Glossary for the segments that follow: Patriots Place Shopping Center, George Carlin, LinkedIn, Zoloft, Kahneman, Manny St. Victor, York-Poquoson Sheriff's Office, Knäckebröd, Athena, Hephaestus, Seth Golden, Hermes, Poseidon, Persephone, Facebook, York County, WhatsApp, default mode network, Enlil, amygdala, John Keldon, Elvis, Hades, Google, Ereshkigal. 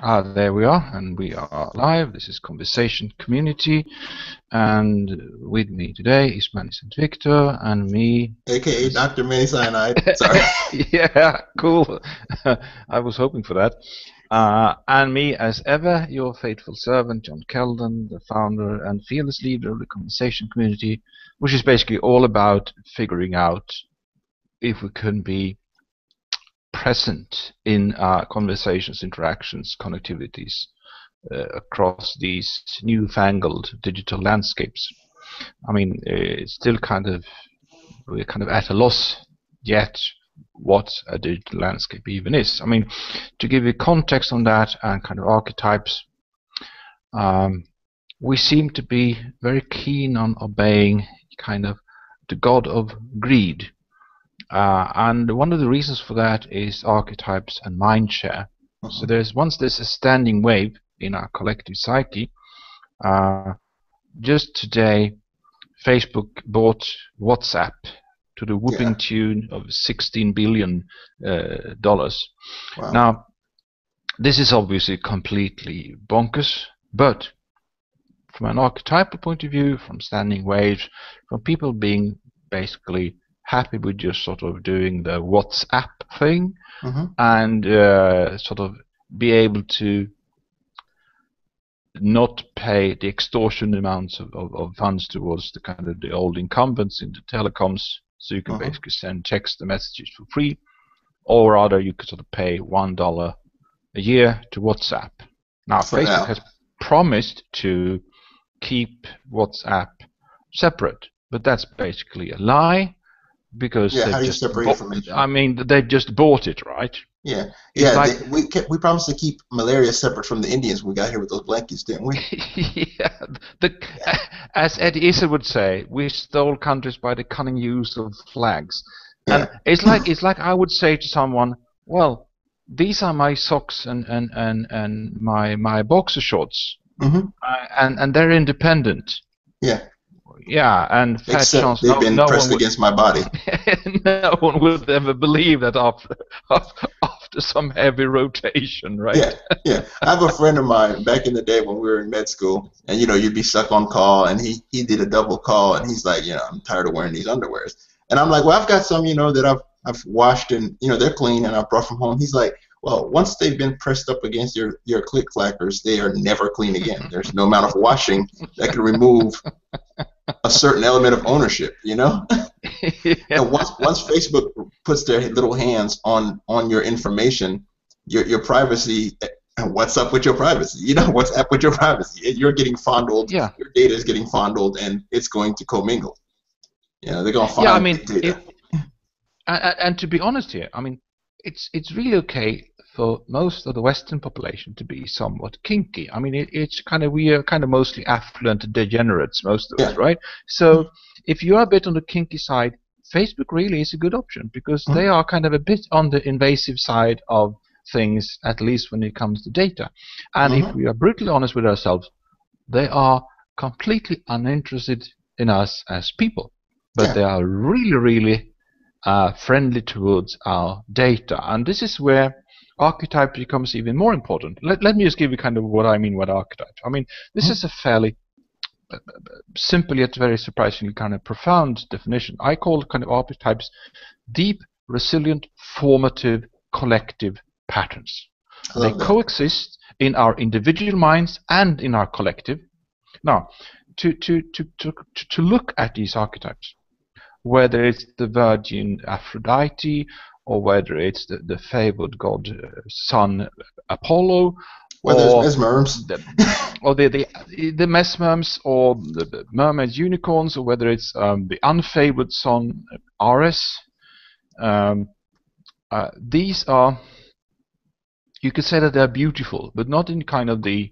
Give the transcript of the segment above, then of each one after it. There we are, and we are live. This is Conversation Community, and with me today is Manny St. Victor and me, aka Dr. Manny Cyanide. Sorry. Yeah, cool. I was hoping for that. And me, as ever, your faithful servant, John Keldon, the founder and fearless leader of the Conversation Community, which is basically all about figuring out if we can be present in our conversations, interactions, connectivities across these newfangled digital landscapes. I mean, it's still we're kind of at a loss yet what a digital landscape even is. I mean, to give you context on that and kind of archetypes, we seem to be very keen on obeying kind of the god of greed. And one of the reasons for that is archetypes and mindshare. So once there's a standing wave in our collective psyche. Just today, Facebook bought WhatsApp to the whooping tune of $16 billion. Wow. Now, this is obviously completely bonkers, but from an archetypal point of view, from standing waves, from people being basically happy with just sort of doing the WhatsApp thing, and sort of be able to not pay the extortionate amounts of funds towards the kind of the old incumbents in the telecoms, so you can basically send text and messages for free, or rather you could sort of pay $1 a year to WhatsApp. Now, Facebook has promised to keep WhatsApp separate, but that's basically a lie. Because how do you separate information? I mean, they've just bought it, right? Yeah, yeah. Like, we promised to keep malaria separate from the Indians when we got here with those blankets, didn't we? As Eddie Issa would say, we stole countries by the cunning use of flags. Yeah. And it's like I would say to someone, well, these are my socks and my boxer shorts, and they're independent. Yeah. Yeah, and fat chance they've been pressed against my body. No one would ever believe that after some heavy rotation, right? Yeah, yeah. I have a friend of mine back in the day when we were in med school, and you know, you'd be stuck on call, and he did a double call, and he's like, you know, I'm tired of wearing these underwears, and I'm like, well, I've got some, you know, that I've washed and you know they're clean, and I've brought from home. He's like, well, once they've been pressed up against your click-clackers, they are never clean again. There's no amount of washing that can remove a certain element of ownership, you know? And once Facebook puts their little hands on your information, your privacy, what's up with your privacy? You know, what's up with your privacy? You're getting fondled, your data is getting fondled, and it's going to commingle. You know, they're going to fondle data. And to be honest here, I mean, it's really okay for most of the Western population to be somewhat kinky. I mean, it's kind of, we are kind of mostly affluent degenerates, most of us, right? So if you are a bit on the kinky side, Facebook really is a good option, because they are kind of a bit on the invasive side of things, at least when it comes to data. And if we are brutally honest with ourselves, they are completely uninterested in us as people, but they are really, really friendly towards our data, and this is where archetype becomes even more important. Let me just give you kind of what I mean by archetype. I mean, this is a fairly simple yet very surprisingly kind of profound definition. I call kind of archetypes deep, resilient, formative, collective patterns. They coexist in our individual minds and in our collective. Now, to look at these archetypes, whether it's the virgin Aphrodite, or whether it's the favored god son Apollo, or mesmerms, or the mesmerms, or the mermaids, unicorns, or whether it's the unfavored son Ares. These are, you could say that they're beautiful, but not in kind of the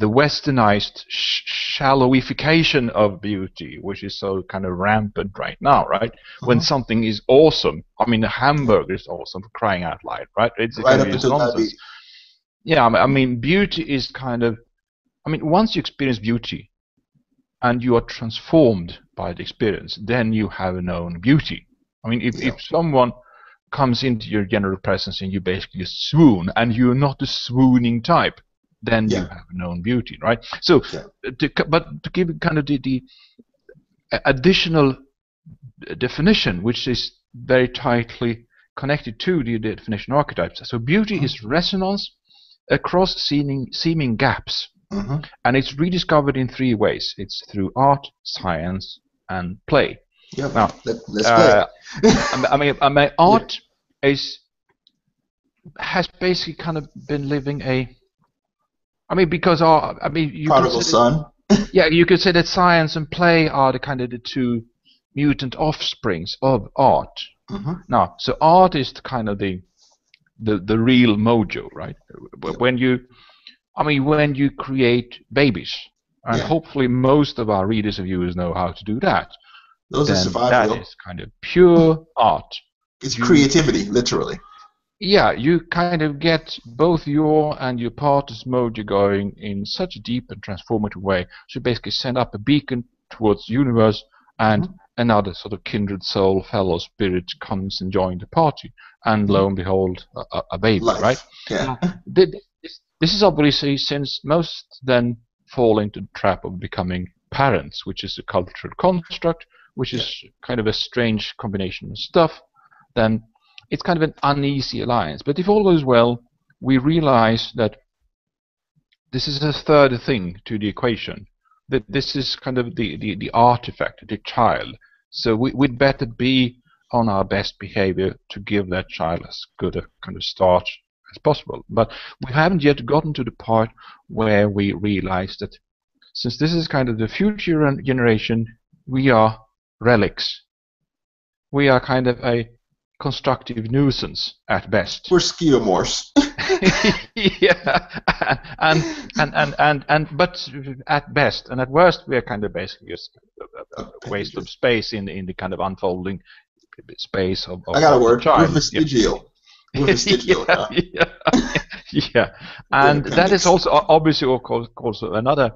westernized shallowification of beauty, which is so kind of rampant right now, right? When something is awesome, I mean, a hamburger is awesome for crying out loud, right? It's right up until nonsense. Yeah, I mean, beauty is kind of, I mean, once you experience beauty and you are transformed by the experience, then you have known beauty. I mean, if someone comes into your general presence and you basically swoon, and you're not a swooning type, then you have known beauty, right? So, but to give kind of the additional definition, which is very tightly connected to the definition of archetypes. So beauty is resonance across seeming gaps. And it's rediscovered in three ways. It's through art, science, and play. Yeah, now, let's play. I mean, art has basically kind of been living a... Prodigal son. Yeah, you could say that science and play are the kind of the two mutant offsprings of art. Now, so art is the kind of the real mojo, right? When you... when you create babies, and hopefully most of our readers and viewers know how to do that. Those are survival. That is kind of pure art. It's creativity, literally. Yeah, you kind of get both your and your partner's mojo going in such a deep and transformative way. So you basically send up a beacon towards the universe, and another sort of kindred soul, fellow spirit comes and joins the party, and lo and behold, a baby, right? Yeah. This is obviously, since most then fall into the trap of becoming parents, which is a cultural construct, which is kind of a strange combination of stuff, then it's kind of an uneasy alliance. But if all goes well, we realize that this is a third thing to the equation, that this is kind of the artifact, the child. So we'd better be on our best behavior to give that child as good a kind of start as possible, but we haven't yet gotten to the part where we realize that since this is kind of the future generation, we are relics. We are kind of a constructive nuisance at best. We're skeuomorphs. But at best and at worst, we are kind of basically just a waste of space in the kind of unfolding space of I got a word. We're vestigial. And that is also obviously also another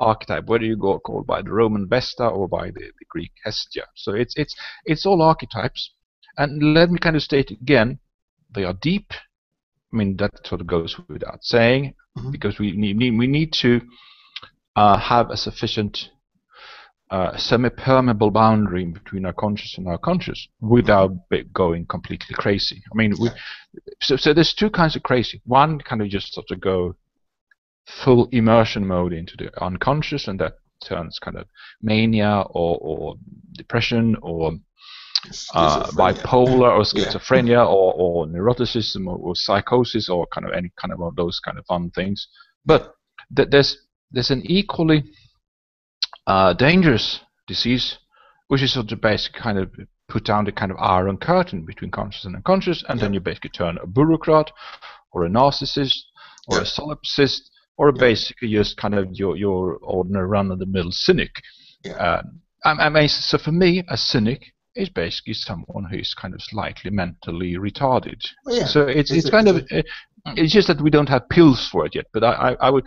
archetype, whether you go called by the Roman Vesta or by the Greek Hestia. So it's all archetypes, and let me kind of state again, they are deep. I mean, that sort of goes without saying, because we need to have a sufficient semi-permeable boundary between our conscious and our conscious without going completely crazy. I mean, so there's two kinds of crazy. One kind of just sort of go full immersion mode into the unconscious, and that turns kind of mania or depression or bipolar or schizophrenia or neuroticism or psychosis or kind of any kind of those kind of fun things. But there's an equally dangerous disease, which is sort of basically kind of put down the kind of iron curtain between conscious and unconscious, and then you basically turn a bureaucrat, or a narcissist, or a solipsist, or basically just kind of your ordinary run-of-the-mill cynic. So for me, a cynic is basically someone who is kind of slightly mentally retarded. So it's kind of it's just that we don't have pills for it yet. But I would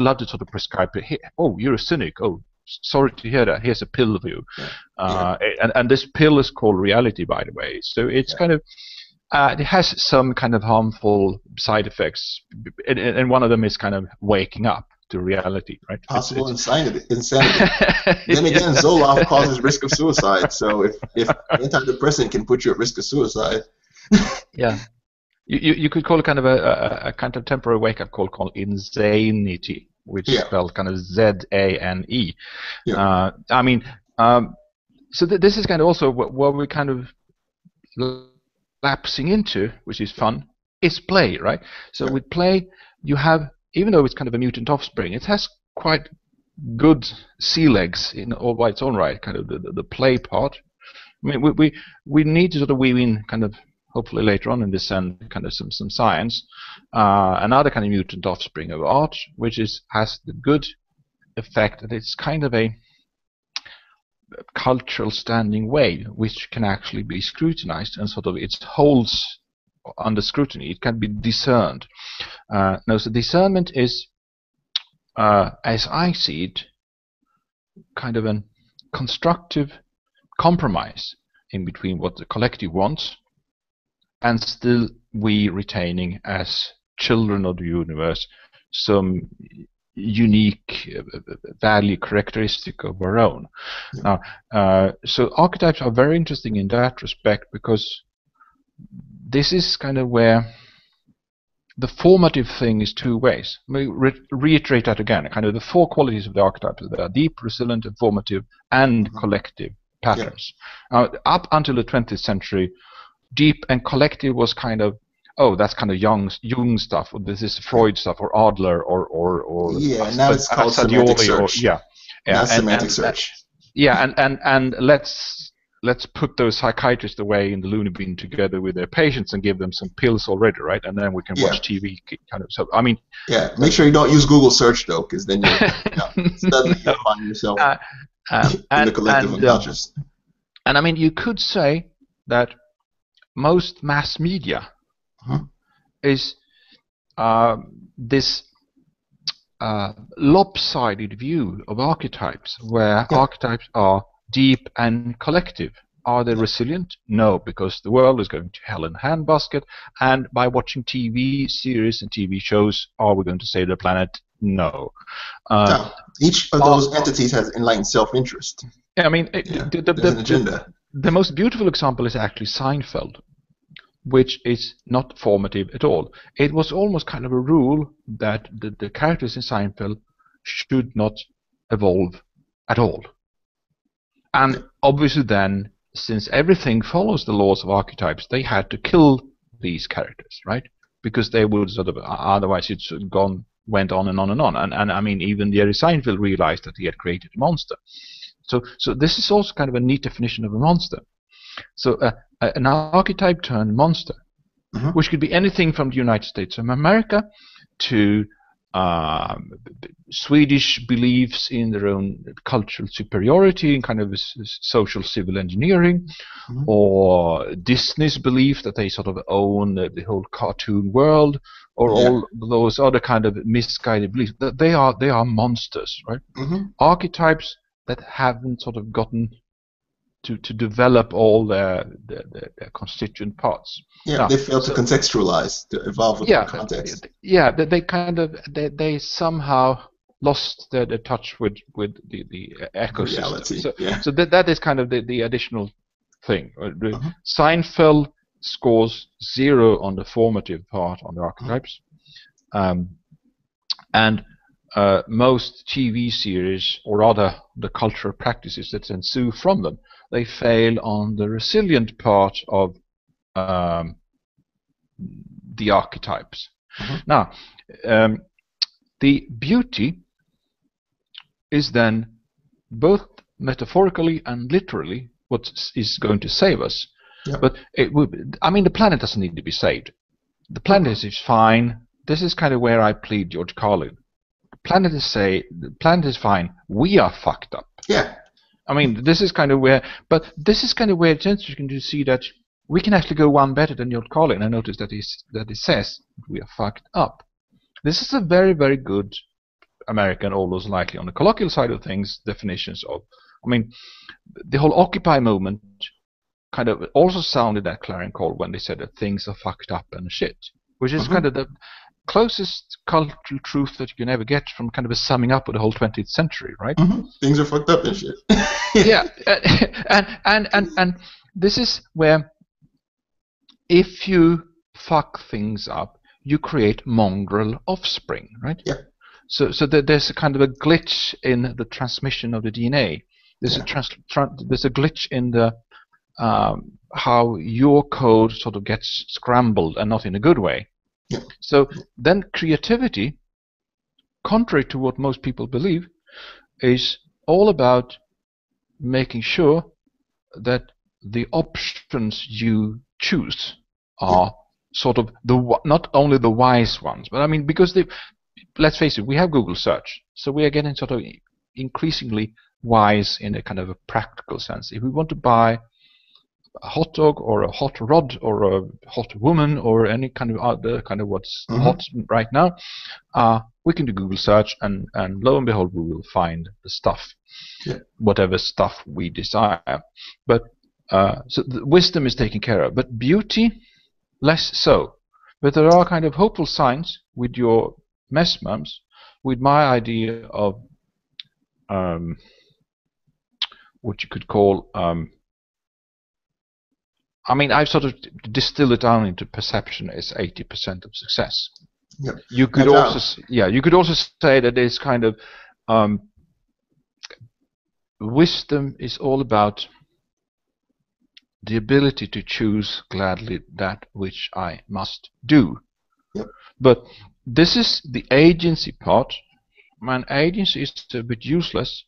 love to sort of prescribe it. Hey, oh, you're a cynic. Oh, sorry to hear that. Here's a pill for you. And this pill is called reality, by the way. So it's kind of it has some kind of harmful side effects, and one of them is kind of waking up to reality, right? Possible insanity. Then again, Zoloft causes risk of suicide. So if antidepressant can put you at risk of suicide, you could call it kind of a kind of temporary wake up call called insanity, which is spelled kind of Z-A-N-E. So this is kind of also what we're kind of lapsing into, which is fun, is play, right? So with play, you have, even though it's kind of a mutant offspring, it has quite good sea legs in all by its own right, kind of the play part. I mean, we need to sort of weave in kind of, hopefully later on in this end, kind of some science, another kind of mutant offspring of art, which has the good effect that it's kind of a cultural standing wave, which can actually be scrutinized and sort of it holds under scrutiny. It can be discerned. So discernment is, as I see it, kind of a constructive compromise in between what the collective wants and still we retaining as children of the universe some unique value characteristic of our own. Yeah. Now, so archetypes are very interesting in that respect, because this is kind of where the formative thing is two ways. Let me reiterate that again. Kind of the four qualities of the archetype that are deep, resilient, informative, and collective patterns. Yeah. Up until the 20th century, deep and collective was kind of, oh, that's kind of Jung stuff, or this is Freud stuff, or Adler, or yeah, now it's called semantic search. Yeah, yeah, semantic search. Yeah, and let's put those psychiatrists away in the loony bin together with their patients and give them some pills already, right? And then we can watch TV, kind of. So I mean, yeah, make sure you don't use Google search though, because then suddenly you'll find yourself in the collective unconscious. And I mean, you could say that most mass media is this lopsided view of archetypes, where archetypes are deep and collective. Are they resilient? No, because the world is going to hell in a handbasket, and by watching TV series and TV shows, are we going to save the planet? No. Each of those entities has enlightened self-interest. I mean, there's an agenda. The most beautiful example is actually Seinfeld, which is not formative at all. It was almost kind of a rule that the characters in Seinfeld should not evolve at all. And obviously then, since everything follows the laws of archetypes, they had to kill these characters, right? Because they would sort of, otherwise it's went on and on and on. And I mean, even Jerry Seinfeld realized that he had created a monster. So this is also kind of a neat definition of a monster. So an archetype turned monster, which could be anything from the United States of America to Swedish beliefs in their own cultural superiority and kind of social civil engineering, or Disney's belief that they sort of own the whole cartoon world, or all those other kind of misguided beliefs. They are monsters, right? Archetypes that haven't sort of gotten to develop all their constituent parts. Yeah, now, they fail to contextualize, to evolve with the context. Yeah, they somehow lost their touch with the ecosystem. Reality, so that is kind of the additional thing. Seinfeld scores 0 on the formative part on the archetypes, and most TV series, or rather the cultural practices that ensue from them, they fail on the resilient part of the archetypes. Now, the beauty is then both metaphorically and literally what is going to save us. Yeah. But the planet doesn't need to be saved. The planet is fine. This is kind of where I plead George Carlin. The planet is fine. We are fucked up. Yeah. I mean, this is kind of where it's interesting to see that we can actually go one better than George Carlin. I noticed that he says we are fucked up. This is a very, very good American, almost likely on the colloquial side of things, definitions of. I mean, the whole Occupy movement kind of also sounded that clarion call when they said that things are fucked up and shit, which is kind of the closest cultural truth that you can ever get from kind of a summing up of the whole 20th century, right? Things are fucked up and shit. Yeah, and this is where if you fuck things up, you create mongrel offspring, right? Yeah. So there's a kind of a glitch in the transmission of the DNA. There's there's a glitch in the how your code sort of gets scrambled, and not in a good way. Yeah. So then creativity, contrary to what most people believe, is all about making sure that the options you choose are sort of not only the wise ones, but I mean, because let's face it, we have Google search, so we are getting sort of increasingly wise in a kind of a practical sense. If we want to buy a hot dog or a hot rod or a hot woman or any kind of other kind of what's hot right now, we can do Google search, and lo and behold, we will find the stuff, whatever stuff we desire. But so the wisdom is taken care of. But beauty less so. But there are kind of hopeful signs with your mess mums, with my idea of what you could call, I mean, I've sort of distilled it down into perception as 80% of success. Yeah. You could also say that it's kind of wisdom is all about the ability to choose gladly that which I must do. Yep. But this is the agency part. Man, agency is a bit useless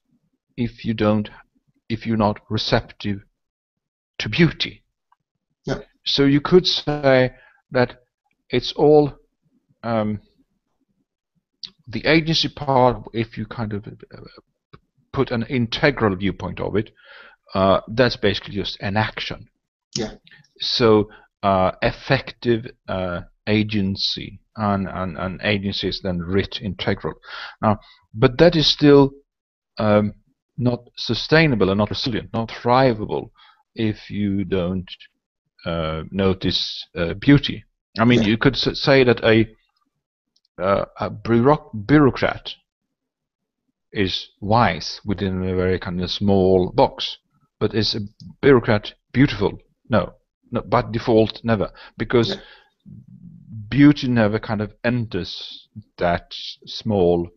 if you don't, if you're not receptive to beauty. Yep. So you could say that it's all the agency part. If you kind of put an integral viewpoint of it, that's basically just an action. Yeah. So effective agency and agency is then writ integral. Now, but that is still not sustainable and not resilient, not thrivable if you don't notice beauty. I mean, yeah. You could say that a bureaucrat is wise within a very kind of small box. But is a bureaucrat beautiful? No. No, by default, never. Because yeah. Beauty never kind of enters that small,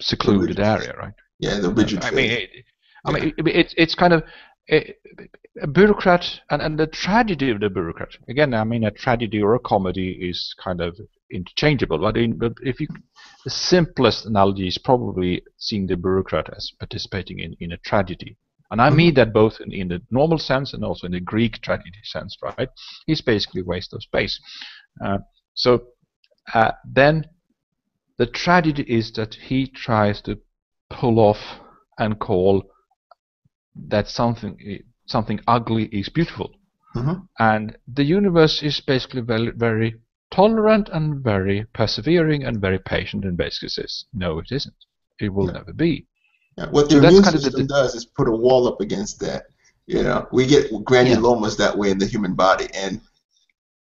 secluded area, right? Yeah, the rigid thing. I mean, it's kind of a bureaucrat, and the tragedy of the bureaucrat. Again, I mean, a tragedy or a comedy is kind of interchangeable. I mean, but if you, the simplest analogy is probably seeing the bureaucrat as participating in a tragedy. And I mean that both in the normal sense and also in the Greek tragedy sense, right? He's basically a waste of space. So then the tragedy is that he tries to pull off and call that something ugly is beautiful. Mm-hmm. And the universe is basically very, very tolerant and very persevering and very patient and basically says, no, it isn't. It will never be. Yeah, what the immune system does is put a wall up against that. You know, we get granulomas that way in the human body, and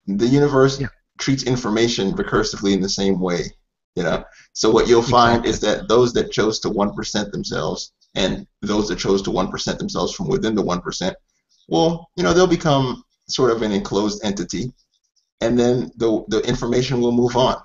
the universe treats information recursively in the same way. You know, so what you'll find is that those that chose to 1% themselves and those that chose to 1% themselves from within the 1%, well, you know, they'll become sort of an enclosed entity, and then the information will move on.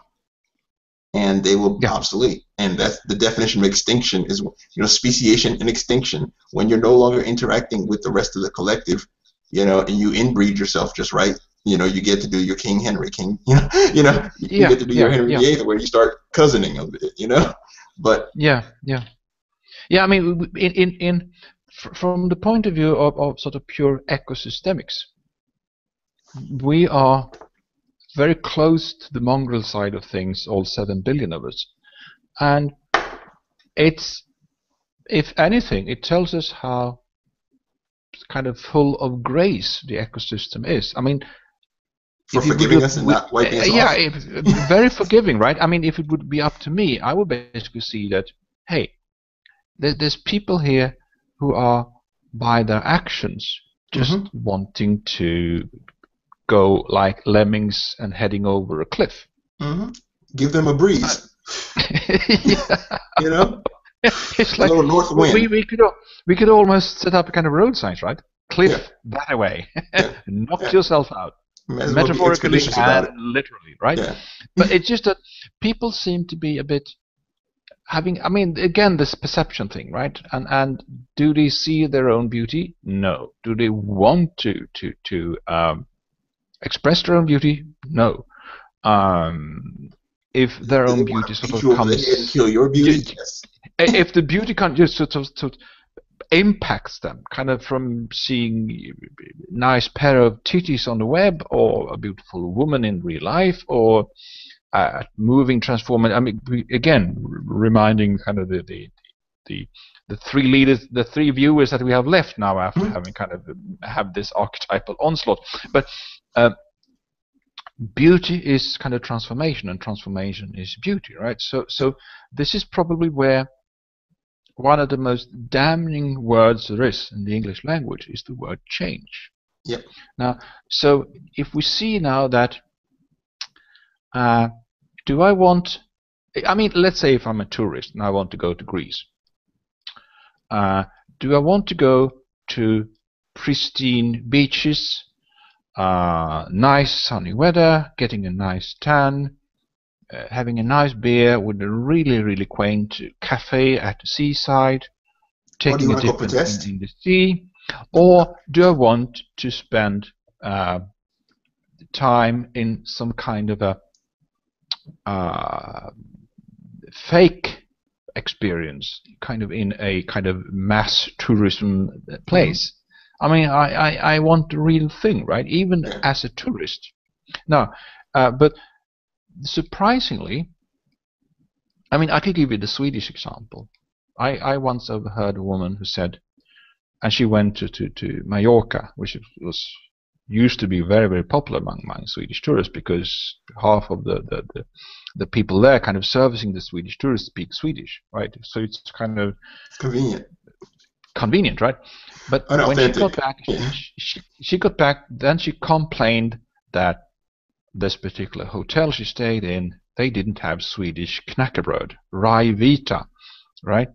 And they will be obsolete, and that's the definition of extinction is, you know, speciation and extinction. When you're no longer interacting with the rest of the collective, you know, and you inbreed yourself just right, you know, you get to do your King Henry, you get to do your Henry VIII, where you start cousining a bit, you know. But I mean, from the point of view of sort of pure ecosystemics, we are very close to the mongrel side of things, all 7 billion of us. And it's, if anything, it tells us how kind of full of grace the ecosystem is. I mean, for forgiving us and not wiping us off. Yeah, very forgiving, right? I mean, if it would be up to me, I would basically see that, hey, there's people here who are, by their actions, just wanting to go like lemmings and heading over a cliff. Mm-hmm. Give them a breeze. You know? It's like a little north wind. We could almost set up a kind of road signs, right? Cliff that way. Yeah. Knock yourself out. Metaphorically and literally, right? Yeah. But it's just that people seem to be a bit having, I mean, again, this perception thing, right? And do they see their own beauty? No. Do they want to express their own beauty? No. If their own beauty sort of comes, and kill your beauty. If the beauty just sort of impacts them, kind of from seeing a nice pair of titties on the web, or a beautiful woman in real life, or a moving transformer. I mean, again, reminding kind of the three leaders, the three viewers that we have left now after having kind of have this archetypal onslaught, but. Beauty is kind of transformation, and transformation is beauty, right? So this is probably where one of the most damning words there is in the English language is the word change. Yeah. Now, so if we see now that, do I want? I mean, let's say if I'm a tourist and I want to go to Greece, do I want to go to pristine beaches, nice sunny weather, getting a nice tan, having a nice beer with a really quaint cafe at the seaside, taking a dip in the sea, or do I want to spend time in some kind of a fake experience, kind of in a kind of mass tourism place? I mean, I want the real thing, right? Even as a tourist. Now, but surprisingly, I mean, I could give you the Swedish example. I once overheard a woman who said, and she went to Mallorca, which was used to be very popular among Swedish tourists, because half of the people there kind of servicing the Swedish tourists speak Swedish, right? So it's kind of convenient. Convenient, right? But when she got back, she got back, then she complained that this particular hotel she stayed in, they didn't have Swedish knäckebröd, rye vita, right?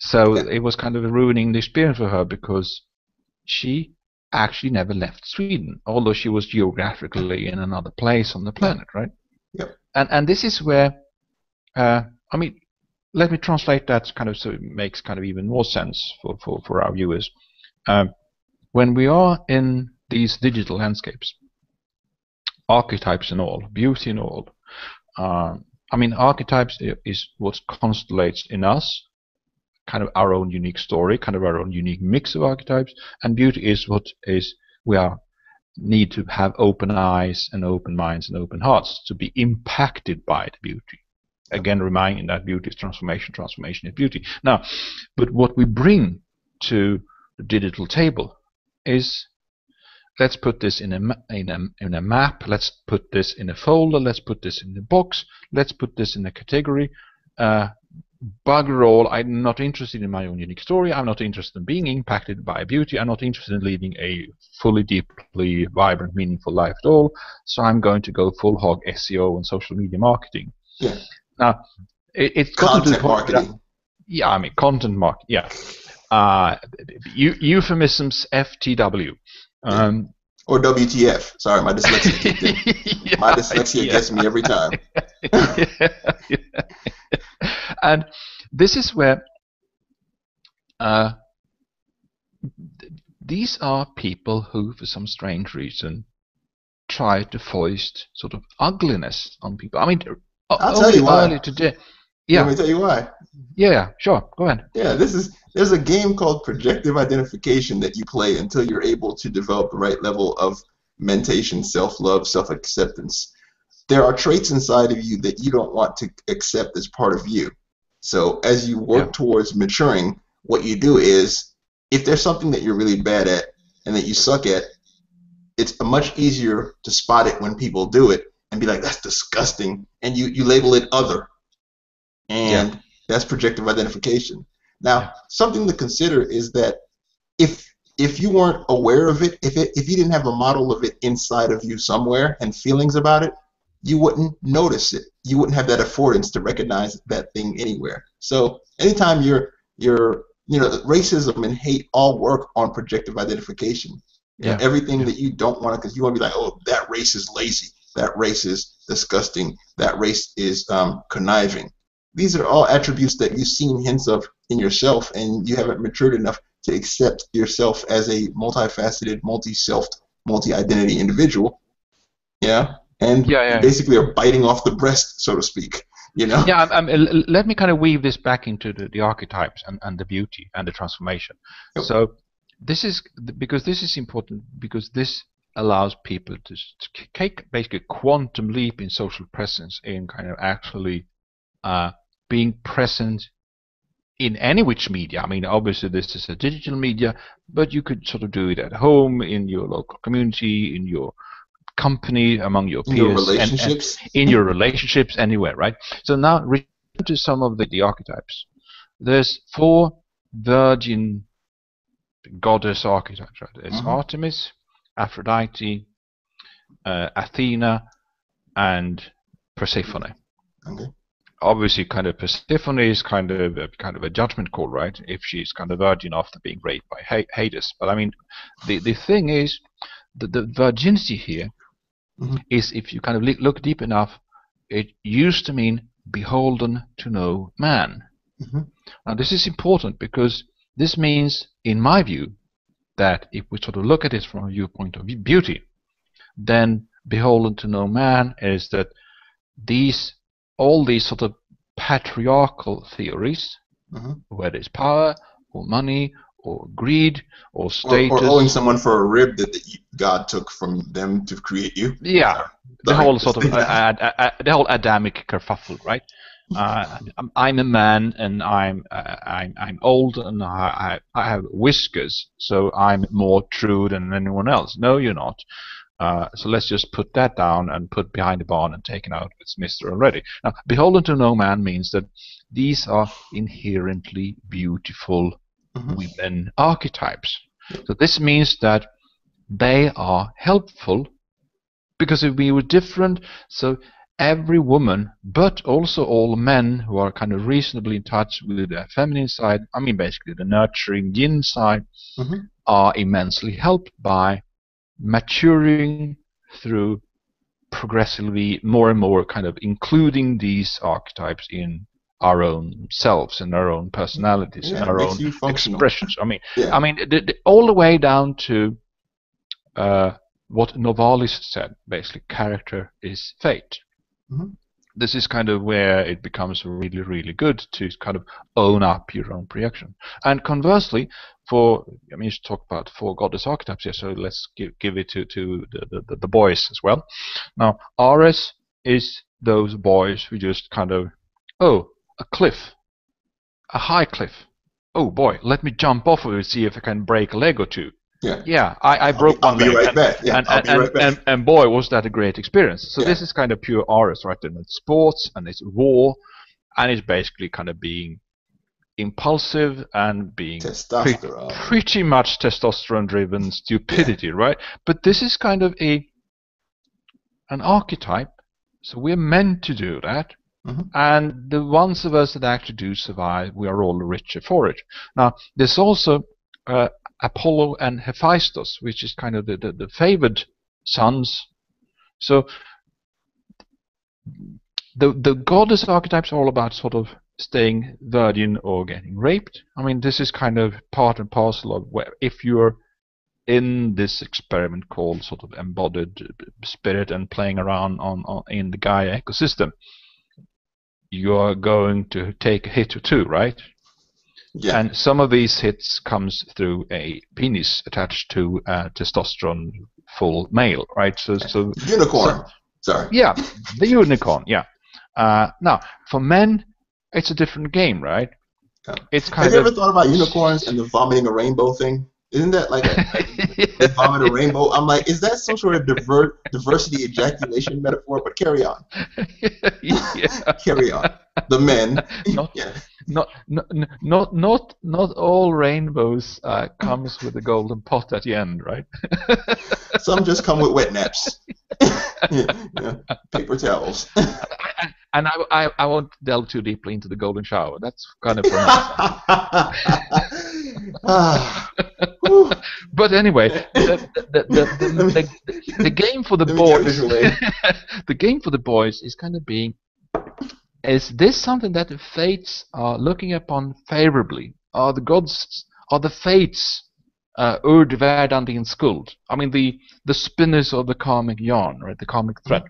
So it was kind of ruining the experience for her, because she actually never left Sweden, although she was geographically in another place on the planet, right? Yep. And this is where, I mean, let me translate that kind of so it makes kind of even more sense for our viewers. When we are in these digital landscapes, archetypes and all, beauty and all, I mean, archetypes is what constellates in us, kind of our own unique story, kind of our own unique mix of archetypes, and beauty is what is we need to have open eyes and open minds and open hearts to be impacted by the beauty. Again, reminding that beauty is transformation, transformation is beauty. Now, but what we bring to the digital table is, let's put this in a map, let's put this in a folder, let's put this in a box, let's put this in a category. Bugger all, I'm not interested in my own unique story, I'm not interested in being impacted by beauty, I'm not interested in leading a fully, deeply, vibrant, meaningful life at all, so I'm going to go full hog SEO and social media marketing. Yeah. Now, it's content marketing. Yeah, I mean, content marketing, yeah. Euphemisms FTW. Or WTF. Sorry, my dyslexia kicked in. Yeah, my dyslexia gets me every time. And this is where these are people who, for some strange reason, try to foist sort of ugliness on people. I mean, I'll tell you why. Yeah. Let me tell you why. Yeah, sure. Go ahead. Yeah, there's a game called projective identification that you play until you're able to develop the right level of mentation, self-love, self-acceptance. There are traits inside of you that you don't want to accept as part of you. So as you work towards maturing, what you do is, if there's something that you're really bad at and that you suck at, it's much easier to spot it when people do it and be like, that's disgusting, and you label it other. And that's projective identification. Now, something to consider is that if you weren't aware of it, if you didn't have a model of it inside of you somewhere and feelings about it, you wouldn't notice it. You wouldn't have that affordance to recognize that thing anywhere. So anytime you know, racism and hate all work on projective identification. Yeah. You know, everything that you don't want to, because you want to be like, oh, that race is lazy, that race is disgusting, that race is conniving. These are all attributes that you've seen hints of in yourself, and you haven't matured enough to accept yourself as a multifaceted, multi-selfed, multi-identity individual. Yeah. And basically are biting off the breast, so to speak, you know? Yeah, let me kind of weave this back into the archetypes and the beauty and the transformation. Yep. So this is, because this is important, because this allows people to take basically a quantum leap in social presence, in kind of actually being present in any which media. I mean, obviously this is a digital media, but you could sort of do it at home, in your local community, in your company, among your peers, in your relationships, in your relationships, anywhere, right? So now, return to some of the archetypes. There's 4 virgin goddess archetypes, right? There's Artemis, Aphrodite, Athena, and Persephone. Okay. Obviously, kind of Persephone is kind of a judgment call, right? If she's kind of virgin after being raped by Hades. But I mean, the thing is, the virginity here is, if you kind of look deep enough, it used to mean beholden to no man. Now, this is important because this means, in my view, that if we sort of look at it from a viewpoint of beauty, then beholden to no man is that all these sort of patriarchal theories, whether it's power or money or greed or status, or owing someone for a rib that God took from them to create you. Yeah, the whole sort of the whole Adamic kerfuffle, right? I'm a man, and I'm old, and I have whiskers, so I'm more true than anyone else. No, you're not. So let's just put that down and put behind the barn and take it out. It's Mr. already. Now, beholden to no man means that these are inherently beautiful women archetypes. So this means that they are helpful, because if we were different, so every woman, but also all men who are kind of reasonably in touch with their feminine side, I mean basically the nurturing yin side, are immensely helped by maturing through progressively more and more kind of including these archetypes in our own selves and our own personalities and our own expressions. I mean, I mean all the way down to what Novalis said, basically, character is fate. This is kind of where it becomes really, really good to kind of own up your own projection. And conversely, I mean, you should talk about four goddess archetypes here, so let's give it to the boys as well. Now, Ares is those boys who just kind of, oh, a cliff, a high cliff. Oh boy, let me jump off of it and see if I can break a leg or two. Yeah, yeah. I broke one leg, and boy, was that a great experience. So this is kind of pure Ares, right? And it's sports, and it's war, and it's basically kind of being impulsive and being pretty much testosterone-driven stupidity, right? But this is kind of an archetype, so we're meant to do that. And the ones of us that actually do survive, we are all the richer for it. Now, there's also Apollo and Hephaestus, which is kind of the favored sons. So the goddess archetypes are all about sort of staying virgin or getting raped. I mean, this is kind of part and parcel of where, if you're in this experiment called sort of embodied spirit and playing around in the Gaia ecosystem, you are going to take a hit or two, right? Yeah. And some of these hits comes through a penis attached to a testosterone full male, right? So unicorn. Sorry. Yeah, the unicorn. Yeah. Now, for men, it's a different game, right? Yeah. It's kind of. Have you ever thought about unicorns and the vomiting a rainbow thing? Isn't that like they vomit a rainbow? I'm like, is that some sort of diversity ejaculation metaphor? But carry on. Carry on. The men. Not all rainbows comes with a golden pot at the end, right? Some just come with wet naps. Paper towels. And I won't delve too deeply into the golden shower. That's kind of But anyway, the game for the boys, the game for the boys is kind of being: is this something that the fates are looking upon favorably? Are the gods, are the fates, urdvärdandet in skuld? I mean, the spinners of the karmic yarn, right? The karmic thread.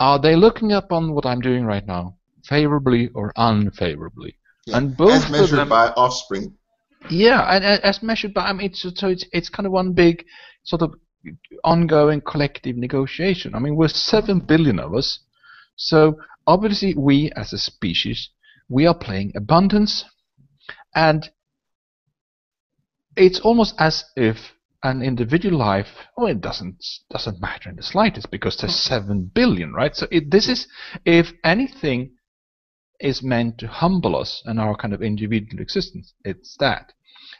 Are they looking upon what I'm doing right now favorably or unfavorably? Yeah. And both as measured by offspring. Yeah, and as measured by, I mean, it's kind of one big sort of ongoing collective negotiation. I mean, we're 7 billion of us, so obviously we as a species, we are playing abundance, and it's almost as if an individual life, well, it doesn't matter in the slightest because there's 7 billion, right? So this is, if anything, is meant to humble us and our kind of individual existence. It's that.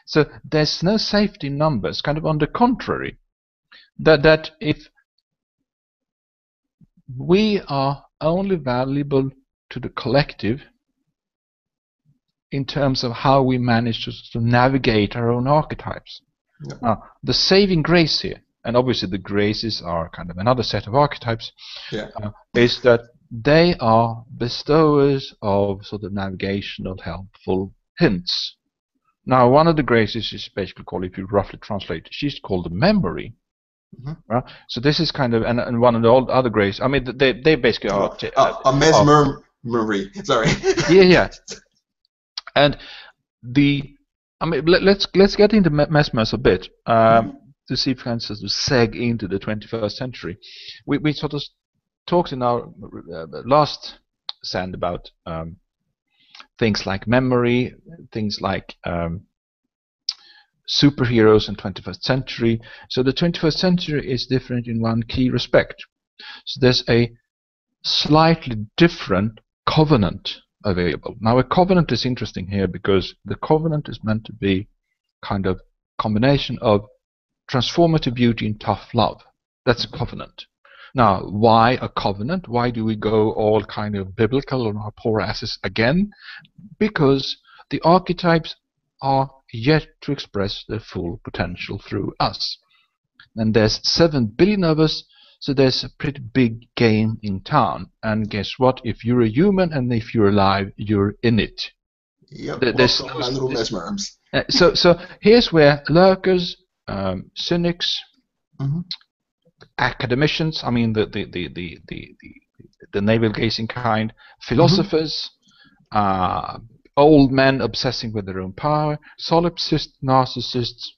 So there's no safety in numbers. Kind of on the contrary, that if we are only valuable to the collective in terms of how we manage to navigate our own archetypes. Yeah. Now, the saving grace here, and obviously the graces are kind of another set of archetypes, yeah. Is that they are bestowers of sort of navigational helpful hints. Now, one of the graces is basically called, if you roughly translate, she's called the memory. Mm-hmm. So this is kind of, and one of the old other graces, I mean, they basically are... a mesmery, sorry. Yeah, yeah. And the, I mean, let's get into mesmers a bit to see if we can sort of seg into the 21st century. We sort of talked in our last sand about things like memory, things like superheroes in 21st century. So the 21st century is different in one key respect. So there's a slightly different covenant available. Now a covenant is interesting here because the covenant is meant to be kind of combination of transformative beauty and tough love. That's a covenant. Now why a covenant? Why do we go all kind of biblical on our poor asses again? Because the archetypes are yet to express their full potential through us. And there's 7 billion of us, so there's a pretty big game in town. And guess what? If you're a human and if you're alive, you're in it. Yep. So here's where lurkers, cynics, mm-hmm. academicians, I mean the navel-gazing kind, philosophers, mm-hmm. Old men obsessing with their own power, solipsists, narcissists,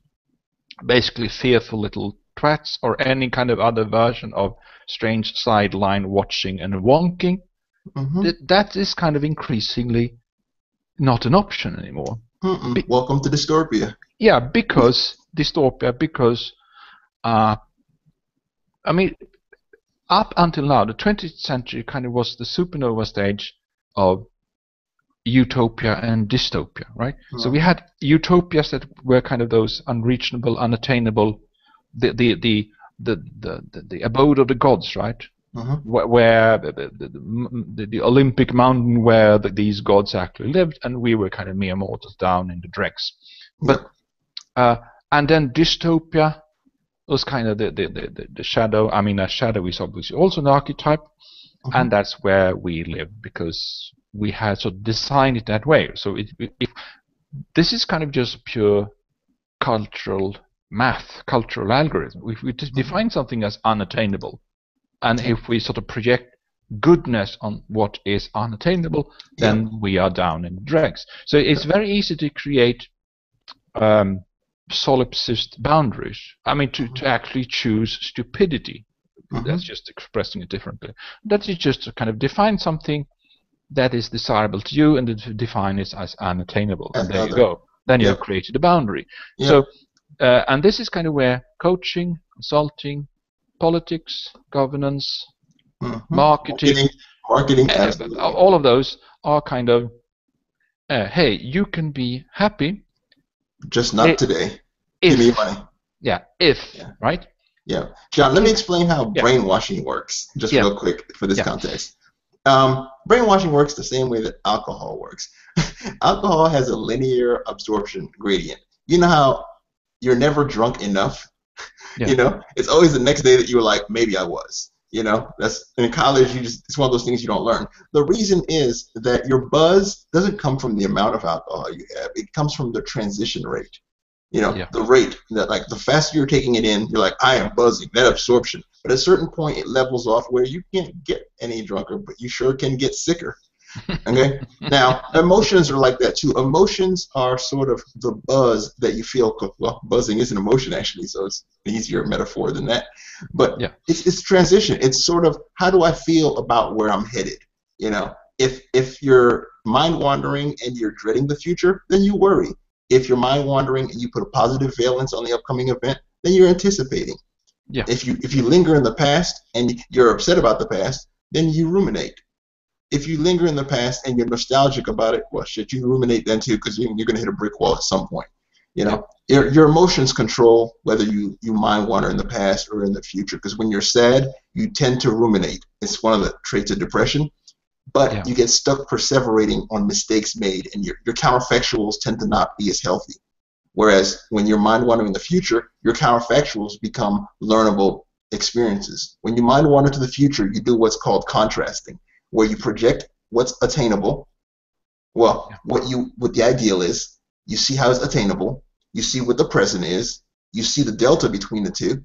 basically fearful little twats, or any kind of other version of strange sideline watching and wonking. Mm-hmm. That is kind of increasingly not an option anymore. Mm-mm. Welcome to dystopia. Yeah, because dystopia, because I mean, up until now, the 20th century kind of was the supernova stage of utopia and dystopia, right? Mm-hmm. So we had utopias that were kind of those unreachable, unattainable, the abode of the gods, right? Mm-hmm. Where the Olympic mountain where these gods actually lived, and we were kind of mere mortals down in the dregs. But and then dystopia was kind of the shadow. I mean, a shadow is obviously also an archetype, mm-hmm. and that's where we live because we had sort of designed it that way. So if this is kind of just pure cultural math, cultural algorithm. If we define something as unattainable, and if we sort of project goodness on what is unattainable, then yeah. we are down in the dregs. So it's very easy to create solipsist boundaries. I mean, to actually choose stupidity. Mm-hmm. That's just expressing it differently. That is just to kind of define something that is desirable to you and to define it as unattainable. And there you go. Then yeah. you've created a boundary. Yeah. So, and this is kind of where coaching, consulting, politics, governance, mm-hmm. marketing all of those are kind of, hey, you can be happy. Just not today. Give me money. Yeah, right? Yeah. John, let me explain how brainwashing works, just real quick for this context. Brainwashing works the same way that alcohol works. Alcohol has a linear absorption gradient. You know how you're never drunk enough? Yeah. You know, it's always the next day that you were like, maybe I was. You know, that's in college. It's one of those things you don't learn. The reason is that your buzz doesn't come from the amount of alcohol you have. It comes from the transition rate. You know, the rate that, like, the faster you're taking it in, you're like, I am buzzing. That absorption. But at a certain point, it levels off where you can't get any drunker, but you sure can get sicker. Okay. Now, emotions are like that too. Emotions are sort of the buzz that you feel. Well, buzzing is an emotion actually, so it's an easier metaphor than that. But it's transition. It's sort of how do I feel about where I'm headed? You know, if you're mind wandering and you're dreading the future, then you worry. If you're mind wandering and you put a positive valence on the upcoming event, then you're anticipating. Yeah. If you linger in the past and you're upset about the past, then you ruminate. If you linger in the past and you're nostalgic about it, well, shit, you ruminate then too because you're going to hit a brick wall at some point. You know, your emotions control whether you mind wander in the past or in the future, because when you're sad, you tend to ruminate. It's one of the traits of depression. But yeah, you get stuck perseverating on mistakes made, and your counterfactuals tend to not be as healthy. Whereas when you're mind wandering in the future, your counterfactuals become learnable experiences. When you mind wander to the future, you do what's called contrasting, where you project what's attainable, what the ideal is, you see how it's attainable, you see what the present is, you see the delta between the two,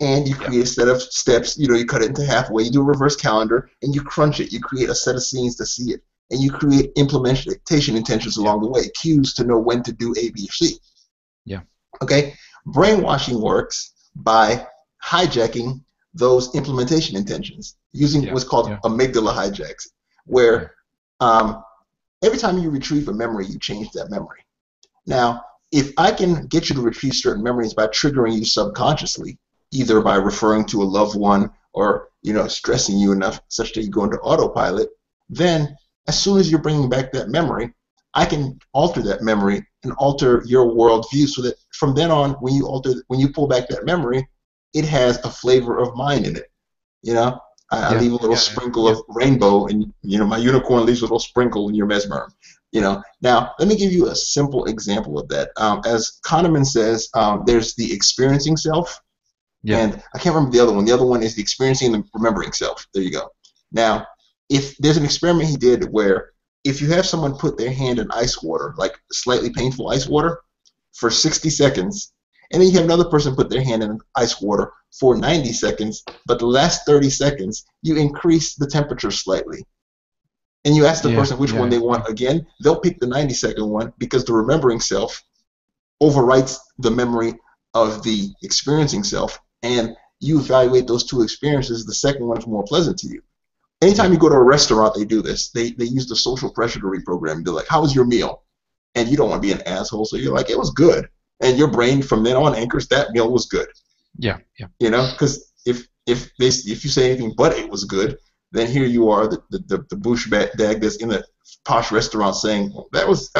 and you create a set of steps. You know, you cut it into halfway, you do a reverse calendar, and you crunch it. You create a set of scenes to see it, and you create implementation intentions along the way, cues to know when to do A, B, or C. Yeah. Okay? Brainwashing works by hijacking those implementation intentions, using what's called amygdala hijacks, where every time you retrieve a memory, you change that memory. Now, if I can get you to retrieve certain memories by triggering you subconsciously, either by referring to a loved one or, you know, stressing you enough such that you go into autopilot, then as soon as you're bringing back that memory, I can alter that memory and alter your worldview so that from then on, when you pull back that memory, it has a flavor of mine in it. You know, I leave a little sprinkle of rainbow, and you know, my unicorn leaves a little sprinkle in your mesmer. You know, now let me give you a simple example of that. As Kahneman says, there's the experiencing self, and I can't remember the other one. The other one is the experiencing and remembering self. There you go. Now, if there's an experiment he did where if you have someone put their hand in ice water, like slightly painful ice water, for 60 seconds. And then you have another person put their hand in ice water for 90 seconds, but the last 30 seconds, you increase the temperature slightly. And you ask the person which one they want again, they'll pick the 90-second one because the remembering self overwrites the memory of the experiencing self, and you evaluate those two experiences. The second one is more pleasant to you. Anytime you go to a restaurant, they do this. They use the social pressure to reprogram. They're like, how was your meal? And you don't want to be an asshole, so you're like, it was good. And your brain from then on anchors that meal was good. Yeah, yeah. You know, because if you say anything but it was good, then here you are, the douchebag that's in the posh restaurant saying, well, that was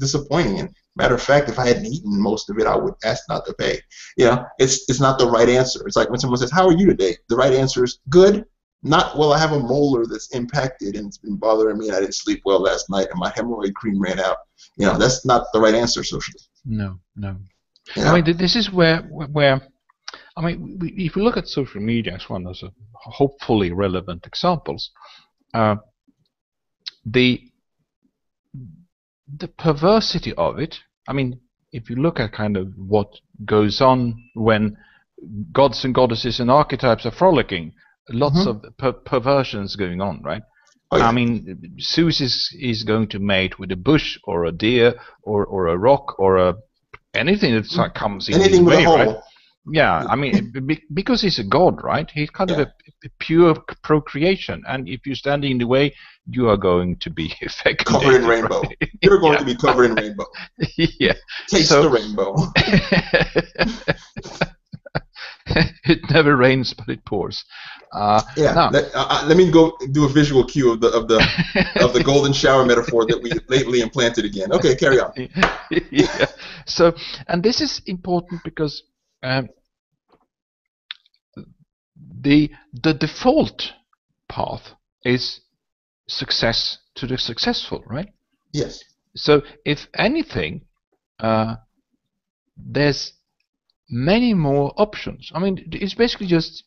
disappointing. And matter of fact, if I hadn't eaten most of it, I would ask not to pay. You know, it's not the right answer. It's like when someone says, how are you today? The right answer is good. Not, well, I have a molar that's impacted and it's been bothering me and I didn't sleep well last night and my hemorrhoid cream ran out. You know, that's not the right answer socially. No, no. Yeah. I mean, this is where I mean, if we look at social media as one of the hopefully relevant examples, the perversity of it. I mean, if you look at kind of what goes on when gods and goddesses and archetypes are frolicking, lots of perversions going on, right? Oh, yeah. I mean, Zeus is going to mate with a bush or a deer or a rock or anything that comes in his way, right? Yeah, I mean, because he's a god, right? He's kind of a pure procreation, and if you're standing in the way, you are going to be affected. Covered in rainbow. Right? You're going to be covered in rainbow. Yeah. Taste the rainbow. It never rains, but it pours. Let me go do a visual cue of the golden shower metaphor that we lately implanted again. Okay, carry on. Yeah. So, and this is important because the default path is success to the successful, right? Yes. So, if anything, there's many more options. I mean, it's basically just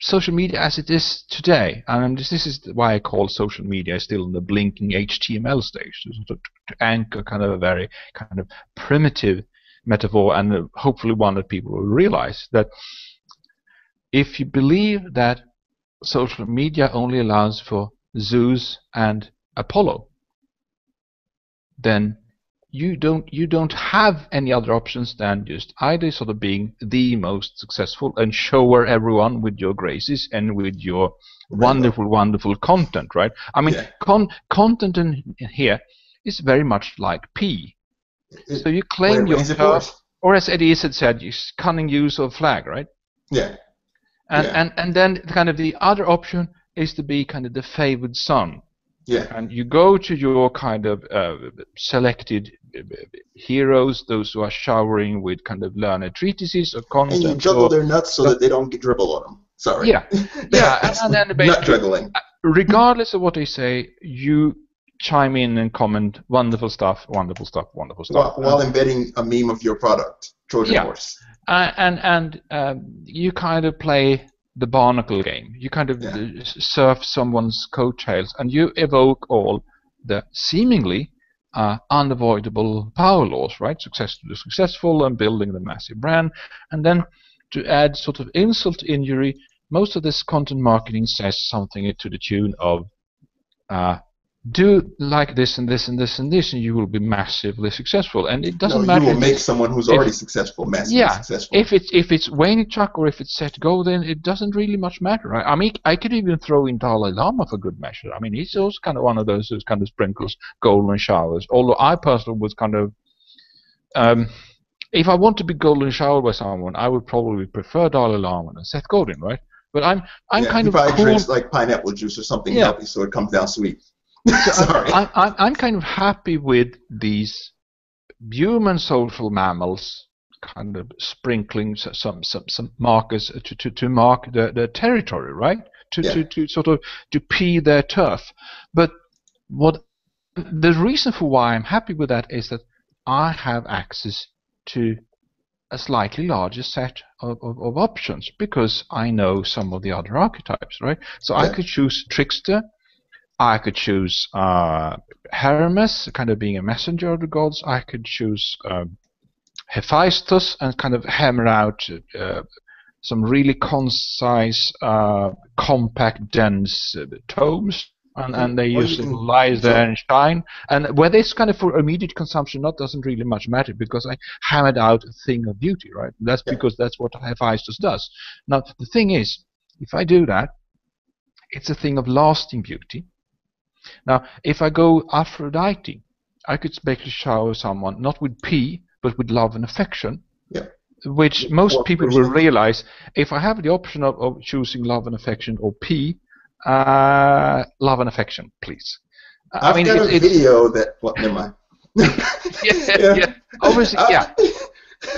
social media as it is today, and this is why I call social media still in the blinking HTML stage, to anchor kind of a very kind of primitive metaphor, and hopefully one that people will realize that if you believe that social media only allows for Zeus and Apollo, then you don't have any other options than just either sort of being the most successful and shower everyone with your graces and with your wonderful, wonderful content, right? I mean, content in here is very much like pee. So you claim your turf, or as Eddie Issa said, cunning use of flag, right? Yeah. And then kind of the other option is to be kind of the favored son. Yeah. And you go to your kind of selected heroes, those who are showering with kind of learned treatises or concepts. And you juggle their nuts so that they don't dribble on them. Sorry. Yeah. Yeah. And then basically, nut juggling. Regardless of what they say, you chime in and comment, wonderful stuff, wonderful stuff, wonderful stuff. While embedding a meme of your product, Trojan horse. You kind of play the barnacle game. You kind of surf someone's coattails, and you evoke all the seemingly unavoidable power laws, right? Success to the successful and building the massive brand. And then to add sort of insult to injury, most of this content marketing says something to the tune of do like this and this and this and this, and you will be massively successful. And it doesn't matter. You will make someone who's already successful massively successful. If it's Wayne Chuck or if it's Seth Golden, it doesn't really much matter. I mean, I could even throw in Dalai Lama for good measure. I mean, he's also kind of one of those who kind of sprinkles golden showers. Although I personally was kind of, if I want to be golden showered by someone, I would probably prefer Dalai Lama than Seth Golden, right? But I'm kind of cool. If I drink like pineapple juice or something healthy, so it comes down sweet. So I'm kind of happy with these human social mammals kind of sprinkling some markers to mark their territory, right? To sort of to pee their turf. But what the reason for why I'm happy with that is that I have access to a slightly larger set of options because I know some of the other archetypes, right? So I could choose trickster. I could choose Hermes, kind of being a messenger of the gods. I could choose Hephaestus and kind of hammer out some really concise, compact, dense tomes, and they usually lie there and shine. And whether it's kind of for immediate consumption, that doesn't really much matter because I hammered out a thing of beauty, right? That's because that's what Hephaestus does. Now the thing is, if I do that, it's a thing of lasting beauty. Now, if I go Aphrodite, I could basically shower someone not with pee, but with love and affection, which most people will realize. If I have the option of choosing love and affection or pee, love and affection, please. I've got a video that. What am I? Obviously,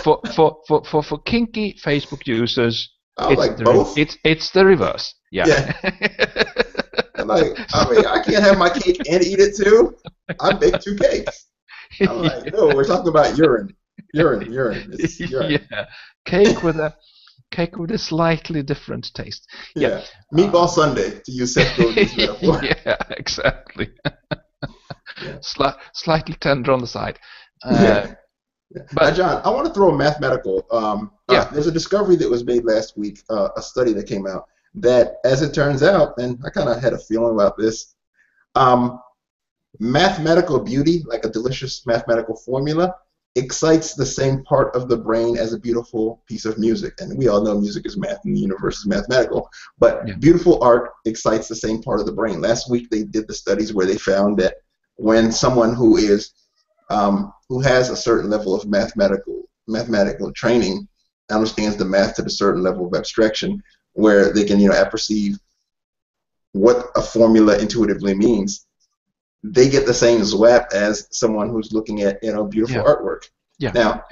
For kinky Facebook users, it's the reverse. Like, I mean, I can't have my cake and eat it too. I bake two cakes. I'm like, no, we're talking about urine. It's urine. Yeah, cake with a slightly different taste. Yeah, meatball Sunday, to use Seth Godin's metaphor. Yeah, exactly. Slightly tender on the side. But John, I want to throw a mathematical. There's a discovery that was made last week. A study that came out. That, as it turns out, and I kind of had a feeling about this, mathematical beauty, like a delicious mathematical formula, excites the same part of the brain as a beautiful piece of music. And we all know music is math, and the universe is mathematical. But beautiful art excites the same part of the brain. Last week they did the studies where they found that when someone who is who has a certain level of mathematical training understands the math to a certain level of abstraction, where they can, apperceive what a formula intuitively means, they get the same zwap as someone who's looking at, beautiful artwork. Yeah. Now,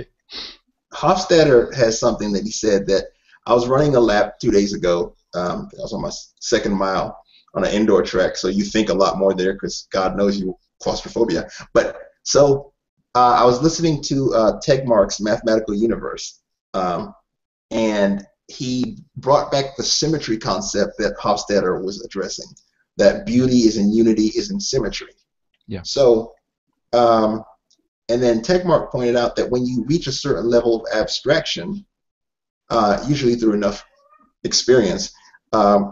Hofstadter has something that he said that I was running a lap 2 days ago. I was on my second mile on an indoor track, so you think a lot more there because God knows you claustrophobia. But so I was listening to Tegmark's Mathematical Universe, and he brought back the symmetry concept that Hofstadter was addressing, that beauty is in unity, is in symmetry. Yeah. So, and then Tegmark pointed out that when you reach a certain level of abstraction, usually through enough experience, a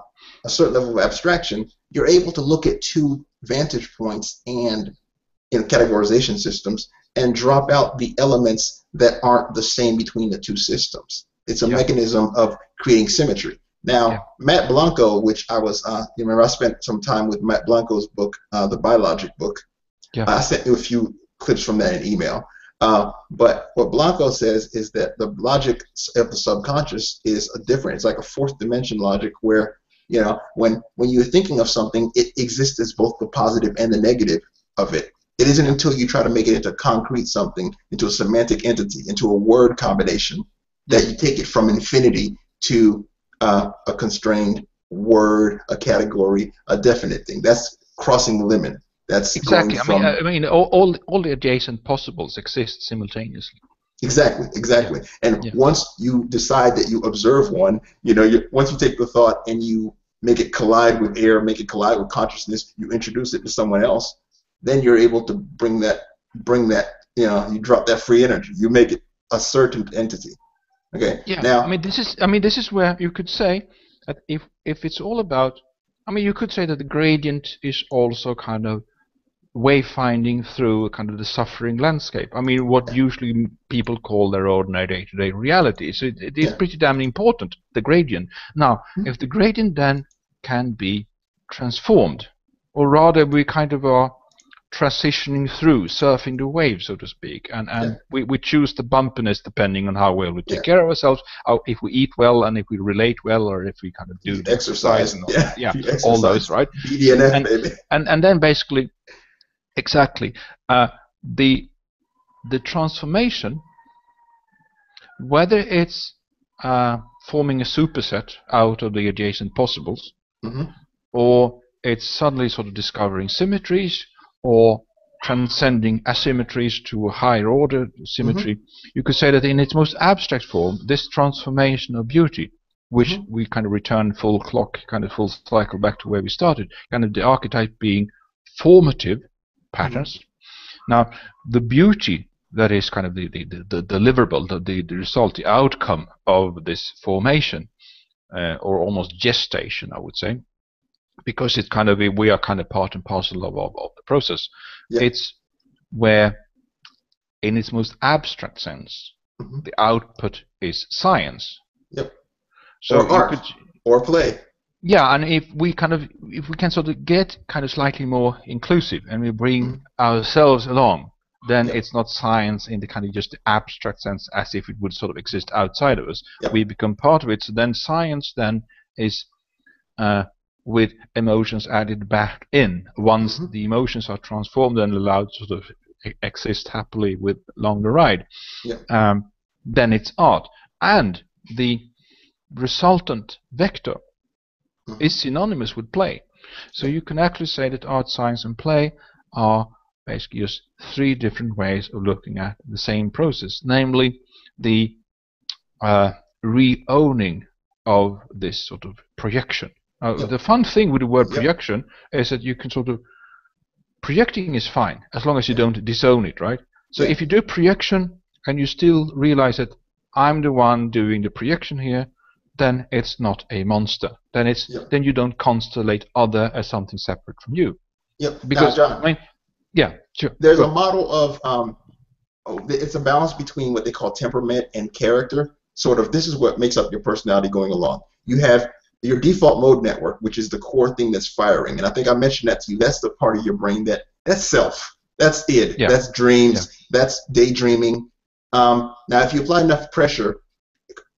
certain level of abstraction, you're able to look at two vantage points and categorization systems and drop out the elements that aren't the same between the two systems. It's a mechanism of creating symmetry. Now, Matte Blanco, which I was, I spent some time with Matt Blanco's book, the Biologic book. Yeah. I sent you a few clips from that in email. But what Blanco says is that the logic of the subconscious is different. It's like a fourth dimension logic where You know, when you're thinking of something, it exists as both the positive and the negative of it. It isn't until you try to make it into concrete something, into a semantic entity, into a word combination, that you take it from infinity to a constrained word, a category, a definite thing. That's crossing the limit. That's exactly. I mean, all the adjacent possibles exist simultaneously. Exactly, exactly. And once you decide that you observe one, you know, once you take the thought and you make it collide with air, make it collide with consciousness, you introduce it to someone else, then you're able to bring that, you know, you drop that free energy. You make it a certain entity. Okay. Yeah. Now, I mean, this is where you could say that if it's all about, I mean, you could say that the gradient is also kind of wayfinding through kind of the suffering landscape. I mean, what usually people call their ordinary day-to-day reality. So it is pretty damn important, the gradient. Now, if the gradient then can be transformed, or rather we kind of are transitioning through, surfing the wave, so to speak, and we choose the bumpiness depending on how well we take care of ourselves, if we eat well, and if we relate well, or if we kind of do exercise and all that. Yeah, all those, right? BDNF, and then basically, exactly, the transformation, whether it's forming a superset out of the adjacent possibles, or it's suddenly sort of discovering symmetries, or transcending asymmetries to a higher order symmetry, you could say that in its most abstract form, this transformation of beauty, which we kind of return full clock, kind of full cycle back to where we started, kind of the archetype being formative patterns. Now, the beauty that is kind of the deliverable, the result, the outcome of this formation, or almost gestation, I would say, because it's kind of we are kind of part and parcel of the process. Yeah. It's where, in its most abstract sense, the output is science. Yep. So or art, or play. Yeah, and if we can sort of get kind of slightly more inclusive, and we bring ourselves along, then it's not science in the kind of just the abstract sense, as if it would sort of exist outside of us. Yep. We become part of it. So then science then is with emotions added back in. Once the emotions are transformed and allowed to sort of exist happily with along the ride, then it's art. And the resultant vector is synonymous with play. So you can actually say that art, science, and play are basically just three different ways of looking at the same process, namely the re-owning of this sort of projection. The fun thing with the word projection is that you can sort of, projecting is fine as long as you don't disown it, right? So if you do projection and you still realize that I'm the one doing the projection here, then it's not a monster. Then it's then you don't constellate other as something separate from you. Yep. Because now, John, I mean, there's a model of it's a balance between what they call temperament and character. Sort of, this is what makes up your personality going along. You have your default mode network, which is the core thing that's firing, and I think I mentioned that to you. That's the part of your brain that's self, that's id, that's dreams, that's daydreaming. Now, if you apply enough pressure,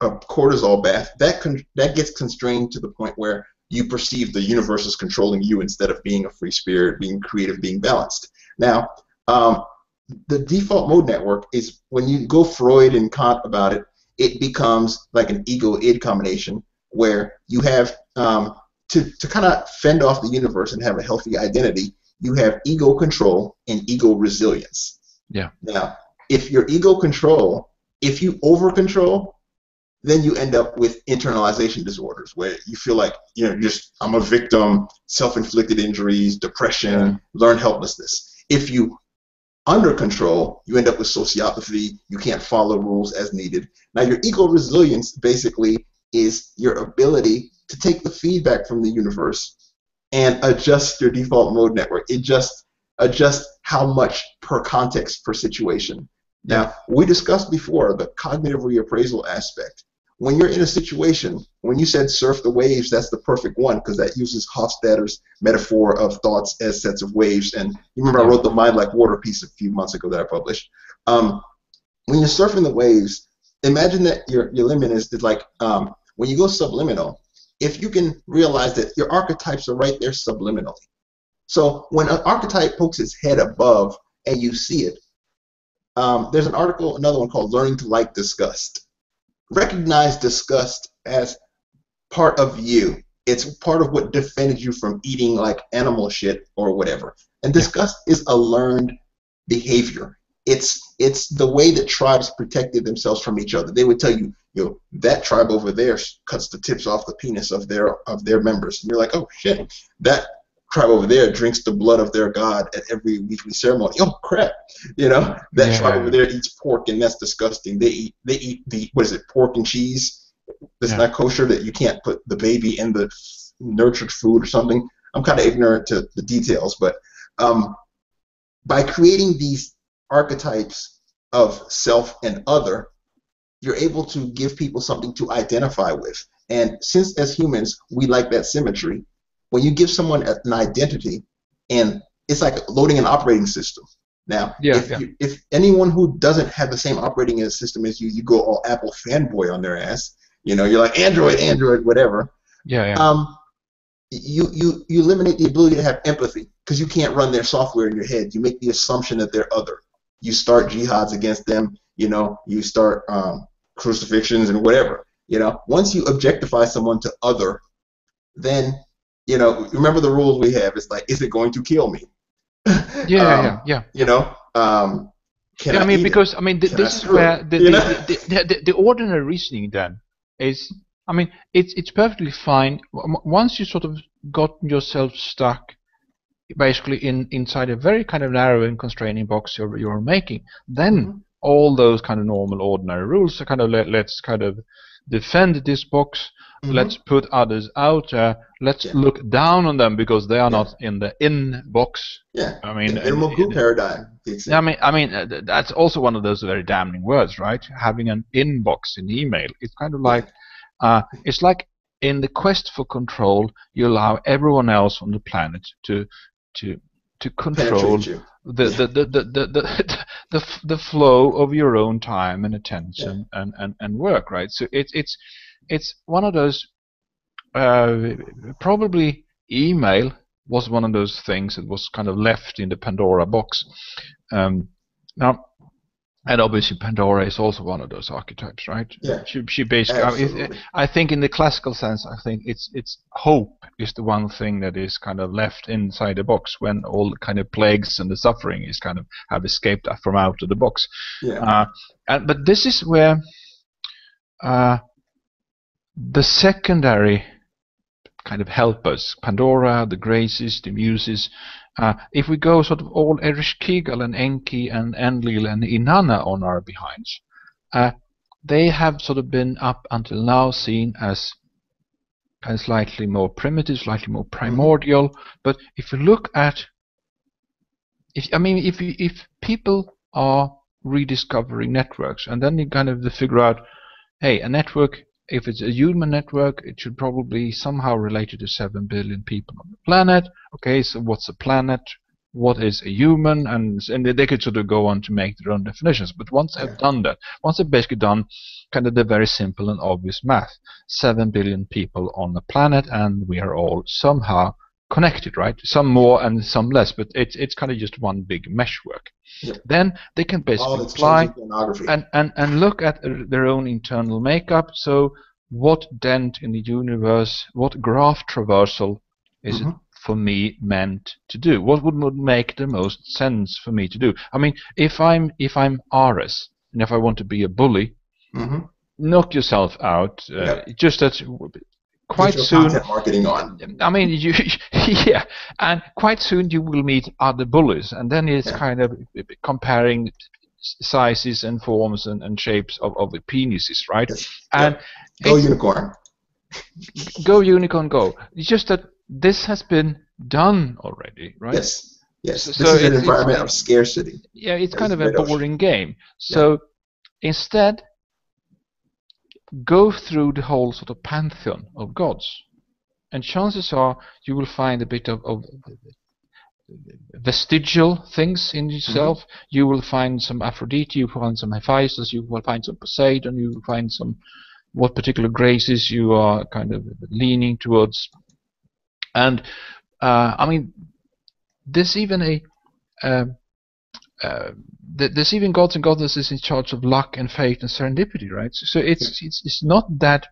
a cortisol bath, that gets constrained to the point where you perceive the universe as controlling you instead of being a free spirit, being creative, being balanced. Now, the default mode network is, when you go Freud and Kant about it, it becomes like an ego-id combination, where you have, to kind of fend off the universe and have a healthy identity, you have ego control and ego resilience. Yeah. Now, if your ego control, if you over-control, then you end up with internalization disorders, where you feel like, you know, just, I'm a victim, self-inflicted injuries, depression, learned helplessness. If you under control, you end up with sociopathy, you can't follow rules as needed. Now, your ego resilience basically is your ability to take the feedback from the universe and adjust your default mode network. It just adjusts how much per context, per situation. Now, we discussed before the cognitive reappraisal aspect. When you're in a situation, when you said surf the waves, that's the perfect one, because that uses Hofstadter's metaphor of thoughts as sets of waves. And you remember I wrote the Mind Like Water piece a few months ago that I published. When you're surfing the waves, imagine that your limit is like, when you go subliminal, if you can realize that your archetypes are right there subliminally. So when an archetype pokes its head above and you see it, there's an article, another one called Learning to Like Disgust. Recognize disgust as part of you. It's part of what defended you from eating like animal shit or whatever. And disgust is a learned behavior. It's the way that tribes protected themselves from each other. They would tell you, you know, that tribe over there cuts the tips off the penis of their members. And you're like, oh shit, that tribe over there drinks the blood of their god at every weekly ceremony. Oh crap, you know, that tribe over there eats pork and that's disgusting. They eat the, what is it, pork and cheese? That's not kosher, that you can't put the baby in the nurtured food or something. I'm kind of ignorant to the details, but by creating these archetypes of self and other, you're able to give people something to identify with. And since as humans we like that symmetry, when you give someone an identity, and it's like loading an operating system. Now, if anyone who doesn't have the same operating system as you, you go all Apple fanboy on their ass. You know, you're like Android, Android, whatever. You eliminate the ability to have empathy because you can't run their software in your head. You make the assumption that they're other. You start jihads against them. You know, you start crucifixions and whatever. You know, once you objectify someone to other, then you know, remember the rules we have. It's like, is it going to kill me? You know. I mean, because I mean, this is where the ordinary reasoning then is. I mean, it's perfectly fine once you sort of got yourself stuck, basically inside a very kind of narrow and constraining box you're making. Then all those kind of normal, ordinary rules are kind of let's kind of defend this box. Let's put others out. Let's look down on them because they are not in the box. Yeah, I mean, the minimal good paradigm. That's also one of those very damning words, right? Having an inbox in email. It's kind of like. It's like in the quest for control, you allow everyone else on the planet to control the flow of your own time and attention and work, right? So it's one of those. Probably email was one of those things that was kind of left in the Pandora box. Now. And obviously, Pandora is also one of those archetypes, right? Yeah. She basically. I think, in the classical sense, I think it's hope is the one thing that is kind of left inside the box when all the kind of plagues and the suffering is kind of have escaped from out of the box. Yeah. But this is where the secondary kind of helpers, Pandora, the Graces, the Muses. If we go sort of all Ereshkigal and Enki and Enlil and Inanna on our behinds, they have sort of been up until now seen as kind of slightly more primitive, slightly more primordial. But if you look at, if people are rediscovering networks, and then you kind of figure out, hey, a network. If it's a human network, it should probably somehow relate to the 7 billion people on the planet. Okay, so what's a planet? What is a human? And they could sort of go on to make their own definitions. But once they've done that, once they've basically done kind of the very simple and obvious math, 7 billion people on the planet, and we are all somehow connected, right? Some more and some less, but it's kind of just one big meshwork. Yep. Then they can basically apply and look at their own internal makeup. So what dent in the universe, what graph traversal is it for me meant to do? What would make the most sense for me to do? I mean, if I'm Ares and if I want to be a bully, knock yourself out. Just that. Quite soon, marketing on. I mean, and quite soon you will meet other bullies, and then it's kind of comparing sizes and forms and shapes of the penises, right? Yes. And go unicorn, go unicorn, go. It's just that this has been done already, right? Yes, yes. So this is an environment of scarcity. Yeah, it's kind of a boring game. So instead. Go through the whole sort of pantheon of gods, and chances are you will find a bit of vestigial things in yourself. You will find some Aphrodite, you will find some Hephaestus, you will find some Poseidon, you will find some what particular graces you are kind of leaning towards. And I mean, there's even a there's even gods and goddesses in charge of luck and fate and serendipity, right? So it's not that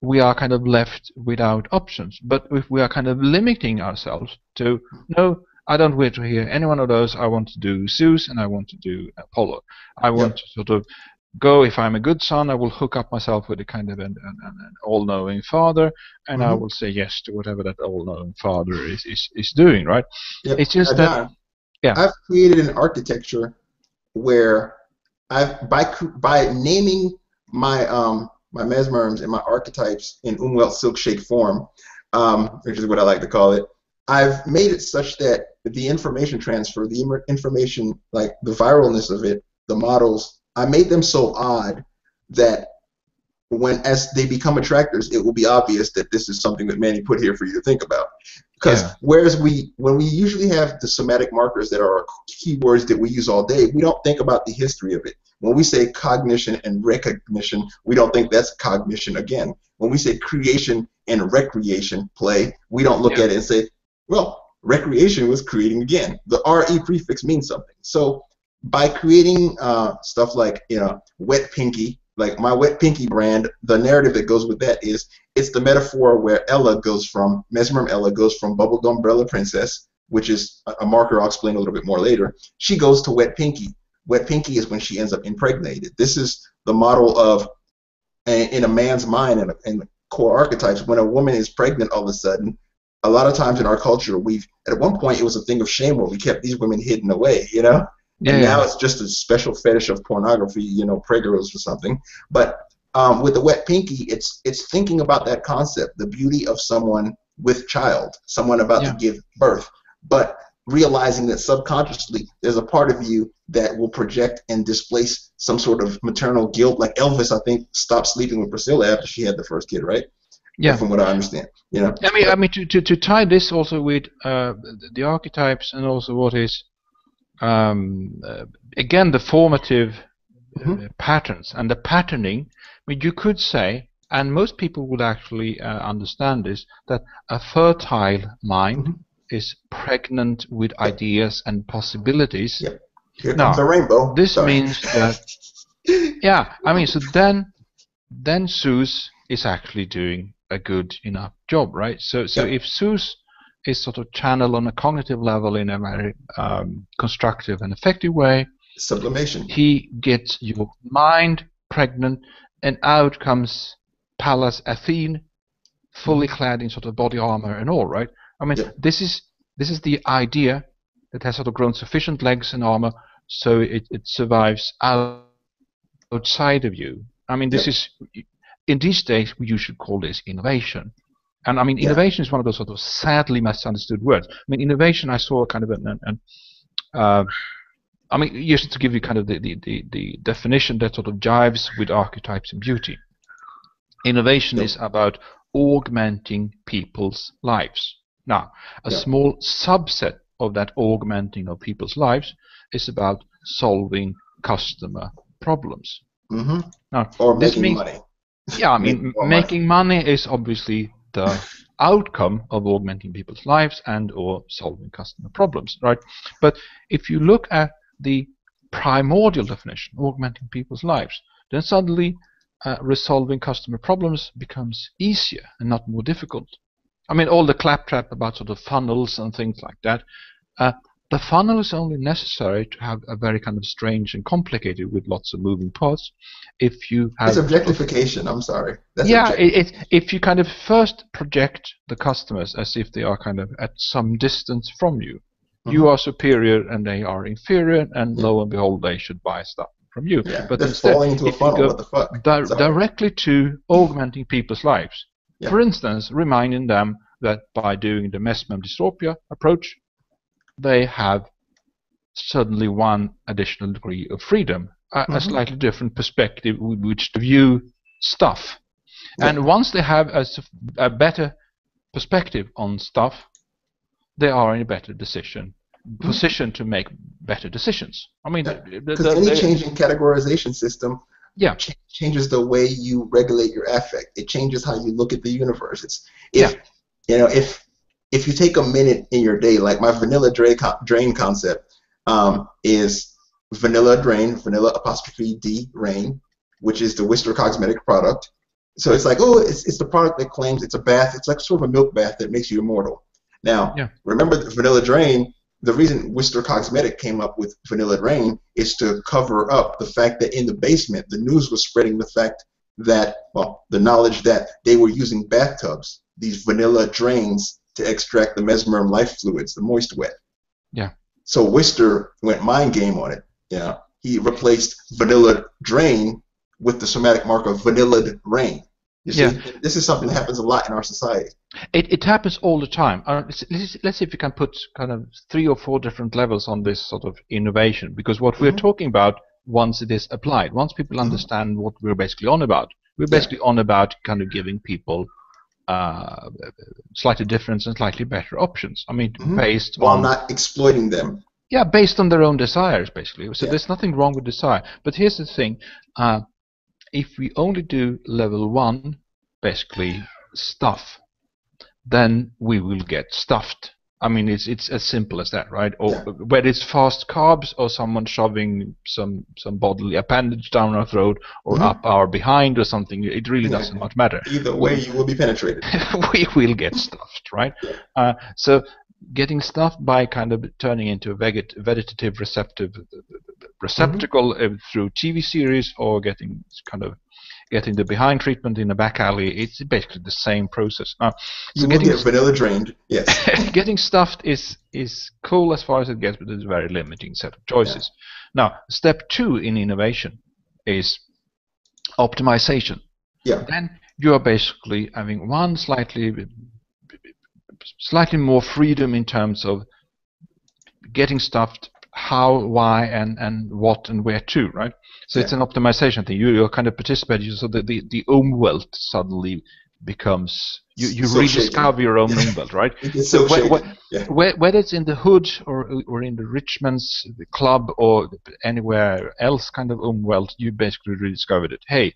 we are kind of left without options, but if we are kind of limiting ourselves to no, I don't wish to hear any one of those. I want to do Zeus and I want to do Apollo. I want to sort of go, if I'm a good son, I will hook up myself with a kind of an all-knowing father, and I will say yes to whatever that all-knowing father is doing, right? Yep. It's just that I've created an architecture where I've by naming my my mesmerums and my archetypes in Umwelt Silkshake form, which is what I like to call it, I've made it such that the information transfer, the information, like the viralness of it, the models, I made them so odd that when as they become attractors, it will be obvious that this is something that Manny put here for you to think about. Because whereas when we usually have the somatic markers that are keywords that we use all day, we don't think about the history of it. When we say cognition and recognition, we don't think that's cognition again. When we say creation and recreation, play, we don't look at it and say, well, recreation was creating again. The RE prefix means something. So by creating stuff like, you know, Wet Pinky, like my Wet Pinky brand, the narrative that goes with that is it's the metaphor where Ella goes from, Mesmerum Ella goes from Bubblegum Brella Princess, which is a marker I'll explain a little bit more later. She goes to Wet Pinky. Wet Pinky is when she ends up impregnated. This is the model of, in a man's mind and core archetypes, when a woman is pregnant all of a sudden, a lot of times in our culture, we've, at one point it was a thing of shame where we kept these women hidden away, you know? Yeah. And now it's just a special fetish of pornography, you know, pregros or something. But with the Wet Pinky, it's thinking about that concept, the beauty of someone with child, someone about to give birth, but realizing that subconsciously there's a part of you that will project and displace some sort of maternal guilt. Like Elvis, I think, stopped sleeping with Priscilla after she had the first kid, right? Yeah, from what I understand, you know. I mean, to tie this also with the archetypes and also what is again the formative patterns and the patterning. I mean, you could say, and most people would actually understand this, that a fertile mind is pregnant with ideas and possibilities. Yep. Here comes a rainbow. This means that I mean, so then Zeus is actually doing a good enough job, right? So if Zeus is sort of channeled on a cognitive level in a very constructive and effective way, sublimation. He gets your mind pregnant, and out comes Pallas Athene, fully clad in sort of body armor and all, right? I mean, this is the idea that has sort of grown sufficient legs and armor so it survives outside of you. I mean, this is. In these days, you should call this innovation. And I mean, innovation is one of those sort of sadly misunderstood words. I mean, innovation, I saw kind of I mean, just to give you kind of the definition that sort of jives with archetypes and beauty. Innovation is about augmenting people's lives. Now, a small subset of that augmenting of people's lives is about solving customer problems. Now, or this making money. Yeah, I mean, making money is obviously the outcome of augmenting people's lives and or solving customer problems, right? But if you look at the primordial definition, augmenting people's lives, then suddenly resolving customer problems becomes easier and not more difficult. I mean, all the claptrap about sort of funnels and things like that, the funnel is only necessary to have a very kind of strange and complicated with lots of moving parts. If you have it's objectification. I'm sorry. That's if you kind of first project the customers as if they are kind of at some distance from you, you are superior and they are inferior, and lo and behold, they should buy stuff from you. Yeah. But they're instead, falling into a funnel. What the fuck? Directly to augmenting people's lives. Yeah. For instance, reminding them that by doing the mesmer dystopia approach, they have suddenly one additional degree of freedom, a slightly different perspective with which to view stuff. Yeah. And once they have a better perspective on stuff, they are in a better position to make better decisions. I mean, because any change in categorization system Yeah. Changes the way you regulate your affect. It changes how you look at the universe. If you take a minute in your day, like my vanilla drain concept is vanilla drain, vanilla apostrophe D rain, which is the Whistler cosmetic product. So it's like, oh, it's the product that claims it's a bath. It's like sort of a milk bath that makes you immortal. Now, remember that vanilla drain, the reason Whistler Cosmetic came up with vanilla drain is to cover up the fact that in the basement, the news was spreading the fact that, well, the knowledge that they were using bathtubs, these vanilla drains, to extract the mesmerine life fluids, the moist wet. Yeah. So Whistler went mind game on it. Yeah. He replaced vanilla drain with the somatic marker vanilla rain. This is something that happens a lot in our society. It happens all the time. Let's see if we can put kind of 3 or 4 different levels on this sort of innovation, because what we're talking about, once it is applied, once people understand what we're basically on about, we're basically on about kind of giving people slightly different and slightly better options. I mean, based on... While not exploiting them. Yeah, based on their own desires, basically. So there's nothing wrong with desire. But here's the thing. If we only do level 1, basically stuff, then we will get stuffed. I mean, it's as simple as that, right? Or whether it's fast carbs or someone shoving some bodily appendage down our throat or up our behind or something, it really doesn't much matter. Either way, you will be penetrated. We will get stuffed, right? So getting stuffed by kind of turning into a vegetative receptive receptacle through TV series, or getting the behind treatment in a back alley, it's basically the same process. So you will get vanilla drained, yes. Getting stuffed is cool as far as it gets, but it's a very limiting set of choices. Yeah. Now, step 2 in innovation is optimization. Yeah. Then you are basically having one slightly more freedom in terms of getting stuffed, how, why, and what, and where to, right? So it's an optimization thing. You're kind of participating, so the umwelt suddenly becomes, you rediscover your own umwelt, right? So whether it's in the hood or in the Richmond's club or anywhere else kind of umwelt, you basically rediscovered it. Hey,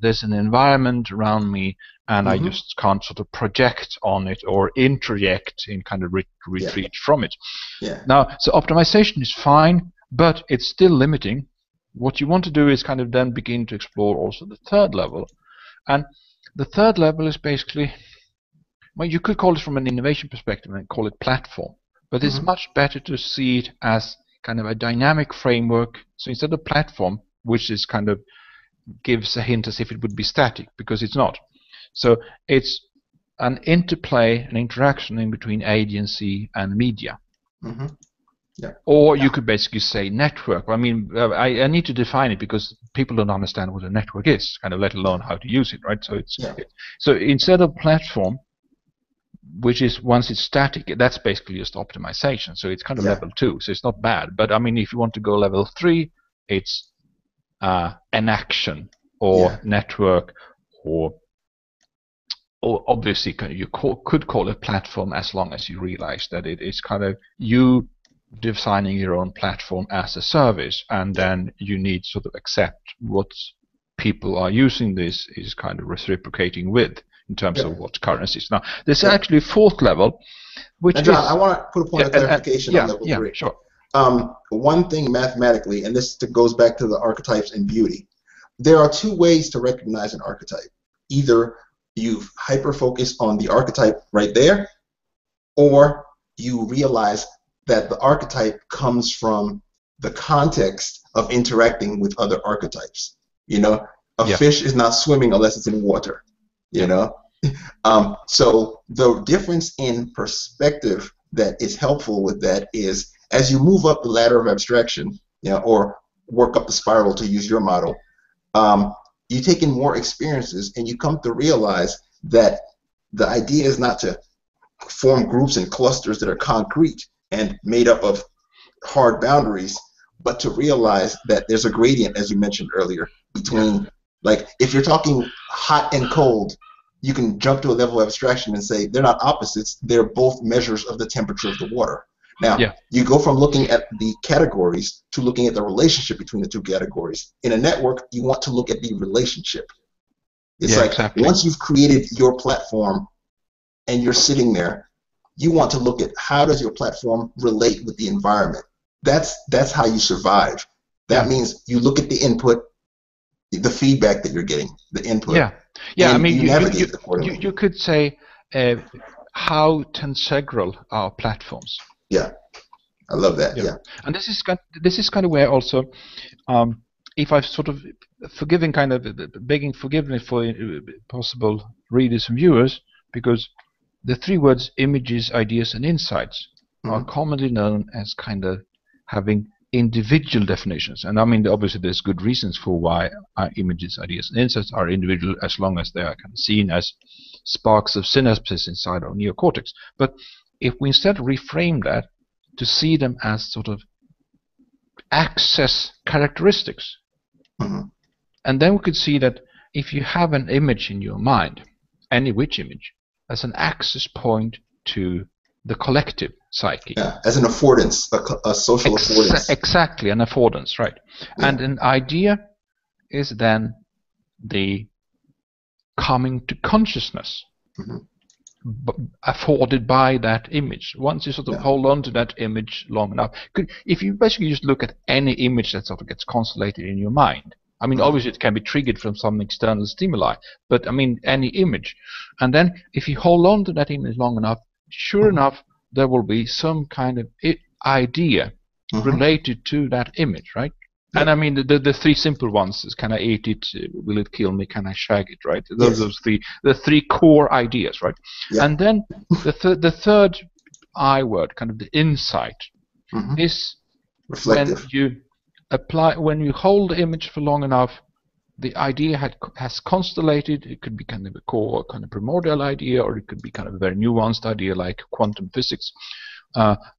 there's an environment around me, and I just can't sort of project on it or interject in kind of retreat from it. Yeah. Now, so optimization is fine, but it's still limiting. What you want to do is kind of then begin to explore also the 3rd level. And the 3rd level is basically, well, you could call it from an innovation perspective and call it platform, but it's much better to see it as kind of a dynamic framework. So instead of platform, which is kind of gives a hint as if it would be static, because it's not. So it's an interplay, an interaction in between agency and media. Or you could basically say network. I mean, I need to define it because people don't understand what a network is, kind of, let alone how to use it, right? So it's so instead of platform, which is once it's static, that's basically just optimization. So it's kind of level 2, so it's not bad. But I mean, if you want to go level 3, it's an action or network, or obviously you could call it platform, as long as you realize that it is kind of you designing your own platform as a service, and then you need sort of accept what people are using this is kind of reciprocating with in terms of what currencies. Now, there's actually a 4th level, which is... John, I want to put a point of clarification on level 3. Yeah, sure. One thing mathematically, and this goes back to the archetypes and beauty, there are 2 ways to recognize an archetype. Either you hyper-focus on the archetype right there, or you realize that the archetype comes from the context of interacting with other archetypes. You know, a fish is not swimming unless it's in water, you know? So the difference in perspective that is helpful with that is, as you move up the ladder of abstraction, you know, or work up the spiral to use your model, you take in more experiences, and you come to realize that the idea is not to form groups and clusters that are concrete and made up of hard boundaries, but to realize that there's a gradient, as you mentioned earlier, between, like, if you're talking hot and cold, you can jump to a level of abstraction and say they're not opposites, they're both measures of the temperature of the water. Now, you go from looking at the categories to looking at the relationship between the two categories. In a network, you want to look at the relationship. It's once you've created your platform and you're sitting there, you want to look at how does your platform relate with the environment. That's how you survive. That means you look at the input, the feedback that you're getting, the input. I mean, you could say how tensegral are platforms. Yeah, I love that. Yeah, and this is kind of where also, if I've sort of begging forgiveness for possible readers and viewers, because the three words images, ideas, and insights are commonly known as kind of having individual definitions. And I mean, obviously, there's good reasons for why our images, ideas, and insights are individual as long as they are kind of seen as sparks of synapses inside our neocortex. But if we instead reframe that to see them as sort of access characteristics, and then we could see that if you have an image in your mind, any which image, as an access point to the collective psyche. Yeah, as an affordance, a social affordance. Exactly, an affordance, right. Yeah. And an idea is then the coming to consciousness afforded by that image. Once you sort of hold on to that image long enough, if you basically just look at any image that sort of gets constellated in your mind, I mean, obviously it can be triggered from some external stimuli, but I mean, any image. And then if you hold on to that image long enough, sure enough, there will be some kind of idea related to that image, right? Yeah. And I mean, the three simple ones is, can I eat it, will it kill me, can I shag it, right? Those are the three core ideas, right? Yeah. And then the third I word, kind of the insight, is reflective. When you hold the image for long enough, the idea has constellated. It could be kind of a core, kind of primordial idea, or it could be kind of a very nuanced idea like quantum physics.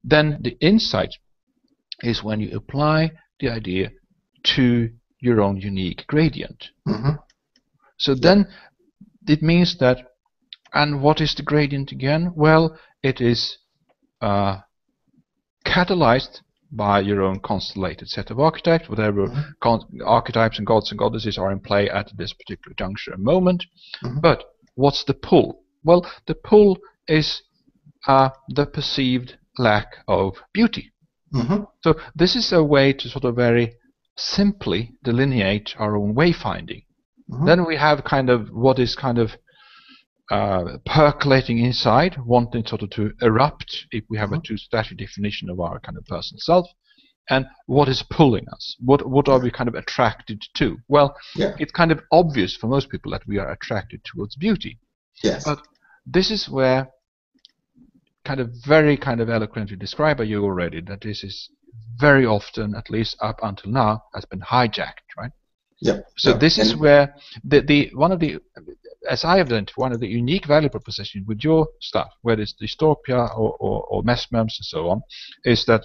Then the insight is when you apply the idea to your own unique gradient. So then it means that, and what is the gradient again? Well, it is catalyzed by your own constellated set of archetypes, whatever archetypes and gods and goddesses are in play at this particular juncture and moment. But what's the pull? Well, the pull is the perceived lack of beauty. So this is a way to sort of very simply delineate our own wayfinding. Then we have kind of what is kind of percolating inside, wanting sort of to erupt if we have a two-statue definition of our kind of personal self, and what is pulling us? What are we kind of attracted to? Well, it's kind of obvious for most people that we are attracted towards beauty. Yes. But this is where, kind of very kind of eloquently described by you already, that this is very often, at least up until now, has been hijacked, right? Yeah. So this is where one of the unique value propositions with your stuff, whether it's dystopia or mass memes and so on, is that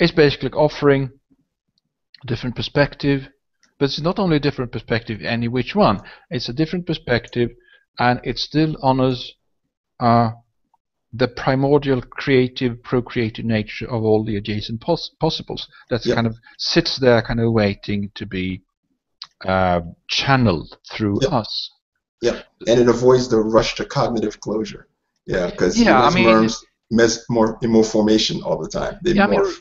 it's basically offering a different perspective, but it's not only a different perspective any which one. It's a different perspective, and it still honors the primordial creative, procreative nature of all the adjacent possibles that kind of sits there kind of waiting to be channeled through us. Yeah, and it avoids the rush to cognitive closure. Yeah, because more formation all the time.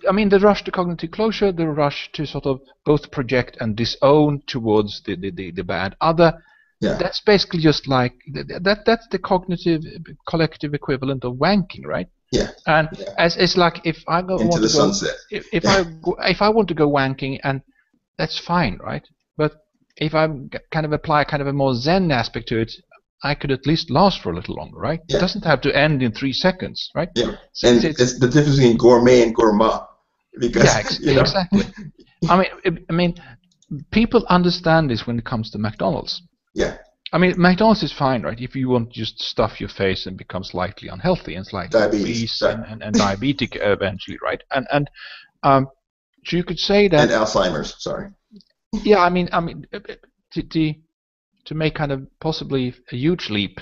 I mean, the rush to cognitive closure, the rush to sort of both project and disown towards the bad other. Yeah. That's basically just like that's the cognitive collective equivalent of wanking, right? Yeah. And as it's like if I want to go wanking, and that's fine, right? But if I kind of apply kind of a more Zen aspect to it, I could at least last for a little longer, right? Yeah. It doesn't have to end in 3 seconds, right? Yeah. So and it's the difference between gourmet and gourmand. Because, exactly. I mean, people understand this when it comes to McDonald's. Yeah. I mean, McDonald's is fine, right? If you want to just stuff your face and become slightly unhealthy and slightly obese and diabetic eventually, right? And so you could say that. And Alzheimer's, sorry. Yeah, I mean, to make kind of possibly a huge leap,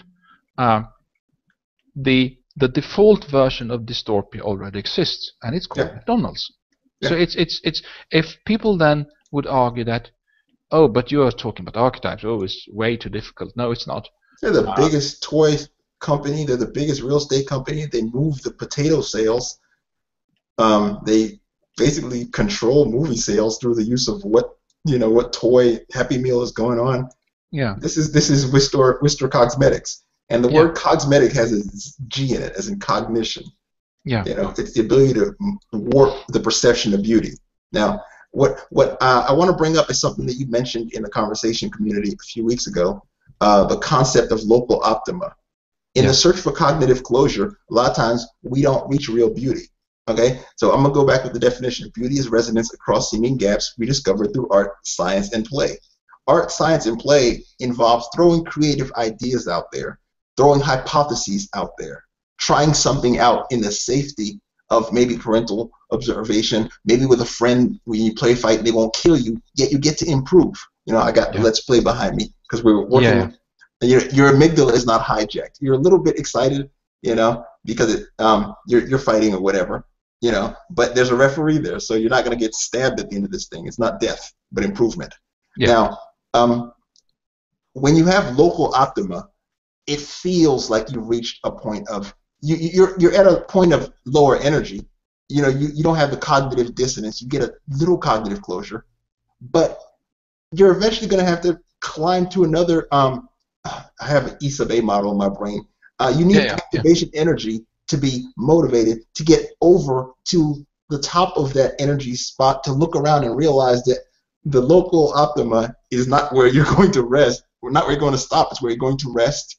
the the default version of dystopia already exists, and it's called McDonald's. Yeah. So it's if people then would argue that, oh, but you are talking about archetypes, oh, it's way too difficult. No, it's not. They're the biggest toy company. They're the biggest real estate company. They move the potato sales. They basically control movie sales through the use of what toy Happy Meal is going on. Yeah. This is Wister Cosmetics, and the word cosmetic has a G in it, as in cognition. Yeah. You know, it's the ability to warp the perception of beauty. Now, what I want to bring up is something that you mentioned in the conversation community a few weeks ago, the concept of local optima. In the search for cognitive closure, a lot of times we don't reach real beauty. Okay, so I'm gonna go back with the definition. Beauty is resonance across seeming gaps we discover through art, science, and play. Art, science, and play involves throwing creative ideas out there, throwing hypotheses out there, trying something out in the safety of maybe parental observation, maybe with a friend. When you play fight, they won't kill you, yet you get to improve. You know, I got the Let's Play behind me because we were working. Yeah. Your amygdala is not hijacked. You're a little bit excited, you know, because you're fighting or whatever, you know, but there's a referee there, so you're not going to get stabbed at the end of this thing. It's not death, but improvement. Yeah. Now, when you have local optima, it feels like you've reached a point of you're at a point of lower energy. You know, you don't have the cognitive dissonance. You get a little cognitive closure, but you're eventually going to have to climb to another. I have an E sub A model in my brain. You need activation energy to be motivated to get over to the top of that energy spot, to look around and realize that the local optima is not where you're going to rest. Not where you're going to stop. It's where you're going to rest,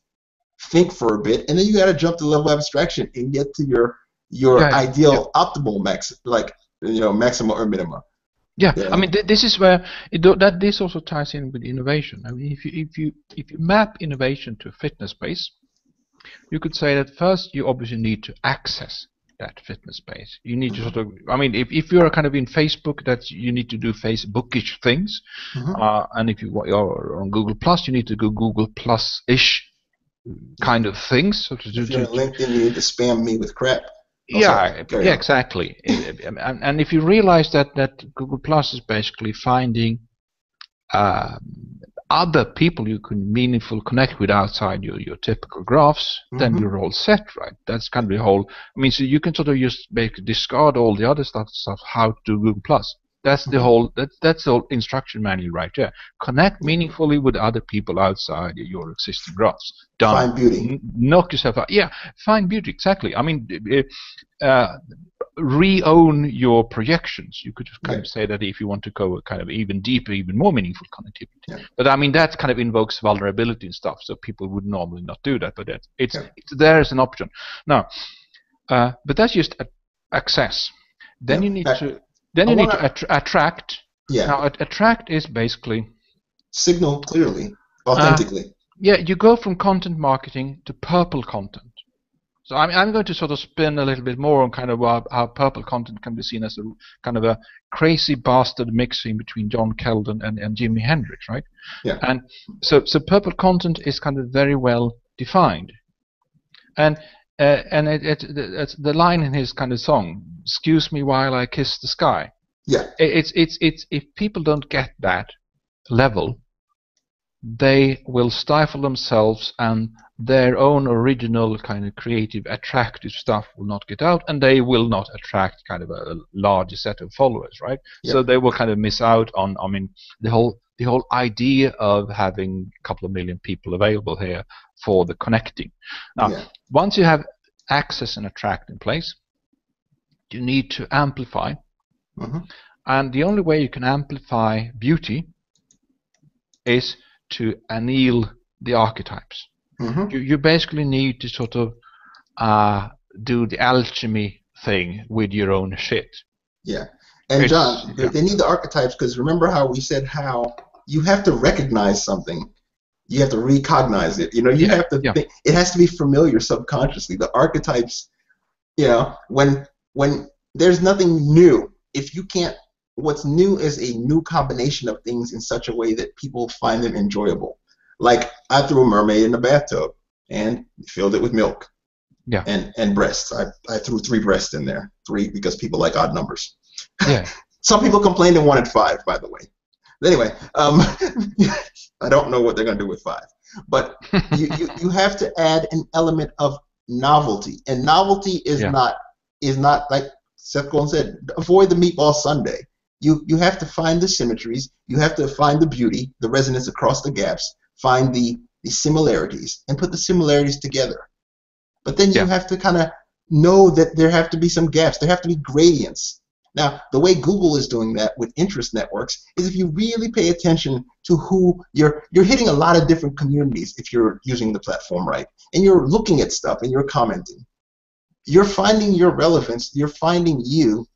think for a bit, and then you got to jump to level of abstraction and get to your ideal optimal max, like, you know, maxima or minima. Yeah, I mean, this is where this also ties in with innovation. I mean, if you map innovation to a fitness space, you could say that first you obviously need to access that fitness space. You need to sort of, I mean, if you're kind of in Facebook, that's, you need to do Facebookish things, and if you're on Google Plus, you need to do Google Plus-ish kind of things. So if you're on LinkedIn, you need to spam me with crap. Yeah, exactly. And if you realize that Google Plus is basically finding other people you can meaningfully connect with outside your typical graphs, then you're all set, right? That's kind of the whole. I mean, so you can sort of just discard all the other stuff how to Google Plus. That's the whole. That's the whole instruction manual right there. Connect meaningfully with other people outside your existing graphs. Done. Find beauty. Knock yourself out. Yeah, find beauty, exactly. I mean, re-own your projections. You could kind of say that if you want to go kind of even deeper, even more meaningful connectivity. Yeah. But I mean, that kind of invokes vulnerability and stuff. So people would normally not do that. But it's there as an option. Now, but that's just access. Then you need to. Then you need to attract. Yeah. Now, attract is basically signal clearly, authentically. You go from content marketing to purple content. So I'm going to sort of spin a little bit more on kind of how purple content can be seen as a kind of a crazy bastard mixing between John Keldon and Jimi Hendrix, right? Yeah. And so purple content is kind of very well defined, and it's the line in his kind of song, "Excuse me while I kiss the sky." Yeah. It's if people don't get that level, they will stifle themselves, and their own original kind of creative, attractive stuff will not get out, and they will not attract kind of a larger set of followers, right? Yeah. So they will kind of miss out on. I mean, the whole idea of having a couple of million people available here for the connecting. Now, once you have access and attract in place, you need to amplify, and the only way you can amplify beauty is to anneal the archetypes. You basically need to sort of do the alchemy thing with your own shit. Yeah, and John, they need the archetypes because remember how we said how you have to recognize something. You have to recognize it. You know, you have to think. It has to be familiar subconsciously. The archetypes, you know, when there's nothing new, if you can't, what's new is a new combination of things in such a way that people find them enjoyable. Like, I threw a mermaid in the bathtub and filled it with milk. Yeah. And breasts. I threw 3 breasts in there. 3 because people like odd numbers. Yeah. Some people complained and wanted 5, by the way. Anyway, I don't know what they're going to do with 5. But you have to add an element of novelty. And novelty is not like Seth Golden said, avoid the meatball Sunday. You have to find the symmetries, you have to find the beauty, the resonance across the gaps, find the similarities, and put the similarities together. But then you have to kind of know that there have to be some gaps, there have to be gradients. Now, the way Google is doing that with interest networks is if you really pay attention to who you're hitting a lot of different communities if you're using the platform right, and you're looking at stuff and you're commenting. You're finding your relevance, you're finding you,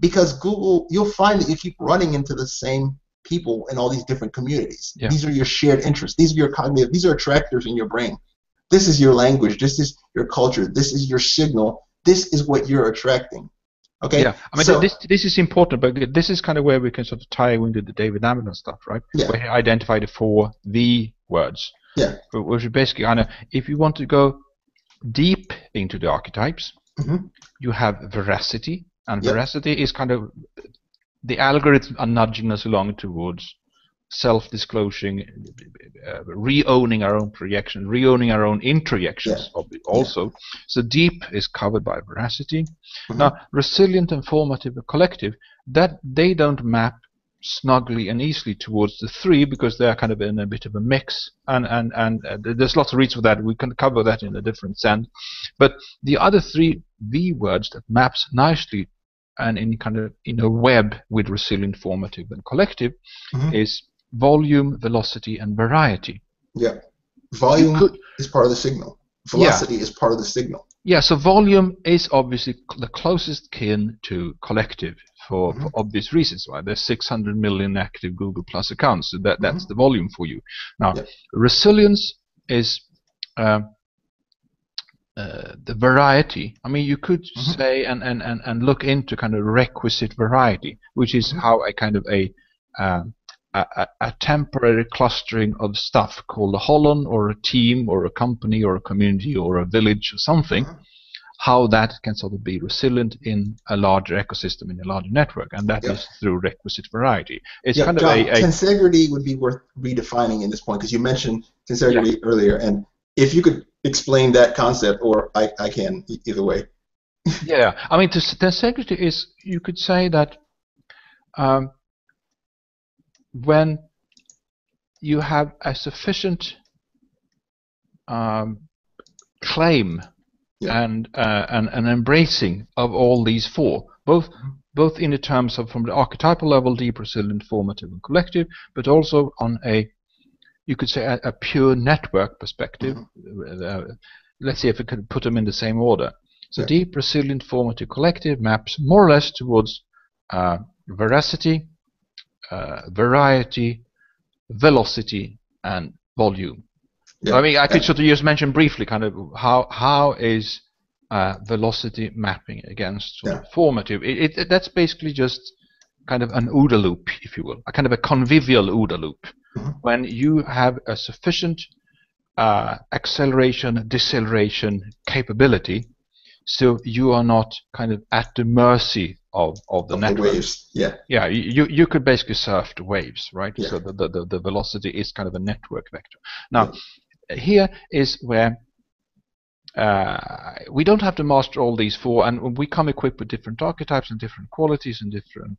because Google, you'll find that you keep running into the same people in all these different communities. Yeah. These are your shared interests, these are your cognitive, these are attractors in your brain. This is your language, this is your culture, this is your signal, this is what you're attracting. Okay. Yeah, I mean, so this is important, but this is kind of where we can sort of tie into the David Amidon stuff, right? Yeah. Where he identified the 4 words. Yeah. Which is basically, I know, if you want to go deep into the archetypes, mm-hmm. you have veracity, and veracity is kind of the algorithms are nudging us along towards self-disclosing, re-owning our own projection, re-owning our own introjections also. So deep is covered by veracity. Mm-hmm. Now, resilient and formative collective, that they don't map snugly and easily towards the 3 because they are kind of in a bit of a mix, and there's lots of reasons for that. We can cover that in a different sense. But the other 3 V words that maps nicely and in kind of in a web with resilient, formative, and collective is volume, velocity, and variety. Yeah. Volume is part of the signal. Velocity is part of the signal. Yeah, so volume is obviously the closest kin to collective for obvious reasons. Right? There's 600 million active Google Plus accounts, so that's the volume for you. Now, resilience is the variety. I mean, you could say and look into kind of requisite variety, which is how a kind of a temporary clustering of stuff called a holon or a team or a company or a community or a village or something, how that can sort of be resilient in a larger ecosystem, in a larger network, and that is through requisite variety. It's kind of a tensegrity would be worth redefining in this point, because you mentioned tensegrity earlier, and if you could explain that concept, or I can, either way. I mean, tensegrity is, you could say that when you have a sufficient claim and an embracing of all these 4, both in the terms of from the archetypal level, deep, resilient, formative, and collective, but also on a, you could say, a pure network perspective. Let's see if we could put them in the same order. So deep, resilient, formative, collective maps more or less towards veracity, variety, velocity, and volume. Yeah. I mean, I could sort of just mention briefly kind of how is velocity mapping against sort of formative. It that's basically just kind of an OODA loop, if you will, a kind of a convivial OODA loop, when you have a sufficient acceleration, deceleration capability, so you are not kind of at the mercy of the network. Waves. Yeah. You could basically surf the waves, right? Yeah. So the velocity is kind of a network vector. Now, here is where we don't have to master all these 4, and we come equipped with different archetypes and different qualities and different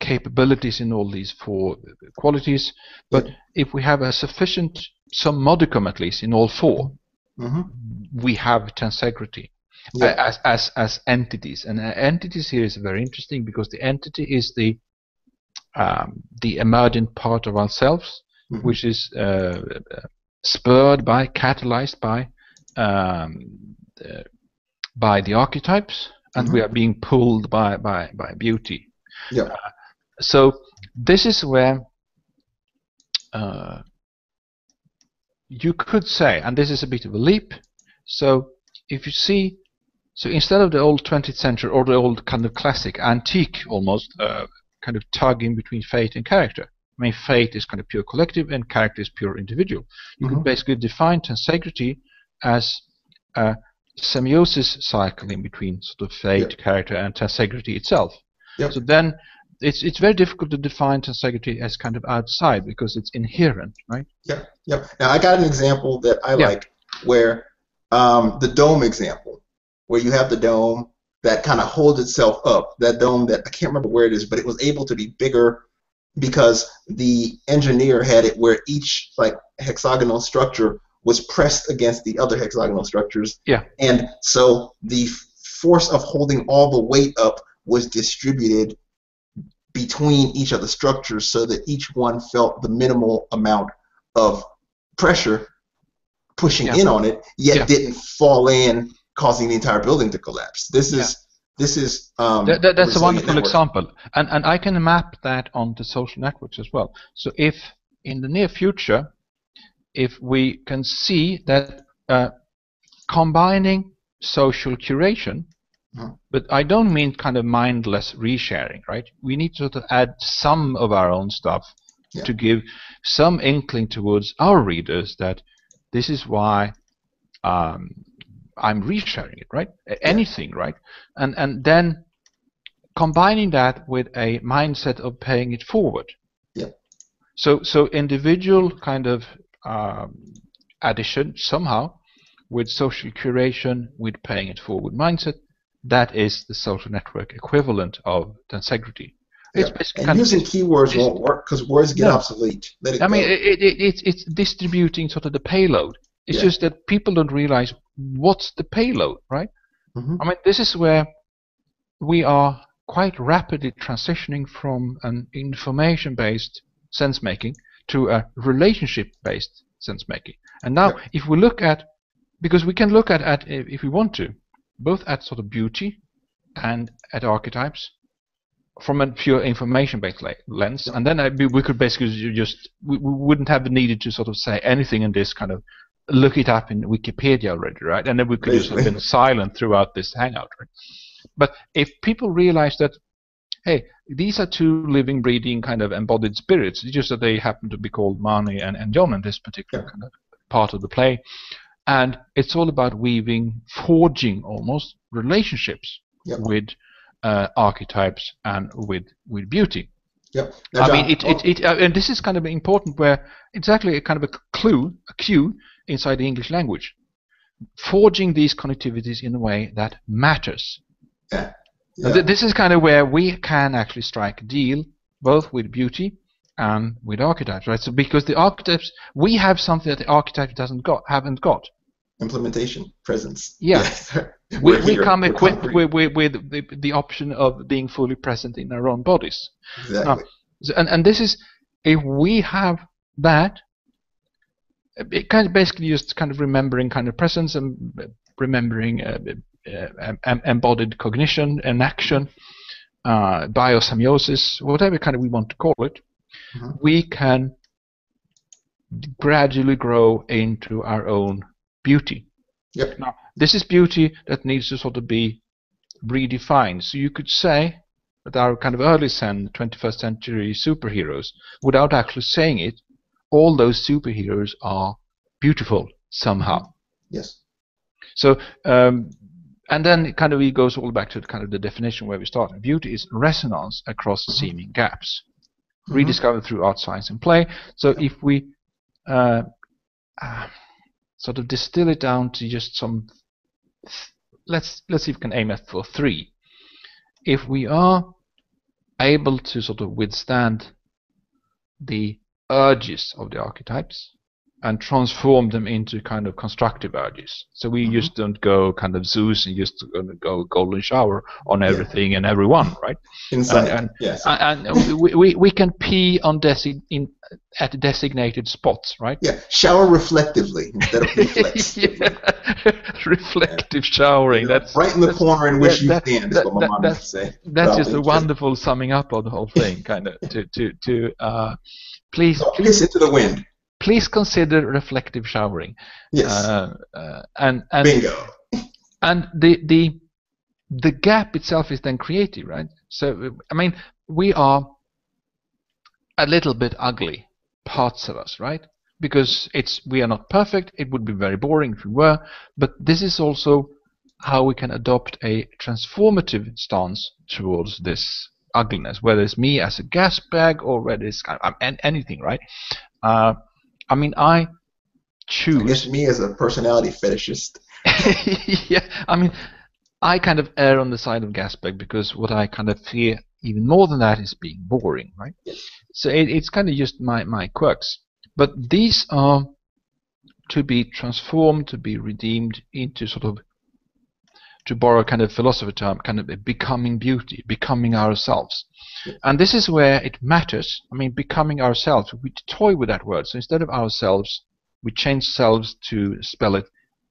capabilities in all these 4 qualities. But if we have a sufficient, some modicum at least, in all 4, we have tensegrity as entities, and entities here is very interesting because the entity is the emergent part of ourselves, which is spurred by, catalyzed by the archetypes, and we are being pulled by beauty. Yeah. So this is where you could say, and this is a bit of a leap, so if you see, so instead of the old 20th century or the old kind of classic, antique almost, kind of tug in between fate and character. I mean, fate is kind of pure collective and character is pure individual. You could basically define tensegrity as a semiosis cycle in between sort of fate, character, and tensegrity itself. Yep. So then it's very difficult to define tensegrity as kind of outside because it's inherent, right? Yeah, yeah. Now I got an example that I like where the dome example, where you have the dome that kind of holds itself up, that dome that I can't remember where it is, but it was able to be bigger because the engineer had it where each like hexagonal structure was pressed against the other hexagonal structures. Yeah. And so the force of holding all the weight up was distributed between each of the structures so that each one felt the minimal amount of pressure pushing in on it, yet didn't fall in, causing the entire building to collapse. This is that's a wonderful example, and I can map that onto social networks as well. So if in the near future, if we can see that combining social curation, but I don't mean kind of mindless resharing, right? We need to sort of add some of our own stuff to give some inkling towards our readers that this is why I'm resharing it, right? Anything, right? And then combining that with a mindset of paying it forward. Yeah. So individual kind of addition somehow with social curation, with paying it forward mindset, that is the social network equivalent of tensegrity. Yeah. And using keywords won't work because words get obsolete. I mean, it's distributing sort of the payload. It's just that people don't realize what's the payload, right? Mm-hmm. I mean, this is where we are quite rapidly transitioning from an information-based sense-making to a relationship-based sense-making. And now, if we look at, because we can look at if we want to, both at sort of beauty and at archetypes from a pure information-based lens, and then we could basically just, we wouldn't have needed to sort of say anything in this kind of, look it up in Wikipedia already, right? And then we could just have been silent throughout this hangout, right? But if people realize that, hey, these are two living, breathing kind of embodied spirits, it's just that they happen to be called Manny and John in this particular kind of part of the play, and it's all about weaving, forging almost relationships with archetypes and with beauty. Yeah. Now, John, I mean, and this is kind of important where it's actually a kind of a cue inside the English language, forging these connectivities in a way that matters. Yeah. Yeah. This is kind of where we can actually strike a deal both with beauty and with archetypes, right? So because the archetypes, we have something that the archetype haven't got. Implementation, presence. Yeah. We come equipped with the option of being fully present in our own bodies. Exactly. Now, and this is, if we have that, it kind of basically just kind of remembering kind of presence and remembering embodied cognition and action, biosemiosis, whatever kind of we want to call it, we can gradually grow into our own beauty. Yep. Now, this is beauty that needs to sort of be redefined. So you could say that our kind of early 21st century superheroes, without actually saying it, all those superheroes are beautiful somehow. Yes. So, and then it kind of goes all back to kind of the definition where we started. Beauty is resonance across seeming gaps, rediscovered through art, science, and play. So if we sort of distill it down to just some, let's see if we can aim at for three. If we are able to sort of withstand the urges of the archetypes and transform them into kind of constructive urges, so we just don't go kind of Zeus and just go golden shower on everything and everyone, right? Inside. And we can pee on at designated spots, right? Yeah, shower reflectively instead of reflex. Reflective showering. That's right in the corner in which you stand. Is what my mom used to say. That's just a wonderful summing up of the whole thing, kind of please into the wind. Please consider reflective showering. Yes. And bingo. And the gap itself is then creative, right? So I mean, we are a little bit ugly, parts of us, right? because it's we are not perfect. It would be very boring if we were, but this is also how we can adopt a transformative stance towards this ugliness, whether it's me as a gas bag or whether it's anything, right? I mean, I choose. I guess me as a personality fetishist. Yeah, I mean, I kind of err on the side of gas bag because what I kind of fear even more than that is being boring, right? Yes. So it's kind of just my quirks. But these are to be transformed, to be redeemed into sort of, to borrow a kind of philosopher term, kind of becoming beauty, becoming ourselves. Yes. And this is where it matters. I mean, becoming ourselves, we toy with that word. So instead of ourselves, we change selves to spell it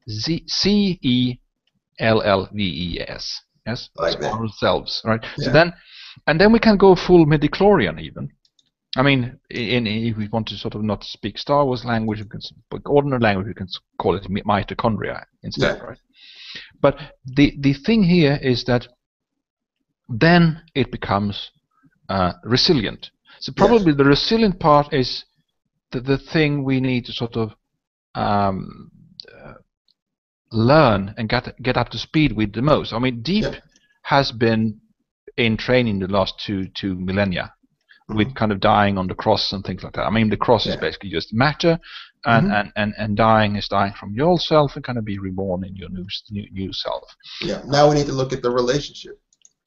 C-E-L-L-V-E-S. Yes, like that. Ourselves, right? Yeah. So then, and then we can go full midichlorian even. I mean, if we want to sort of not speak Star Wars language, we can speak ordinary language, we can call it mitochondria instead, yeah. Right? But the thing here is that then it becomes resilient. So probably yes. The resilient part is the thing we need to sort of learn and get up to speed with the most. I mean, Deep yeah. has been in training the last two millennia with kind of dying on the cross and things like that. I mean, the cross yeah. is basically just matter, and, and dying is dying from your old self and kind of be reborn in your new self. Yeah. Now we need to look at the relationship.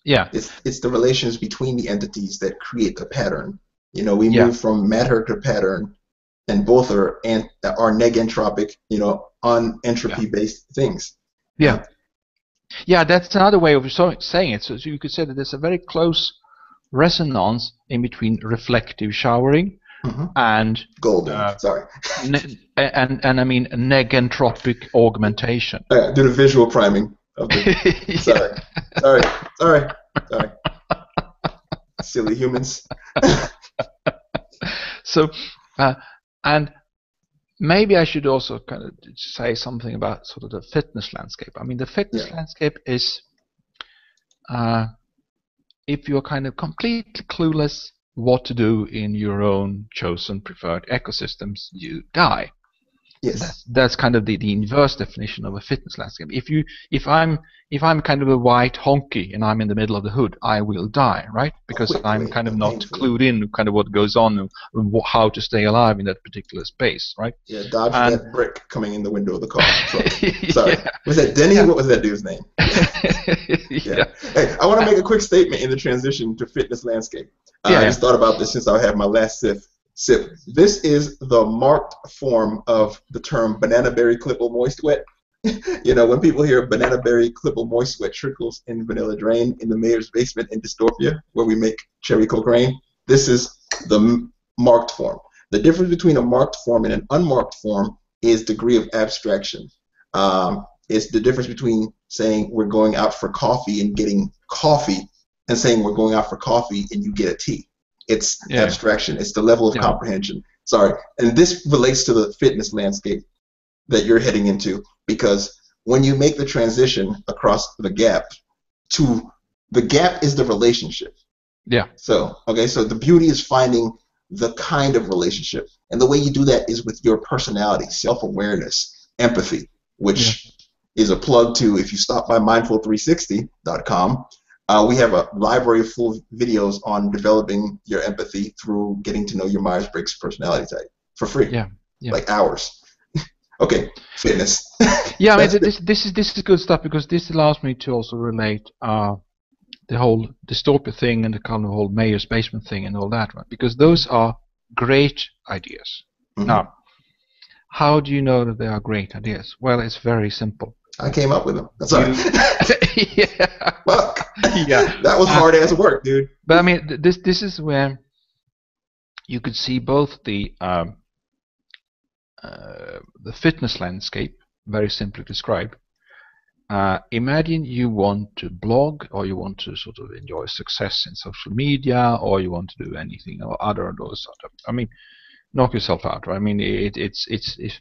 Yeah. It's the relations between the entities that create the pattern. You know, we yeah. move from matter to pattern, and both are negentropic, you know, unentropy-based yeah. things. Yeah. Yeah, that's another way of saying it. So you could say that there's a very close resonance in between reflective showering and golden, sorry, and I mean negentropic augmentation. Do the visual priming of the sorry, silly humans. So, and maybe I should also kind of say something about sort of the fitness landscape. I mean, the fitness yeah. landscape is. If you're kind of completely clueless what to do in your own chosen preferred ecosystems, you die. Yes, that's kind of the inverse definition of a fitness landscape. If I'm kind of a white honky and I'm in the middle of the hood, I will die, right? Because I'm kind of not clued in kind of what goes on and how to stay alive in that particular space, right? Yeah, dodge that brick coming in the window of the car. Sorry. Yeah. Was that Denny? Yeah. What was that dude's name? Yeah. Hey, I want to make a quick statement in the transition to fitness landscape. I just thought about this since I had my last sip. This is the marked form of the term banana berry clipple moist wet. You know, when people hear banana berry clipple moist wet trickles in vanilla drain in the mayor's basement in Dystopia, where we make cherry cocaine, this is the marked form. The difference between a marked form and an unmarked form is degree of abstraction. It's the difference between saying we're going out for coffee and getting coffee and saying we're going out for coffee and you get a tea. It's yeah. abstraction. It's the level of yeah. comprehension. Sorry. And this relates to the fitness landscape that you're heading into, because when you make the transition across the gap to the gap is the relationship. Yeah. So, okay, so the beauty is finding the kind of relationship. And the way you do that is with your personality, self-awareness, empathy, which yeah. is a plug to if you stop by mindful360.com. We have a library of full videos on developing your empathy through getting to know your Myers-Briggs personality type for free. Yeah, yeah. Like hours. Okay, fitness. Yeah, I mean, this is good stuff because this allows me to also relate the whole Dystopia thing and the kind of whole Mayor's Basement thing and all that, right? Because those are great ideas. Mm-hmm. Now, how do you know that they are great ideas? Well, it's very simple. I came up with them. That's all right. Yeah. Fuck. Yeah. That was hard ass work, dude. But I mean, this is where you could see both the fitness landscape, very simply described. Imagine you want to blog, or you want to sort of enjoy success in social media, or you want to do anything or other of those sort of. I mean, knock yourself out, right? I mean, it's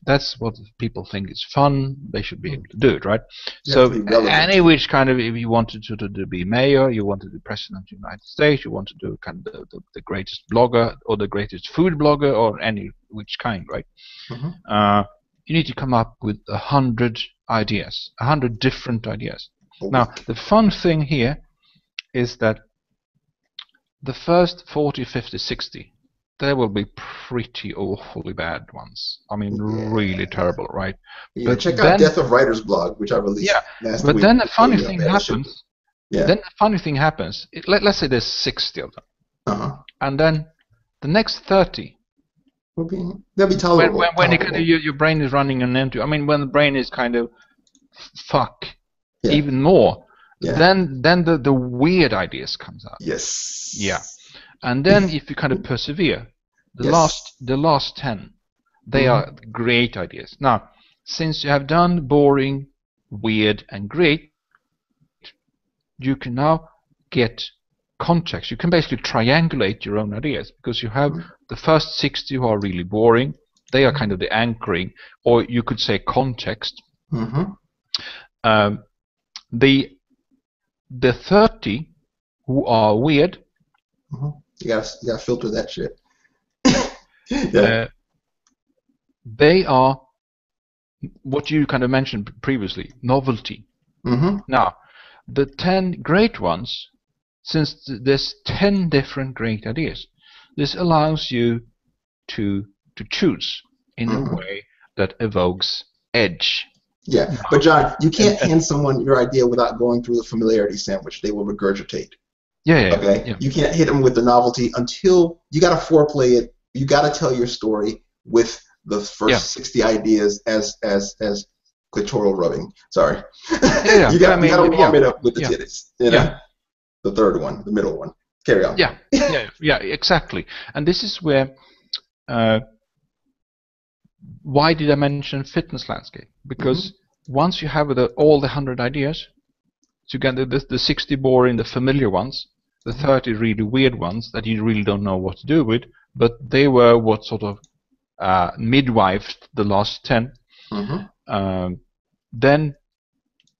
that's what people think is fun, they should be able to do it, right? You so any which kind of, if you wanted to be mayor, you wanted to be president of the United States, you want to do kind of the greatest blogger or the greatest food blogger or any which kind, right? Mm-hmm. You need to come up with 100 ideas, 100 different ideas. Now, the fun thing here is that the first 40, 50, 60, there will be pretty awfully bad ones. I mean, really terrible, right? Yeah, but check out Death of Writer's blog, which I released last week. But then the funny thing happens. Yeah. Then the funny thing happens. Let's say there's 60 of them. Uh-huh. And then the next 30. They'll be tolerable. When it kind of, your brain is running on empty. I mean, when the brain is kind of even more, then the weird ideas comes out. Yes. Yeah. And then if you kind of persevere, the last 10, they are great ideas. Now, since you have done boring, weird, and great, you can now get context. You can basically triangulate your own ideas because you have the first 60 who are really boring. They are kind of the anchoring, or you could say context. Mm-hmm. The 30 who are weird. Mm-hmm. You gotta filter that shit. They are what you kind of mentioned previously, novelty. Mm-hmm. Now, the 10 great ones, since there's 10 different great ideas, this allows you to choose in a way that evokes edge. Yeah, but John, you can't hand someone your idea without going through the familiarity sandwich. They will regurgitate. Yeah. You can't hit them with the novelty until you got to foreplay it. You got to tell your story with the first 60 ideas as clitoral rubbing. Sorry. Yeah. You got to warm it up with the titties. You know? Yeah. The third one, the middle one. Carry on. Yeah. Exactly. And this is where. Why did I mention fitness landscape? Because once you have all the 100 ideas, you get the 60 boring, the familiar ones, the 30 really weird ones that you really don't know what to do with, but they were what sort of midwifed the last 10. Mm-hmm. Then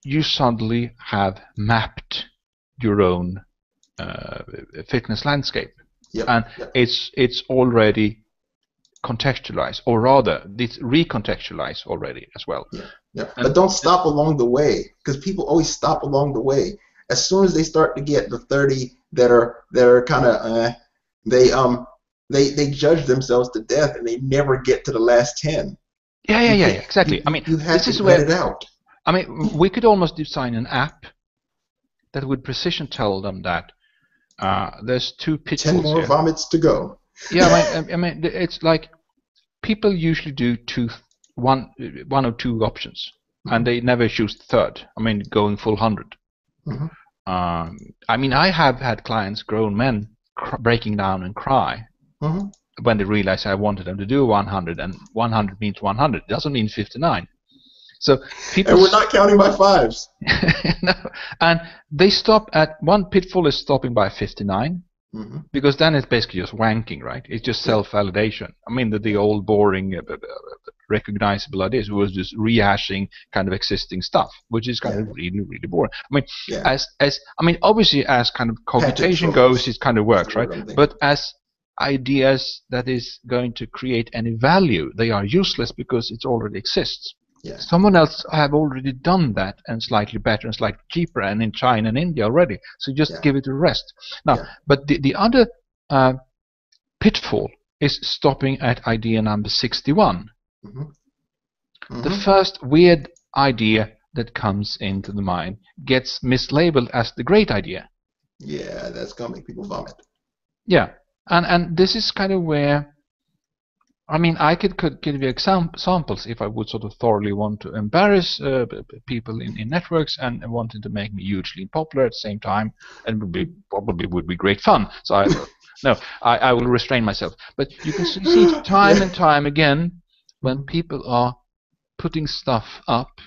you suddenly have mapped your own fitness landscape, and it's already contextualize, or rather, it's recontextualize already as well. Yeah. But don't stop along the way, because people always stop along the way. As soon as they start to get the 30 that are kind of, they judge themselves to death, and they never get to the last 10. Yeah, exactly. I mean, you have to let it out. I mean, we could almost design an app that would precision tell them that there's two pitfalls. 10 more vomits to go. Yeah, I mean, it's like people usually do one or two options, and they never choose the third. I mean, going full 100. Mm-hmm. I mean, I have had clients, grown men, breaking down and cry when they realize I wanted them to do 100, and 100 means 100. It doesn't mean 59. So people and we're not counting by fives. No, and they stop at one pitfall is stopping by 59. Mm-hmm. Because then it's basically just wanking, right? It's just self-validation. I mean, the old boring, recognizable ideas was just rehashing kind of existing stuff, which is kind of really, really boring. I mean, obviously, as kind of computation goes, it kind of works, right? But as ideas that is going to create any value, they are useless because it already exists. Yeah. Someone else have already done that, and slightly better and slightly cheaper, and in China and India already. So just give it a rest. Now, but the other pitfall is stopping at idea number 61. Mm-hmm. Mm-hmm. The first weird idea that comes into the mind gets mislabeled as the great idea. Yeah, that's going to make people vomit. Yeah, and this is kind of where... I mean, I could give you examples if I would sort of thoroughly want to embarrass people in networks and wanted to make me hugely popular at the same time, and would be great fun. So I will restrain myself. But you can see time and time again when people are putting stuff up,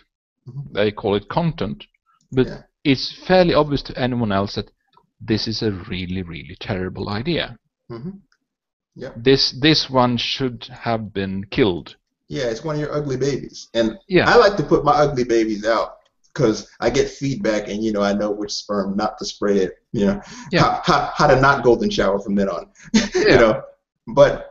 they call it content, but it's fairly obvious to anyone else that this is a really, really terrible idea. Mm-hmm. Yeah. This one should have been killed. Yeah, it's one of your ugly babies. And yeah. I like to put my ugly babies out because I get feedback and, you know, I know which sperm not to spray it, you know, yeah. How to not golden shower from then on, yeah. You know. But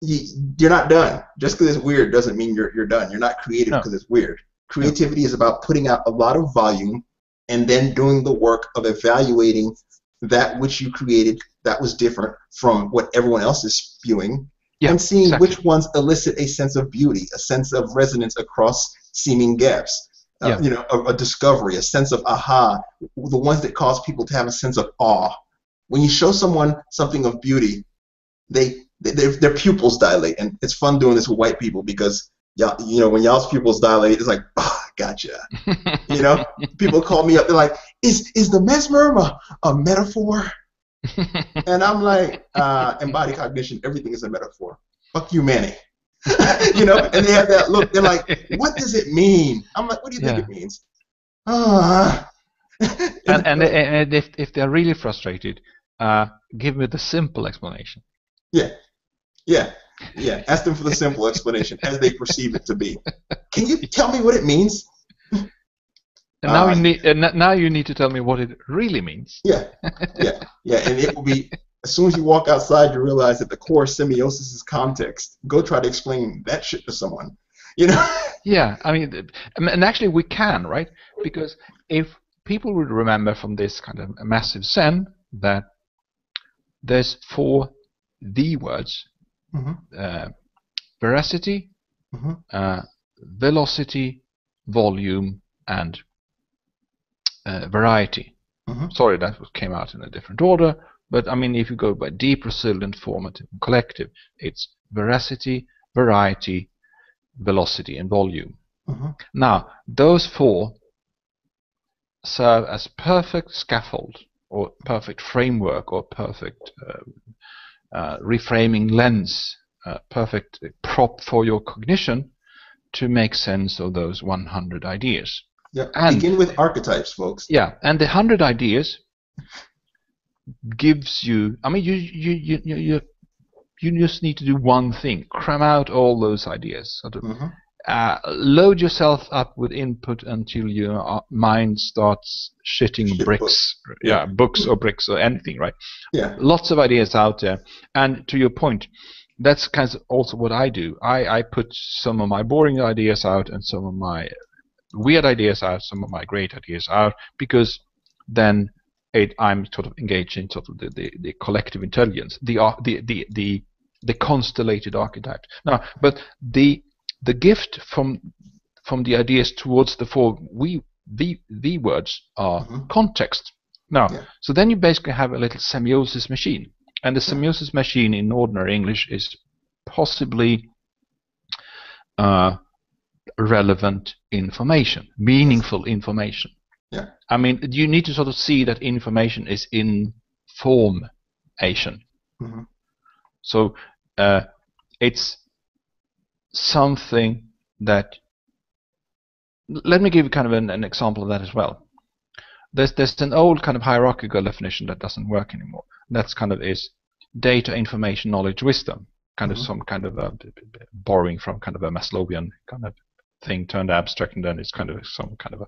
you're not done. Just because it's weird doesn't mean you're done. You're not creative because it's weird. Creativity is about putting out a lot of volume and then doing the work of evaluating that which you created that was different from what everyone else is spewing, yeah, and seeing exactly. which ones elicit a sense of beauty, a sense of resonance across seeming gaps, yeah. You know, a discovery, a sense of aha, the ones that cause people to have a sense of awe. When you show someone something of beauty, their pupils dilate, and it's fun doing this with white people because, you know, when y'all's pupils dilate, it's like, ah, gotcha. You know, people call me up, they're like, is the mesmer a metaphor? And I'm like, embodied cognition, everything is a metaphor. Fuck you, Manny. You know, and they have that look. They're like, what does it mean? I'm like, what do you think it means? And if they're really frustrated, give me the simple explanation. Yeah, yeah, yeah. Ask them for the simple explanation as they perceive it to be. Can you tell me what it means? And now you need to tell me what it really means. Yeah, yeah, yeah. And it will be, as soon as you walk outside, you realize that the core semiosis is context. Go try to explain that shit to someone. You know? Yeah, I mean, and actually we can, right? Because if people would remember from this kind of massive sin that there's 4 the words, veracity, velocity, volume, and variety. Sorry, that came out in a different order, but I mean, if you go by deep, resilient, formative, and collective, it's veracity, variety, velocity, and volume. Now, those 4 serve as perfect scaffold, or perfect framework, or perfect reframing lens, perfect prop for your cognition to make sense of those 100 ideas. Yeah, and begin with archetypes, folks. Yeah, and the 100 ideas gives you. I mean, you just need to do one thing: cram out all those ideas. Sort of load yourself up with input until your mind starts shitting bricks. Yeah, books or bricks or anything, right? Yeah, lots of ideas out there. And to your point, that's kind of also what I do. I put some of my boring ideas out and some of my weird ideas out, some of my great ideas out, because then I'm sort of engaged in sort of the collective intelligence, the constellated archetypes. Now, but the gift from the ideas towards the 4 the words are context. Now, so then you basically have a little semiosis machine, and the semiosis machine in ordinary English is possibly relevant information, meaningful information. Yeah. I mean, you need to sort of see that information is in formation. So it's something that. Let me give you kind of an example of that as well. There's an old kind of hierarchical definition that doesn't work anymore. That's kind of is data, information, knowledge, wisdom. Kind of some kind of borrowing from kind of a Maslowian kind of thing turned abstract, and then it's kind of some kind of a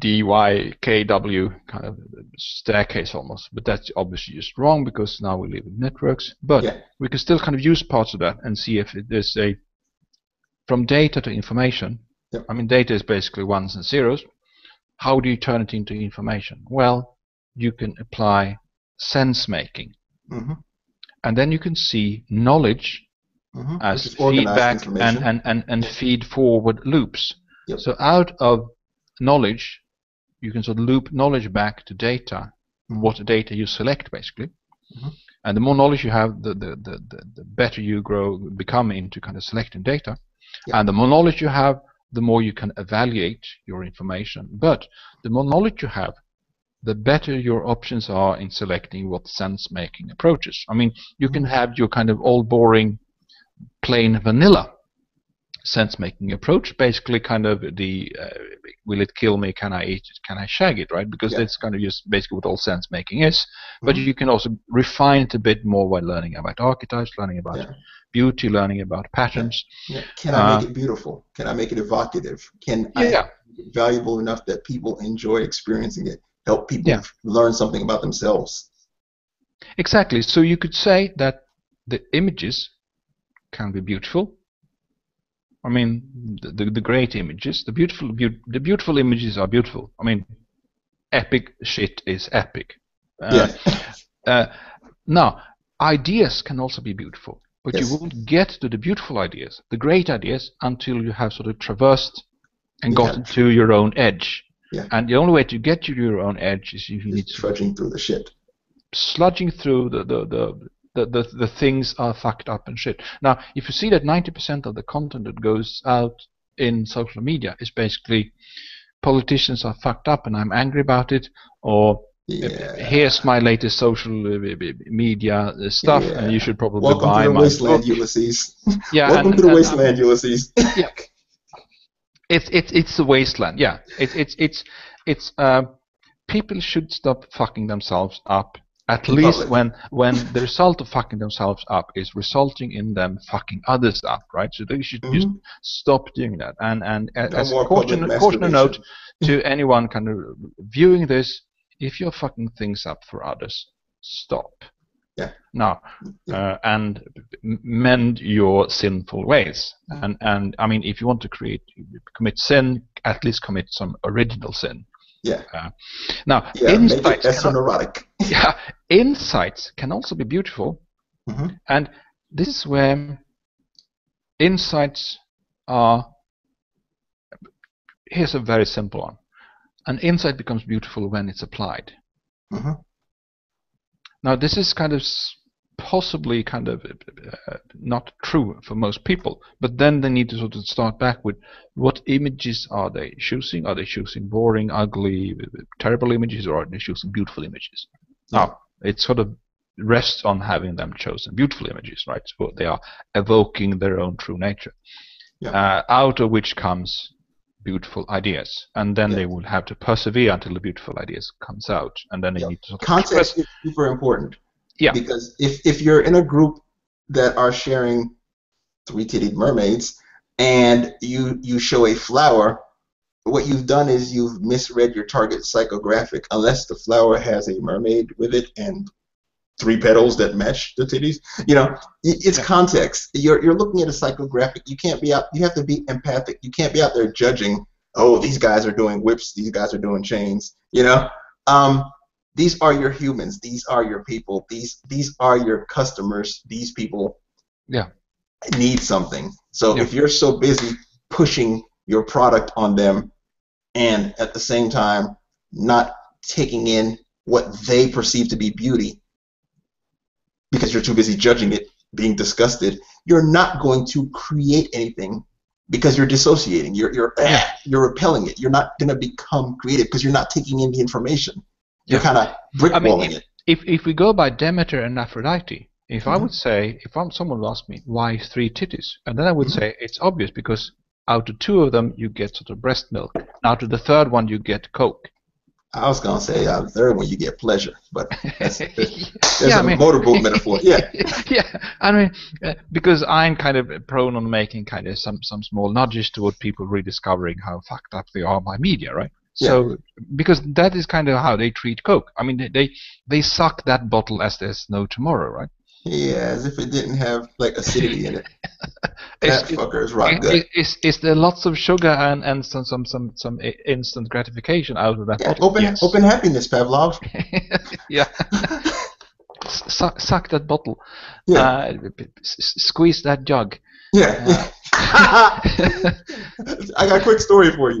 DYKW kind of staircase almost. But that's obviously just wrong because now we live in networks. But we can still kind of use parts of that and see if there's a from data to information. I mean, data is basically ones and zeros. How do you turn it into information? Well, you can apply sense making, and then you can see knowledge as feedback and feed forward loops. So out of knowledge, you can sort of loop knowledge back to data, what data you select basically. And the more knowledge you have, the better you grow, become into kind of selecting data. And the more knowledge you have, the more you can evaluate your information. But the more knowledge you have, the better your options are in selecting what sense-making approaches. I mean, you can have your kind of all boring, plain vanilla sense-making approach, basically kind of the will it kill me, can I eat it, can I shag it, right? Because that's kind of just basically what all sense-making is. Mm-hmm. But you can also refine it a bit more by learning about archetypes, learning about beauty, learning about patterns. Yeah. Yeah. Can I make it beautiful? Can I make it evocative? Can I make it valuable enough that people enjoy experiencing it, help people learn something about themselves? Exactly. So you could say that the images can be beautiful. I mean, the great images, the beautiful images are beautiful. I mean, epic shit is epic. Now, ideas can also be beautiful, but you won't get to the beautiful ideas, the great ideas, until you have sort of traversed and gotten to your own edge. Yeah. And the only way to get to your own edge is if you need to trudging through the shit. Sludging through the things are fucked up and shit. Now, if you see that 90% of the content that goes out in social media is basically politicians are fucked up and I'm angry about it, or here's my latest social media stuff, and you should probably buy my book. Ulysses. Welcome to the wasteland, Ulysses. Yeah. It's the wasteland. Yeah. People should stop fucking themselves up. At least when the result of fucking themselves up is resulting in them fucking others up, right? So they should just stop doing that. And as a cautionary note to anyone kind of viewing this, if you're fucking things up for others, stop. Yeah. Now, and mend your sinful ways. And I mean, if you want to commit sin, at least commit some original sin. Yeah. Now, insights can also be beautiful, and this is where insights are. Here's a very simple one: an insight becomes beautiful when it's applied. Now, this is kind of possibly kind of not true for most people, but then they need to sort of start back with what images are they choosing? Are they choosing boring, ugly, terrible images, or are they choosing beautiful images? Now, it sort of rests on having them chosen beautiful images, right? So they are evoking their own true nature, out of which comes beautiful ideas, and then they will have to persevere until the beautiful ideas comes out, and then they need to sort of context is super important. Yeah. Because if you're in a group that are sharing three-titted mermaids and you show a flower, what you've done is you've misread your target psychographic, unless the flower has a mermaid with it and three petals that match the titties. You know, it's context. You're looking at a psychographic. You can't be out. You have to be empathic. You can't be out there judging. Oh, these guys are doing whips. These guys are doing chains. You know. These are your humans. These are your people. These are your customers. These people need something. So if you're so busy pushing your product on them and at the same time not taking in what they perceive to be beauty because you're too busy judging it, being disgusted, you're not going to create anything because you're dissociating. You're repelling it. You're not going to become creative because you're not taking in the information. You're kind of brickballing it. If we go by Demeter and Aphrodite, if I would say, someone would ask me, why three titties? And then I would say, it's obvious because out of two of them, you get sort of breast milk. And out of the third one, you get Coke. I was going to say, out of the third one, you get pleasure. But there's a motorboat metaphor. I mean, because I'm kind of prone on making kind of some small nudges toward people rediscovering how fucked up they are by media, right? So, because that is kind of how they treat Coke. I mean, they suck that bottle as there's no tomorrow, right? Yeah, as if it didn't have, like, acidity in it. That fucker is rock good. Is there lots of sugar and some instant gratification out of that bottle? Open happiness, Pavlov. Suck that bottle. Yeah. Squeeze that jug. Yeah. I got a quick story for you.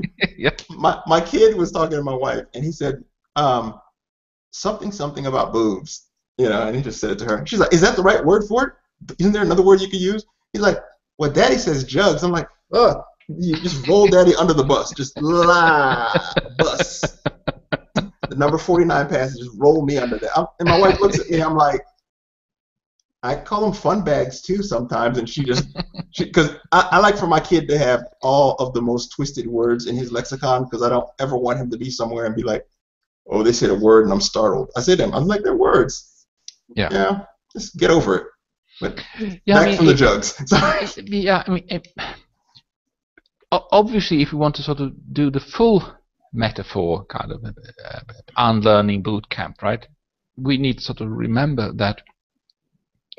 My kid was talking to my wife, and he said something about boobs, you know, and he just said it to her. She's like, "Is that the right word for it? Isn't there another word you could use?" He's like, "Well, Daddy says jugs." I'm like, "Ugh, you just roll Daddy under the bus, just bus." The number 49 passage just rolled me under that, and my wife looks at me. I'm like, I call them fun bags too sometimes, and she just because I like for my kid to have all of the most twisted words in his lexicon because I don't ever want him to be somewhere and be like, oh, they said a word and I'm startled. I said them. I'm like, they're words. Yeah. Yeah. Just get over it. But yeah, back from the jugs. Sorry. Yeah, I mean, obviously, if you want to sort of do the full metaphor kind of unlearning boot camp, right? We need to sort of remember that.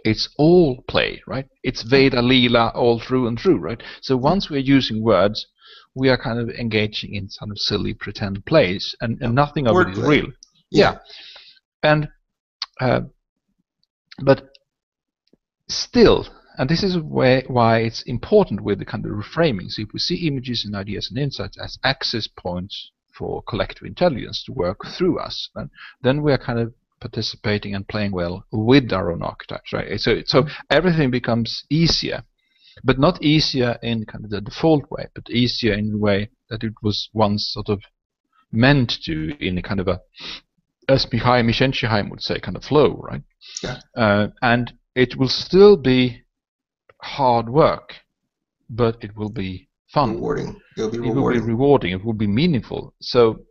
It's all play, right? It's Veda, Leela, all through and through, right? So once we're using words, we are kind of engaging in sort of silly pretend plays, and nothing of it is real. Yeah. And but still, and this is why it's important with the kind of reframing. So if we see images and ideas and insights as access points for collective intelligence to work through us, right? Then we are kind of participating and playing well with our own archetypes, right? So everything becomes easier, but not easier in kind of the default way, but easier in the way that it was once sort of meant to, in a kind of a, as Mihai Mishenshiheim would say, kind of flow, right? Yeah. And it will still be hard work, but it will be fun. Rewarding. It will be rewarding. It will be meaningful. So.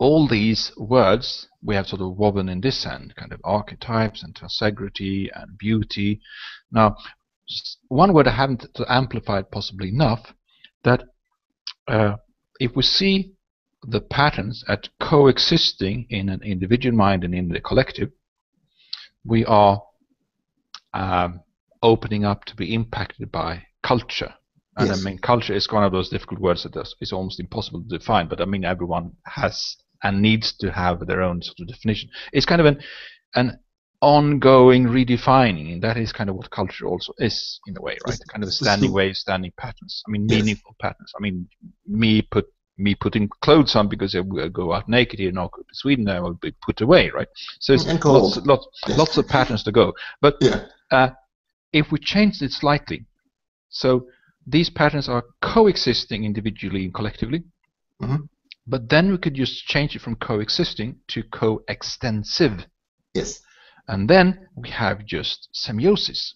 All these words we have sort of woven in this end, kind of archetypes and transegrity and beauty. Now, one word I haven't amplified possibly enough, that if we see the patterns at coexisting in an individual mind and in the collective, we are opening up to be impacted by culture. And yes. I mean, culture is one of those difficult words that is almost impossible to define, but I mean, everyone has and needs to have their own sort of definition. It's kind of an ongoing redefining, and that is kind of what culture also is in a way, right? Kind of standing waves, standing patterns. I mean, meaningful patterns. I mean, me putting clothes on because I will go out naked here in Sweden, I will be put away, right? So it's lots of patterns to go. But if we change it slightly, so these patterns are coexisting individually and collectively. Mm-hmm. But then we could just change it from coexisting to coextensive. Yes. And then we have just semiosis.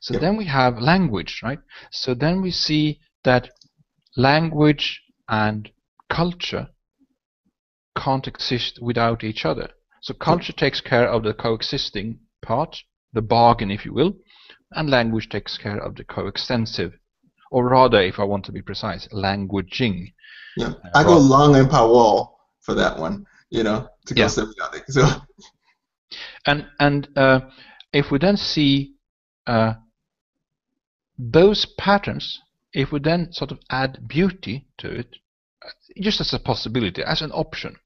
So then we have language, right? So then we see that language and culture can't exist without each other. So culture takes care of the coexisting part, the bargain, if you will, and language takes care of the coextensive. Or rather, if I want to be precise, languaging. Yeah, I go Lang and Powell for that one, you know, to go semiotic. So, and if we then see those patterns, if we then sort of add beauty to it, just as a possibility, as an option,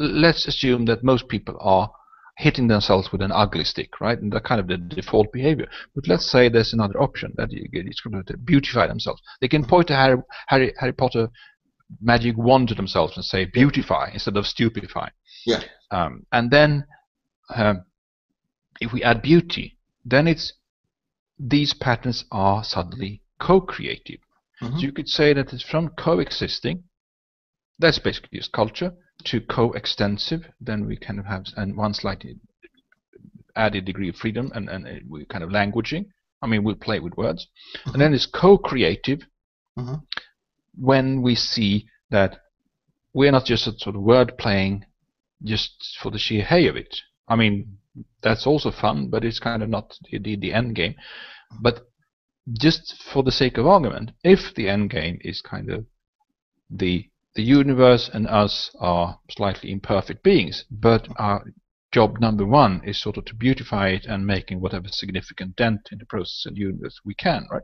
let's assume that most people are hitting themselves with an ugly stick, right? And that kind of the default behavior. But let's say there's another option that it's going to beautify themselves. They can point to Harry Potter magic wand to themselves and say beautify instead of stupefy. Yeah. And then if we add beauty, then it's these patterns are suddenly co-creative. Mm-hmm. So you could say that it's from coexisting. That's basically just culture. To coextensive, then we kind of have one slightly added degree of freedom, and we kind of languaging. I mean, we play with words, and then it's co-creative when we see that we're not just a sort of word playing just for the sheer hey of it. I mean, that's also fun, but it's kind of not the end game. But just for the sake of argument, if the end game is kind of the universe and us are slightly imperfect beings, but our job number one is sort of to beautify it and making whatever significant dent in the process of the universe we can, right?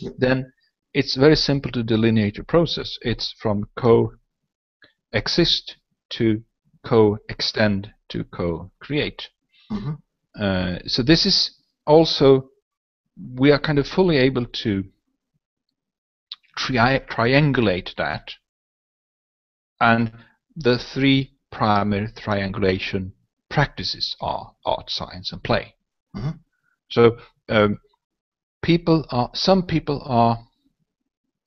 Yeah. Then it's very simple to delineate the process. It's from co-exist to co-extend to co-create. Mm-hmm. So this is also, we are kind of fully able to triangulate that. And the three primary triangulation practices are art, science, and play. Mm-hmm. So some people are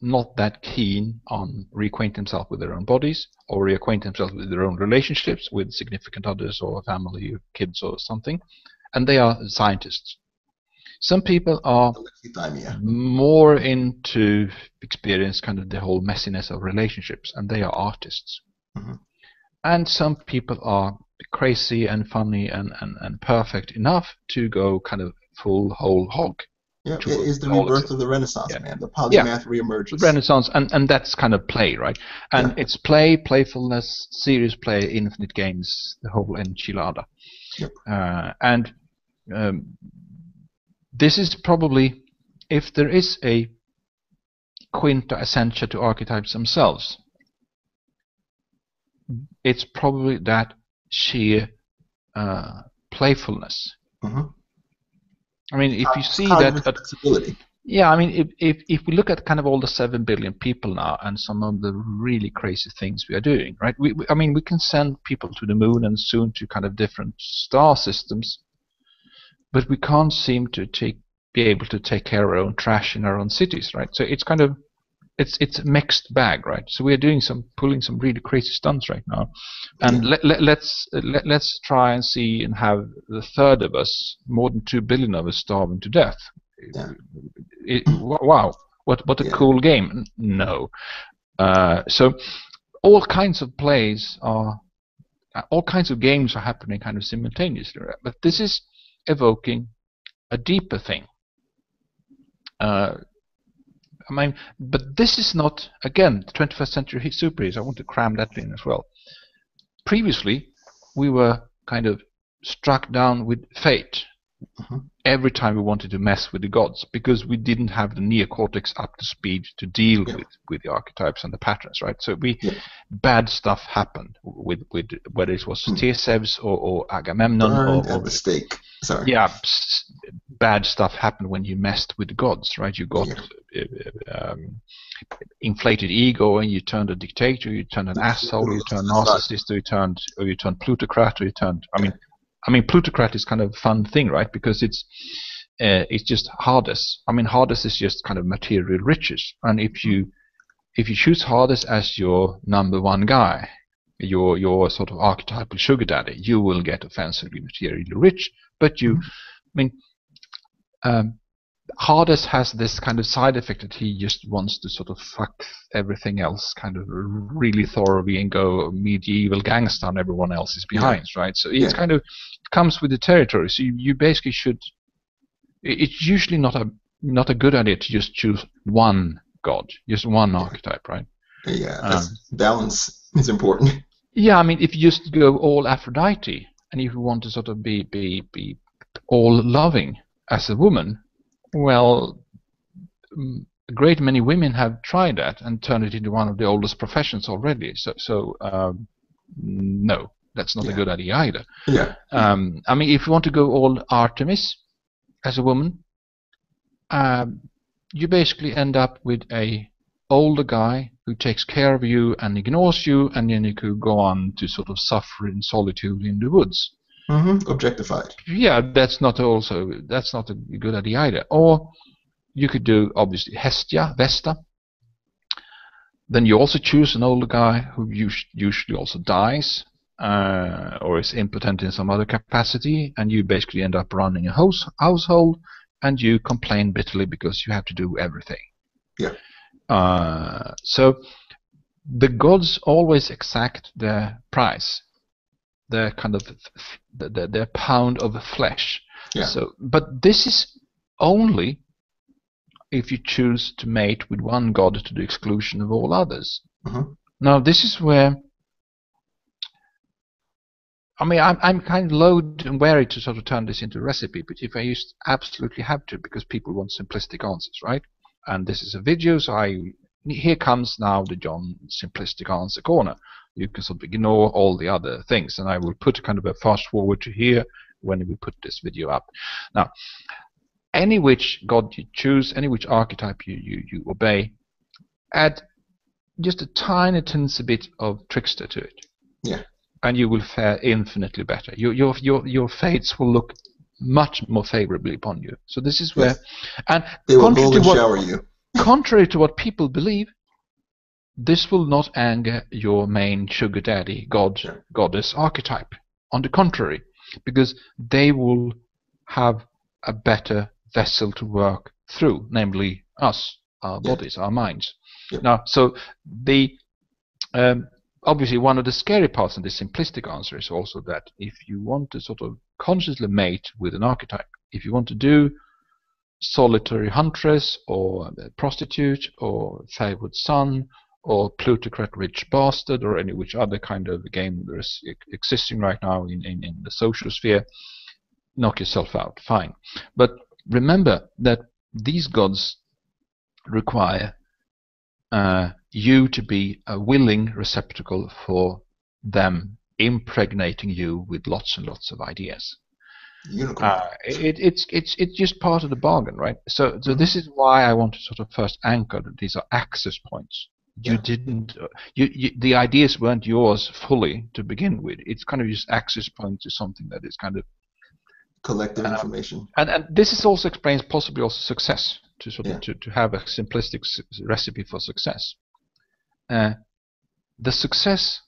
not that keen on reacquainting themselves with their own bodies or reacquainting themselves with their own relationships with significant others or family or kids or something. and they are scientists. Some people are more into experience, kind of the whole messiness of relationships, and they are artists. Mm-hmm. And some people are crazy and funny and perfect enough to go kind of full whole hog. Yeah, it's the rebirth of the Renaissance, yeah. Man. The polymath reemerges. The Renaissance, and that's kind of play, right? And it's play, playfulness, serious play, infinite games, the whole enchilada. Yep. This is probably, if there is a quinta essentia to archetypes themselves, it's probably that sheer playfulness. Mm-hmm. I mean, if you see that, yeah. I mean, if we look at kind of all the 7 billion people now and some of the really crazy things we are doing, right? We I mean, we can send people to the moon and soon to kind of different star systems, but we can't seem to be able to take care of our own trash in our own cities, right? So it's kind of it's a mixed bag, right? So we are doing pulling some really crazy stunts right now, and let's try and see and have the third of us, more than 2 billion of us, starving to death. Yeah. Wow, what a cool game! No, so all kinds of plays are, all kinds of games are happening kind of simultaneously, right? But this is evoking a deeper thing. I mean, but this is not, again, the 21st century superheroes. I want to cram that in as well. Previously, we were kind of struck down with fate every time we wanted to mess with the gods, because we didn't have the neocortex up to speed to deal with the archetypes and the patterns, right? So bad stuff happened with whether it was Theseus or Agamemnon. Burned or at the stake. Sorry. Yeah, bad stuff happened when you messed with the gods, right? You got inflated ego, and you turned a dictator, you turned an asshole, you turned narcissist, or you turned plutocrat, or you turned. I mean, plutocrat is kind of a fun thing, right? Because it's just Hades. I mean, Hades is just kind of material riches, and if you choose Hades as your number one guy, your sort of archetypal sugar daddy, you will get offensively materially rich. But Hades has this kind of side effect that he just wants to sort of fuck everything else kind of really thoroughly and go medieval gangster and everyone else is behind, right? So it's kind of comes with the territory. So you basically should. It's usually not a good idea to just choose one god, just one archetype, right? Yeah, balance is important. Yeah, I mean, if you just go all Aphrodite, and if you want to sort of be all loving as a woman, well, a great many women have tried that and turned it into one of the oldest professions already. So no, that's not a good idea either. Yeah. I mean, if you want to go all Artemis as a woman, you basically end up with a older guy who takes care of you and ignores you, and then you could go on to sort of suffer in solitude in the woods. Mm-hmm. Objectified. Yeah, that's not a good idea either. Or you could do obviously Hestia, Vesta. Then you also choose an older guy who usually also dies or is impotent in some other capacity, and you basically end up running a household, and you complain bitterly because you have to do everything. Yeah. So the gods always exact their price, their kind of their pound of flesh. Yeah. So, but this is only if you choose to mate with one god to the exclusion of all others. Mm-hmm. Now, this is where I mean I'm kind of loath and wary to sort of turn this into a recipe, but if I used absolutely have to, because people want simplistic answers, right? And this is a video, so here comes now the John simplistic answer corner. You can sort of ignore all the other things, and I will put kind of a fast forward to here when we put this video up. Now, any which god you choose, any which archetype you obey, add just a tiny tinsy bit of trickster to it, and you will fare infinitely better. Your fates will look much more favorably upon you. So this is where, and they will roll and shower you. Contrary to what people believe, this will not anger your main sugar daddy, goddess archetype. On the contrary, because they will have a better vessel to work through, namely us, our bodies, our minds. Yeah. Now, so the obviously one of the scary parts in the simplistic answer is also that if you want to sort of consciously mate with an archetype, if you want to do solitary huntress or prostitute or favored son or plutocrat rich bastard or any which other kind of game that is existing right now in the social sphere, knock yourself out, fine. But remember that these gods require you to be a willing receptacle for them impregnating you with lots and lots of ideas. It's just part of the bargain, right? So this is why I want to sort of first anchor that these are access points. You didn't, the ideas weren't yours fully to begin with. It's kind of just access points to something that is kind of collective information. And this is also explains possibly also success, to sort of to have a simplistic recipe for success. The success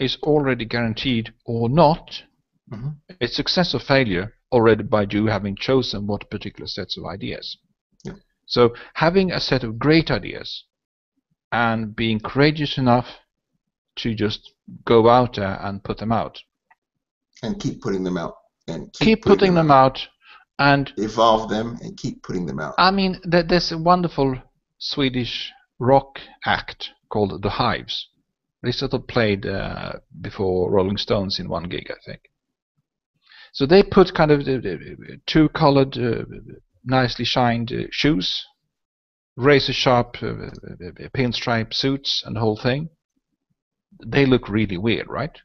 is already guaranteed or not. Mm-hmm. It's success or failure already by you having chosen what particular sets of ideas. Yeah. So having a set of great ideas and being courageous enough to just go out there and put them out. And keep putting them out. And keep putting them out. And evolve them and keep putting them out. I mean, there's a wonderful Swedish rock act called The Hives. They sort of played before Rolling Stones in one gig, I think. So they put kind of two colored, nicely shined shoes, razor sharp pinstripe suits, and the whole thing. They look really weird, right?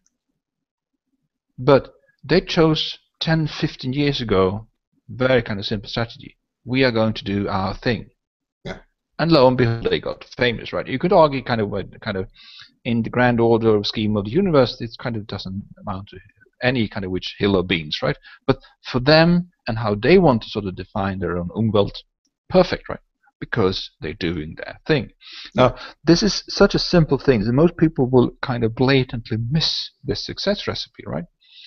But they chose 10, 15 years ago very kind of simple strategy. We are going to do our thing. Yeah. And lo and behold, they got famous, right? You could argue kind of in the grand order of scheme of the universe, it kind of doesn't amount to any kind of which hill of beans, right? But for them and how they want to sort of define their own umwelt, perfect, right? Because they're doing their thing. Now, this is such a simple thing that most people will kind of blatantly miss this success recipe, right?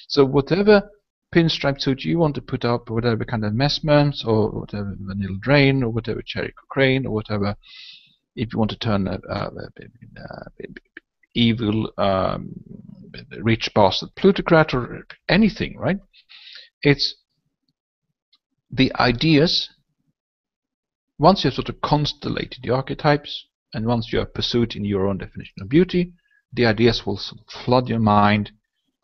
So whatever pinstripe suit you want to put up, whatever kind of mesmerns or whatever vanilla drain or whatever cherry crane or whatever, if you want to turn a evil rich bastard plutocrat or anything, right? It's the ideas. Once you've sort of constellated the archetypes and once you have pursued in your own definition of beauty, the ideas will sort of flood your mind.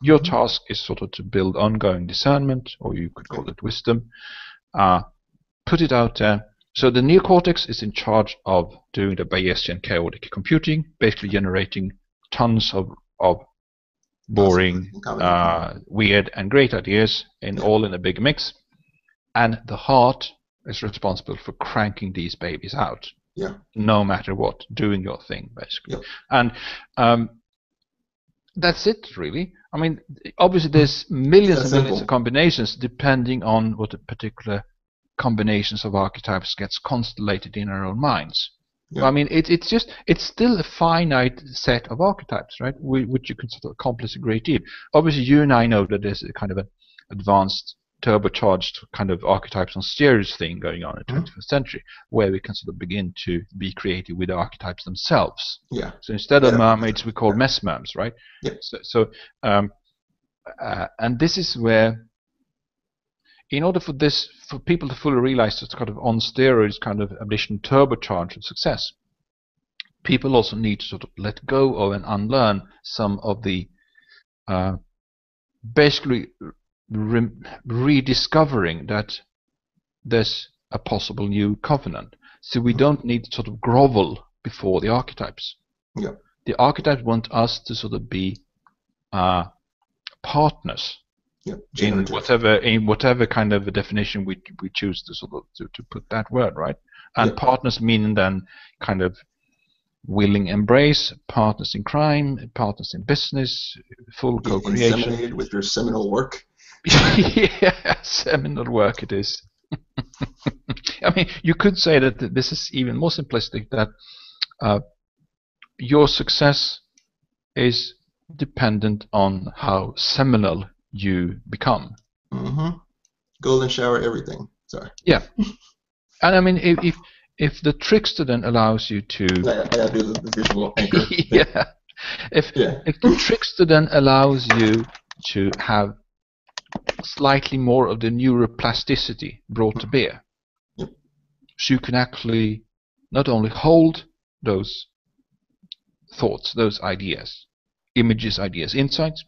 Your task is sort of to build ongoing discernment, or you could call it wisdom. Put it out there. So the neocortex is in charge of doing the Bayesian chaotic computing, basically generating tons of boring, weird, and great ideas, all in a big mix. And the heart is responsible for cranking these babies out, no matter what, doing your thing, basically. Yeah. And that's it, really. I mean, obviously there's millions and millions of combinations depending on what the particular combinations of archetypes gets constellated in our own minds. Yeah. I mean, it's still a finite set of archetypes, right? Which you can sort of accomplish a great deal. Obviously, you and I know that there's a kind of an advanced, turbocharged kind of archetypes on steroids thing going on in the 21st century, where we can sort of begin to be creative with the archetypes themselves. Yeah. So instead of mermaids, we call mesmerms, right? Yeah. So and this is where, in order for people to fully realize it's kind of on steroids kind of ambition turbocharge of success, people also need to sort of let go of and unlearn some of the basically rediscovering that there's a possible new covenant. So we don't need to sort of grovel before the archetypes. Yeah. The archetypes want us to sort of be partners in whatever kind of a definition we choose to sort of to put that word, right? And partners meaning then kind of willing embrace, partners in crime, partners in business, full co-creation. Inseminated with your seminal work. Yeah, seminal work it is. I mean, you could say that this is even more simplistic, that your success is dependent on how seminal you become. Mm-hmm. golden shower everything. Sorry. Yeah. And I mean, if the trickster then allows you to... Yeah, do the visual anchor. Yeah. If the trickster then allows you to have slightly more of the neuroplasticity brought to bear, yep. So you can actually not only hold those thoughts, those ideas, images, ideas, insights,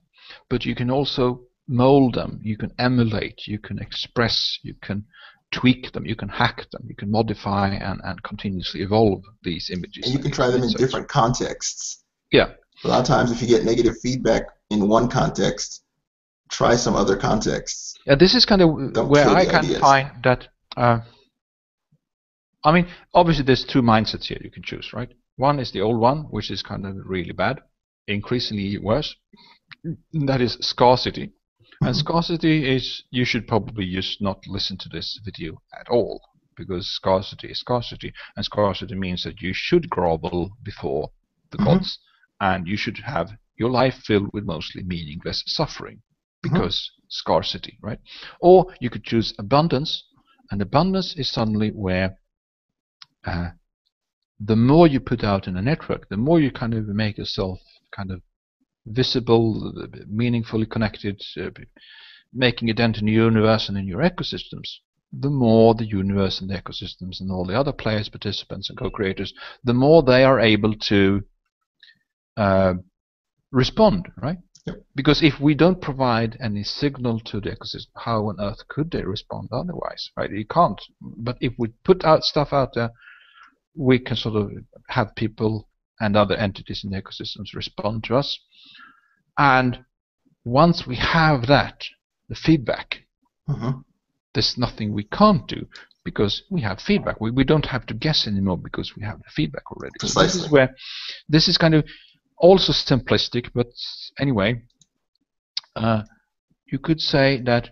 but you can also mold them, you can emulate, you can express, you can tweak them, you can hack them, you can modify and continuously evolve these images. And you can try them in different contexts. Yeah. A lot of times if you get negative feedback in one context, try some other contexts. Yeah, this is kind of where I can find that... I mean, obviously there's two mindsets here you can choose, right? One is the old one, which is kind of really bad, increasingly worse. That is scarcity. And scarcity is, you should probably just not listen to this video at all, because scarcity is scarcity, and scarcity means that you should grovel before the gods, and you should have your life filled with mostly meaningless suffering, because scarcity, right? Or you could choose abundance, and abundance is suddenly where the more you put out in a network, the more you kind of make yourself kind of visible, meaningfully connected, making a dent in the universe and in your ecosystems, the more the universe and the ecosystems and all the other players, participants and co-creators, the more they are able to respond, right? Yep. Because if we don't provide any signal to the ecosystem, how on earth could they respond otherwise, right? You can't. But if we put out stuff out there, we can sort of have people and other entities in the ecosystems respond to us. And once we have that, the feedback, there's nothing we can't do because we have feedback. We don't have to guess anymore because we have the feedback already. So this is where, this is kind of also simplistic, but anyway, you could say that,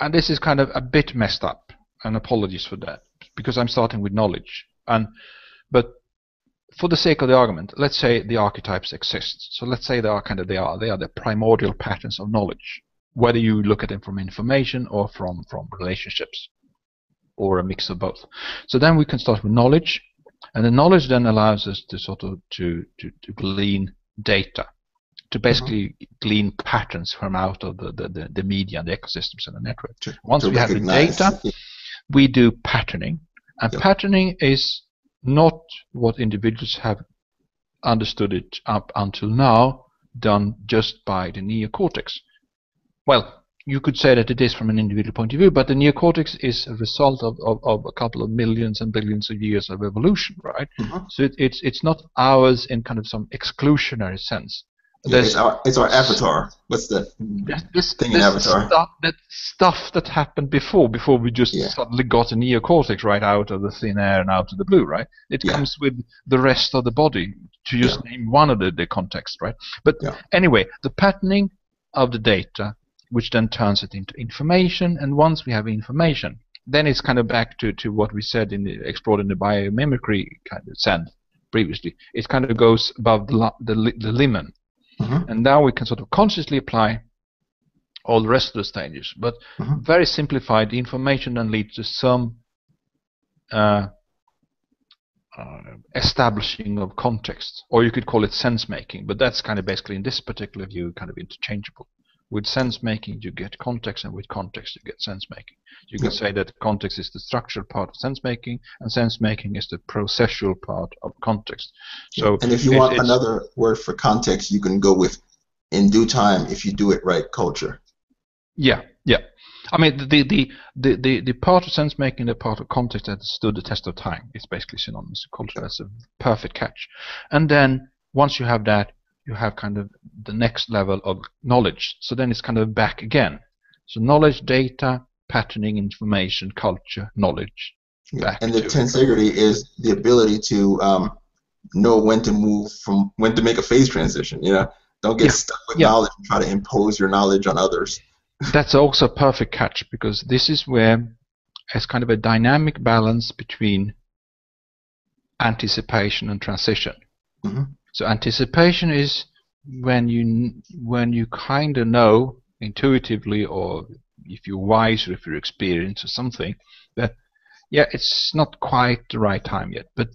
and this is kind of a bit messed up, and apologies for that, because I'm starting with knowledge. But for the sake of the argument, let's say the archetypes exist. So let's say they are kind of they are the primordial patterns of knowledge, whether you look at them from information or from relationships, or a mix of both. So then we can start with knowledge, and the knowledge then allows us to sort of to glean data, to basically glean patterns from out of the media and the ecosystems and the network. Once we have the data, we do patterning, and patterning is not what individuals have understood it up until now, done just by the neocortex. Well, you could say that it is from an individual point of view, but the neocortex is a result of a couple of millions and billions of years of evolution, right? So it's not ours in kind of some exclusionary sense. Yeah, it's our avatar. What's the thing in Avatar? Stuff that happened before we just suddenly got a neocortex right out of the thin air and out of the blue, right? It comes with the rest of the body, to just name one of the context, right? But anyway, the patterning of the data, which then turns it into information, and once we have information, then it's kind of back to what we said in the explored in the biomimicry kind of sense previously. It kind of goes above the limit. And now we can sort of consciously apply all the rest of the stages. But very simplified, the information then leads to some establishing of context, or you could call it sense-making. But that's kind of basically, in this particular view, kind of interchangeable. With sense-making, you get context, and with context, you get sense-making. You can say that context is the structural part of sense-making, and sense-making is the processual part of context. So, and if you want another word for context, you can go with, in due time, if you do it right, culture. Yeah, yeah. I mean, the part of sense-making, the part of context that stood the test of time, is basically synonymous to culture. That's a perfect catch. And then, once you have that, you have kind of the next level of knowledge. So then it's kind of back again. So knowledge, data, patterning, information, culture, knowledge. Back and the tensegrity is the ability to know when to move from, when to make a phase transition. You know, don't get stuck with knowledge and try to impose your knowledge on others. That's also a perfect catch, because this is where it's kind of a dynamic balance between anticipation and transition. So anticipation is when you kind of know intuitively or if you're wise or if you're experienced or something, that yeah, it's not quite the right time yet, but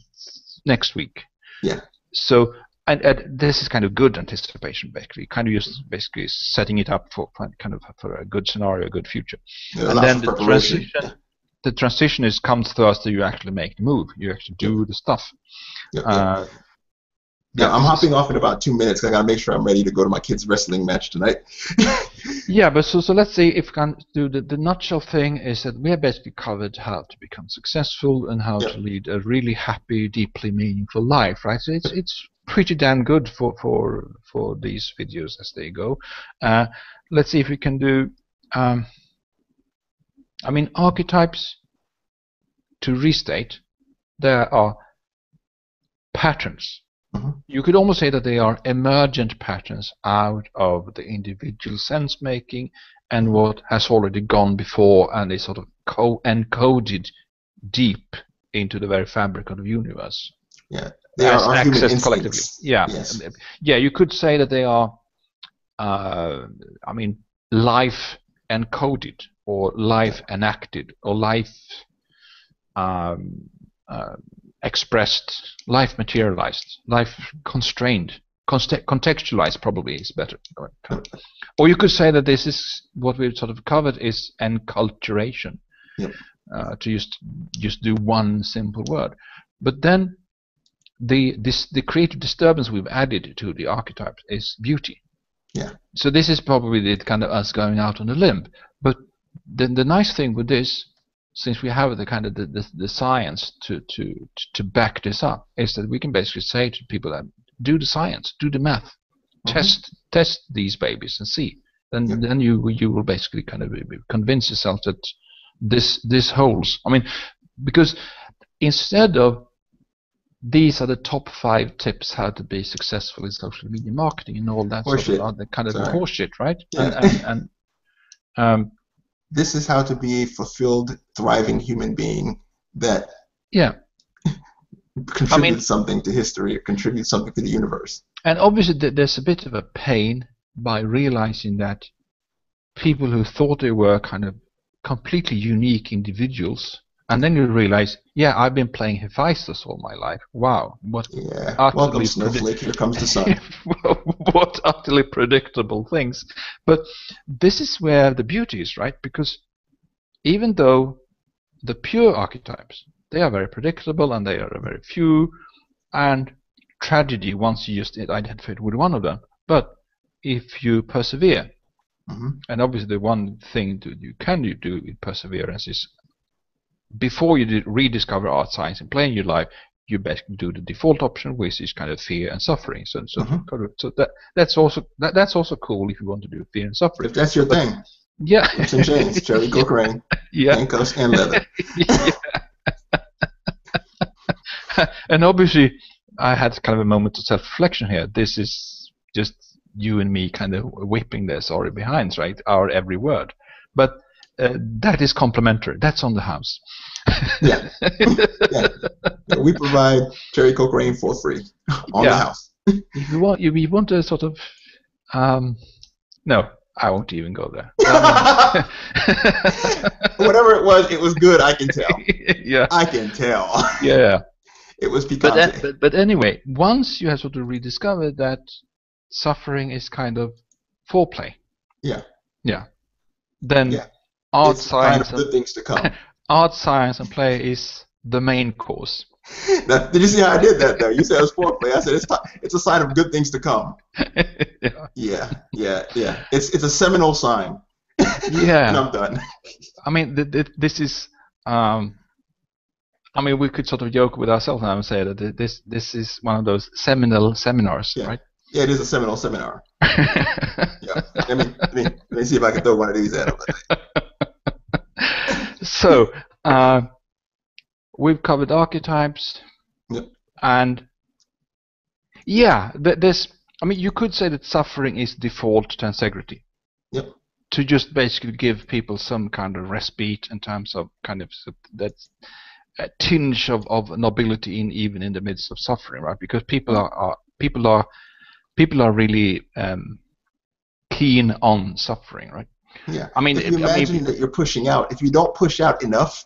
next week. Yeah. So and this is kind of good anticipation, basically, kind of just basically setting it up for kind of for a good scenario, a good future. Yeah, and then the transition. Yeah. The transition is comes to us that you actually make the move. You actually do the stuff. Yep, yep. Yeah, I'm hopping off in about 2 minutes. I gotta make sure I'm ready to go to my kids' wrestling match tonight. Yeah, but so let's see if we can do the nutshell thing is that we have basically covered how to become successful and how to lead a really happy, deeply meaningful life, right? So it's pretty damn good for these videos as they go. Let's see if we can do. I mean, archetypes, to restate, there are patterns. Mm-hmm. You could almost say that they are emergent patterns out of the individual sense-making and what has already gone before, and is sort of encoded deep into the very fabric of the universe. Yeah, they are accessed collectively. Yeah, yes. Yeah. You could say that they are, I mean, life encoded, or life enacted, or life expressed, life materialized, life constrained, contextualized probably is better. Or you could say that this is what we've sort of covered is enculturation, yep. To just do one simple word. But then the creative disturbance we've added to the archetype is beauty. Yeah. So this is probably the kind of us going out on a limb, but then the nice thing with this, since we have the kind of the science to back this up, is that we can basically say to people that do the science, do the math, mm-hmm. test these babies and see. Then yeah. Then you will basically kind of convince yourself that this holds. I mean, because instead of these are the top 5 tips how to be successful in social media marketing and all that sort of other kind of horseshit, right? Yeah. And this is how to be a fulfilled, thriving human being that contributes something to history, or contributes something to the universe. And obviously there's a bit of a pain by realizing that people who thought they were kind of completely unique individuals. And then you realize, yeah, I've been playing Hephaestus all my life. Wow, what welcome snowflake, here comes the sun. What utterly predictable things. But this is where the beauty is, right? Because even though the pure archetypes, they are very predictable and they are very few, and tragedy once you just identify with one of them. But if you persevere, mm-hmm. and obviously the one thing that you can do with perseverance is before you rediscover art, science, and play in your life, you basically do the default option, which is kind of fear and suffering. So mm-hmm. so that's also cool if you want to do fear and suffering. If that's your thing. Yeah. It's in chains, Charlie Corcoran, handcuffs and leather. And obviously, I had kind of a moment of self-reflection here. This is just you and me kind of whipping their sorry behinds, right? Our every word. But that is complimentary. That's on the house. Yeah. We provide Jerry Corcoran for free on the house. If you want, a sort of. No, I won't even go there. Whatever it was good. I can tell. Yeah. I can tell. Yeah. It was because. But anyway, once you have sort of rediscovered that suffering is kind of foreplay. Yeah. Yeah. Then. Yeah. Art, science, good things to come. Art, science, and play is the main course. Now, did you see how I did that, though? You said it was foreplay. I said it's a sign of good things to come. Yeah. It's a seminal sign. Yeah. And I'm done. I mean, this is. I mean, we could sort of joke with ourselves now and say that this is one of those seminal seminars, right? Yeah, it is a seminal seminar. Yeah. Let me see if I can throw one of these at him. So, we've covered archetypes, and there's. I mean, you could say that suffering is default to integrity, to just basically give people some kind of respite in terms of kind of that tinge of nobility even in the midst of suffering, right? Because people are really keen on suffering, right? Yeah. I mean, if you imagine that you're pushing out. If you don't push out enough,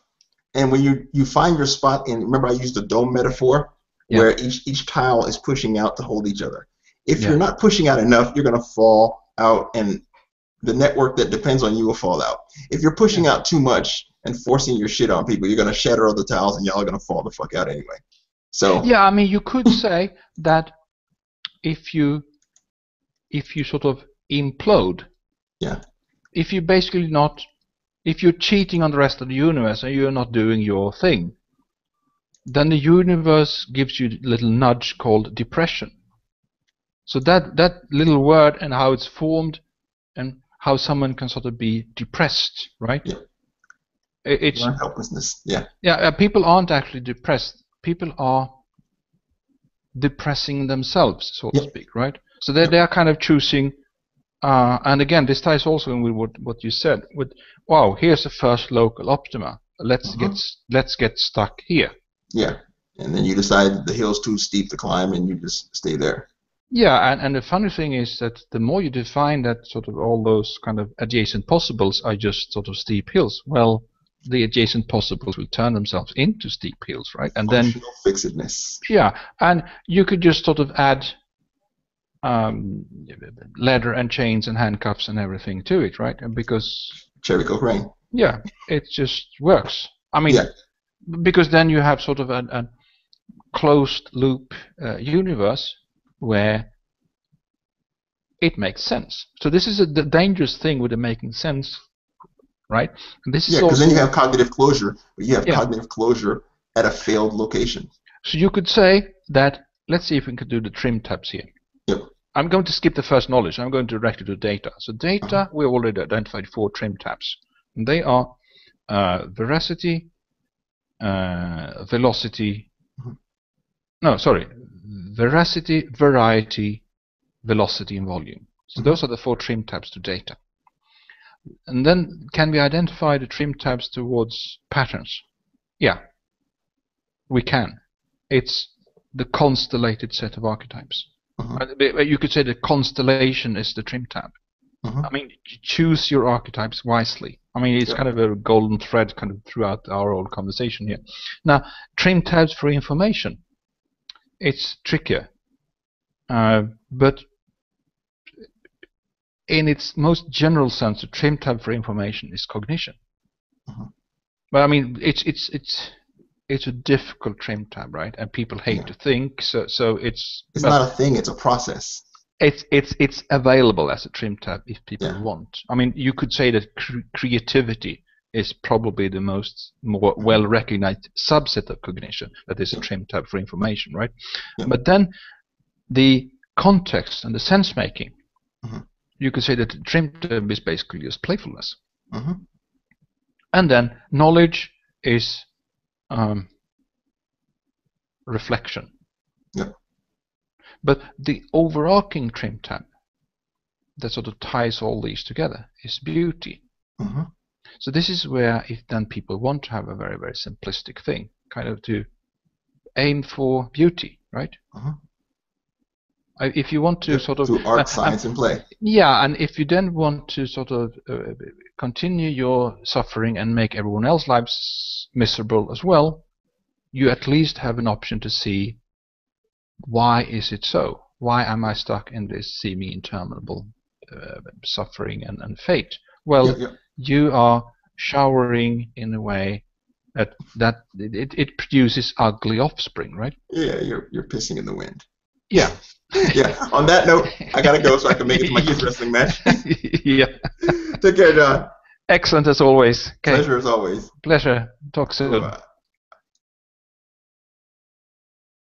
and when you find your spot, and remember I used the dome metaphor, yeah, where each tile is pushing out to hold each other. If yeah, you're not pushing out enough, you're going to fall out, and the network that depends on you will fall out. If you're pushing yeah, out too much and forcing your shit on people, you're going to shatter all the tiles, and y'all are going to fall the fuck out anyway. So yeah, I mean, you could say that if you sort of implode, yeah, if you're cheating on the rest of the universe and you're not doing your thing, then the universe gives you a little nudge called depression. So that little word and how it's formed and how someone can sort of be depressed, right? Yeah. It's helplessness. Yeah. Yeah. People aren't actually depressed. People are depressing themselves, so to speak, right? So they are kind of choosing. And again, this ties also in with what you said. With wow, here's the first local optima. Let's get stuck here. Yeah, and then you decide the hill's too steep to climb, and you just stay there. Yeah, and the funny thing is that the more you define that sort of all those kind of adjacent possibles are just sort of steep hills. Well, the adjacent possibles will turn themselves into steep hills, right? And then fixedness. Yeah, and you could just sort of add leather and chains and handcuffs and everything to it, right? And because Jericho rain. Yeah, it just works. I mean, because then you have sort of a closed loop universe where it makes sense. So this is the dangerous thing with the making sense, right? And this is because then you have cognitive closure, but you have cognitive closure at a failed location. So you could say that. Let's see if we can do the trim tabs here. Yep. I'm going to skip the first knowledge. I'm going directly to data. So data, we already identified 4 trim tabs, and they are veracity, velocity. No, sorry. Veracity, variety, velocity, and volume. So those are the 4 trim tabs to data. And then can we identify the trim tabs towards patterns? Yeah, we can. It's the constellated set of archetypes. You could say the constellation is the trim tab. I mean, choose your archetypes wisely. I mean, it's kind of a golden thread kind of throughout our whole conversation here. Now, trim tabs for information. It's trickier, but in its most general sense, the trim tab for information is cognition. But I mean, it's a difficult trim tab, right? And people hate to think, so it's not a thing; it's a process. It's available as a trim tab if people want. I mean, you could say that creativity is probably the more well-recognized subset of cognition, that is a trim tab for information, right? Yeah. But then the context and the sense-making, you could say that the trim tab is basically just playfulness. And then knowledge is reflection. Yeah. But the overarching trim tab that sort of ties all these together is beauty. So this is where, if then people want to have a very, very simplistic thing, kind of to aim for beauty, right? If you want to sort of... through art, science, and play. Yeah, and if you then want to sort of continue your suffering and make everyone else's lives miserable as well, you at least have an option to see why is it so? Why am I stuck in this seeming interminable suffering and fate? Well... Yeah, yeah. You are showering in a way that it produces ugly offspring, right? Yeah, you're pissing in the wind. Yeah. Yeah. On that note, I gotta go so I can make it to my youth wrestling match. Yeah. Take care, John. Excellent as always. Okay. Pleasure as always. Pleasure. Talk soon. Bye.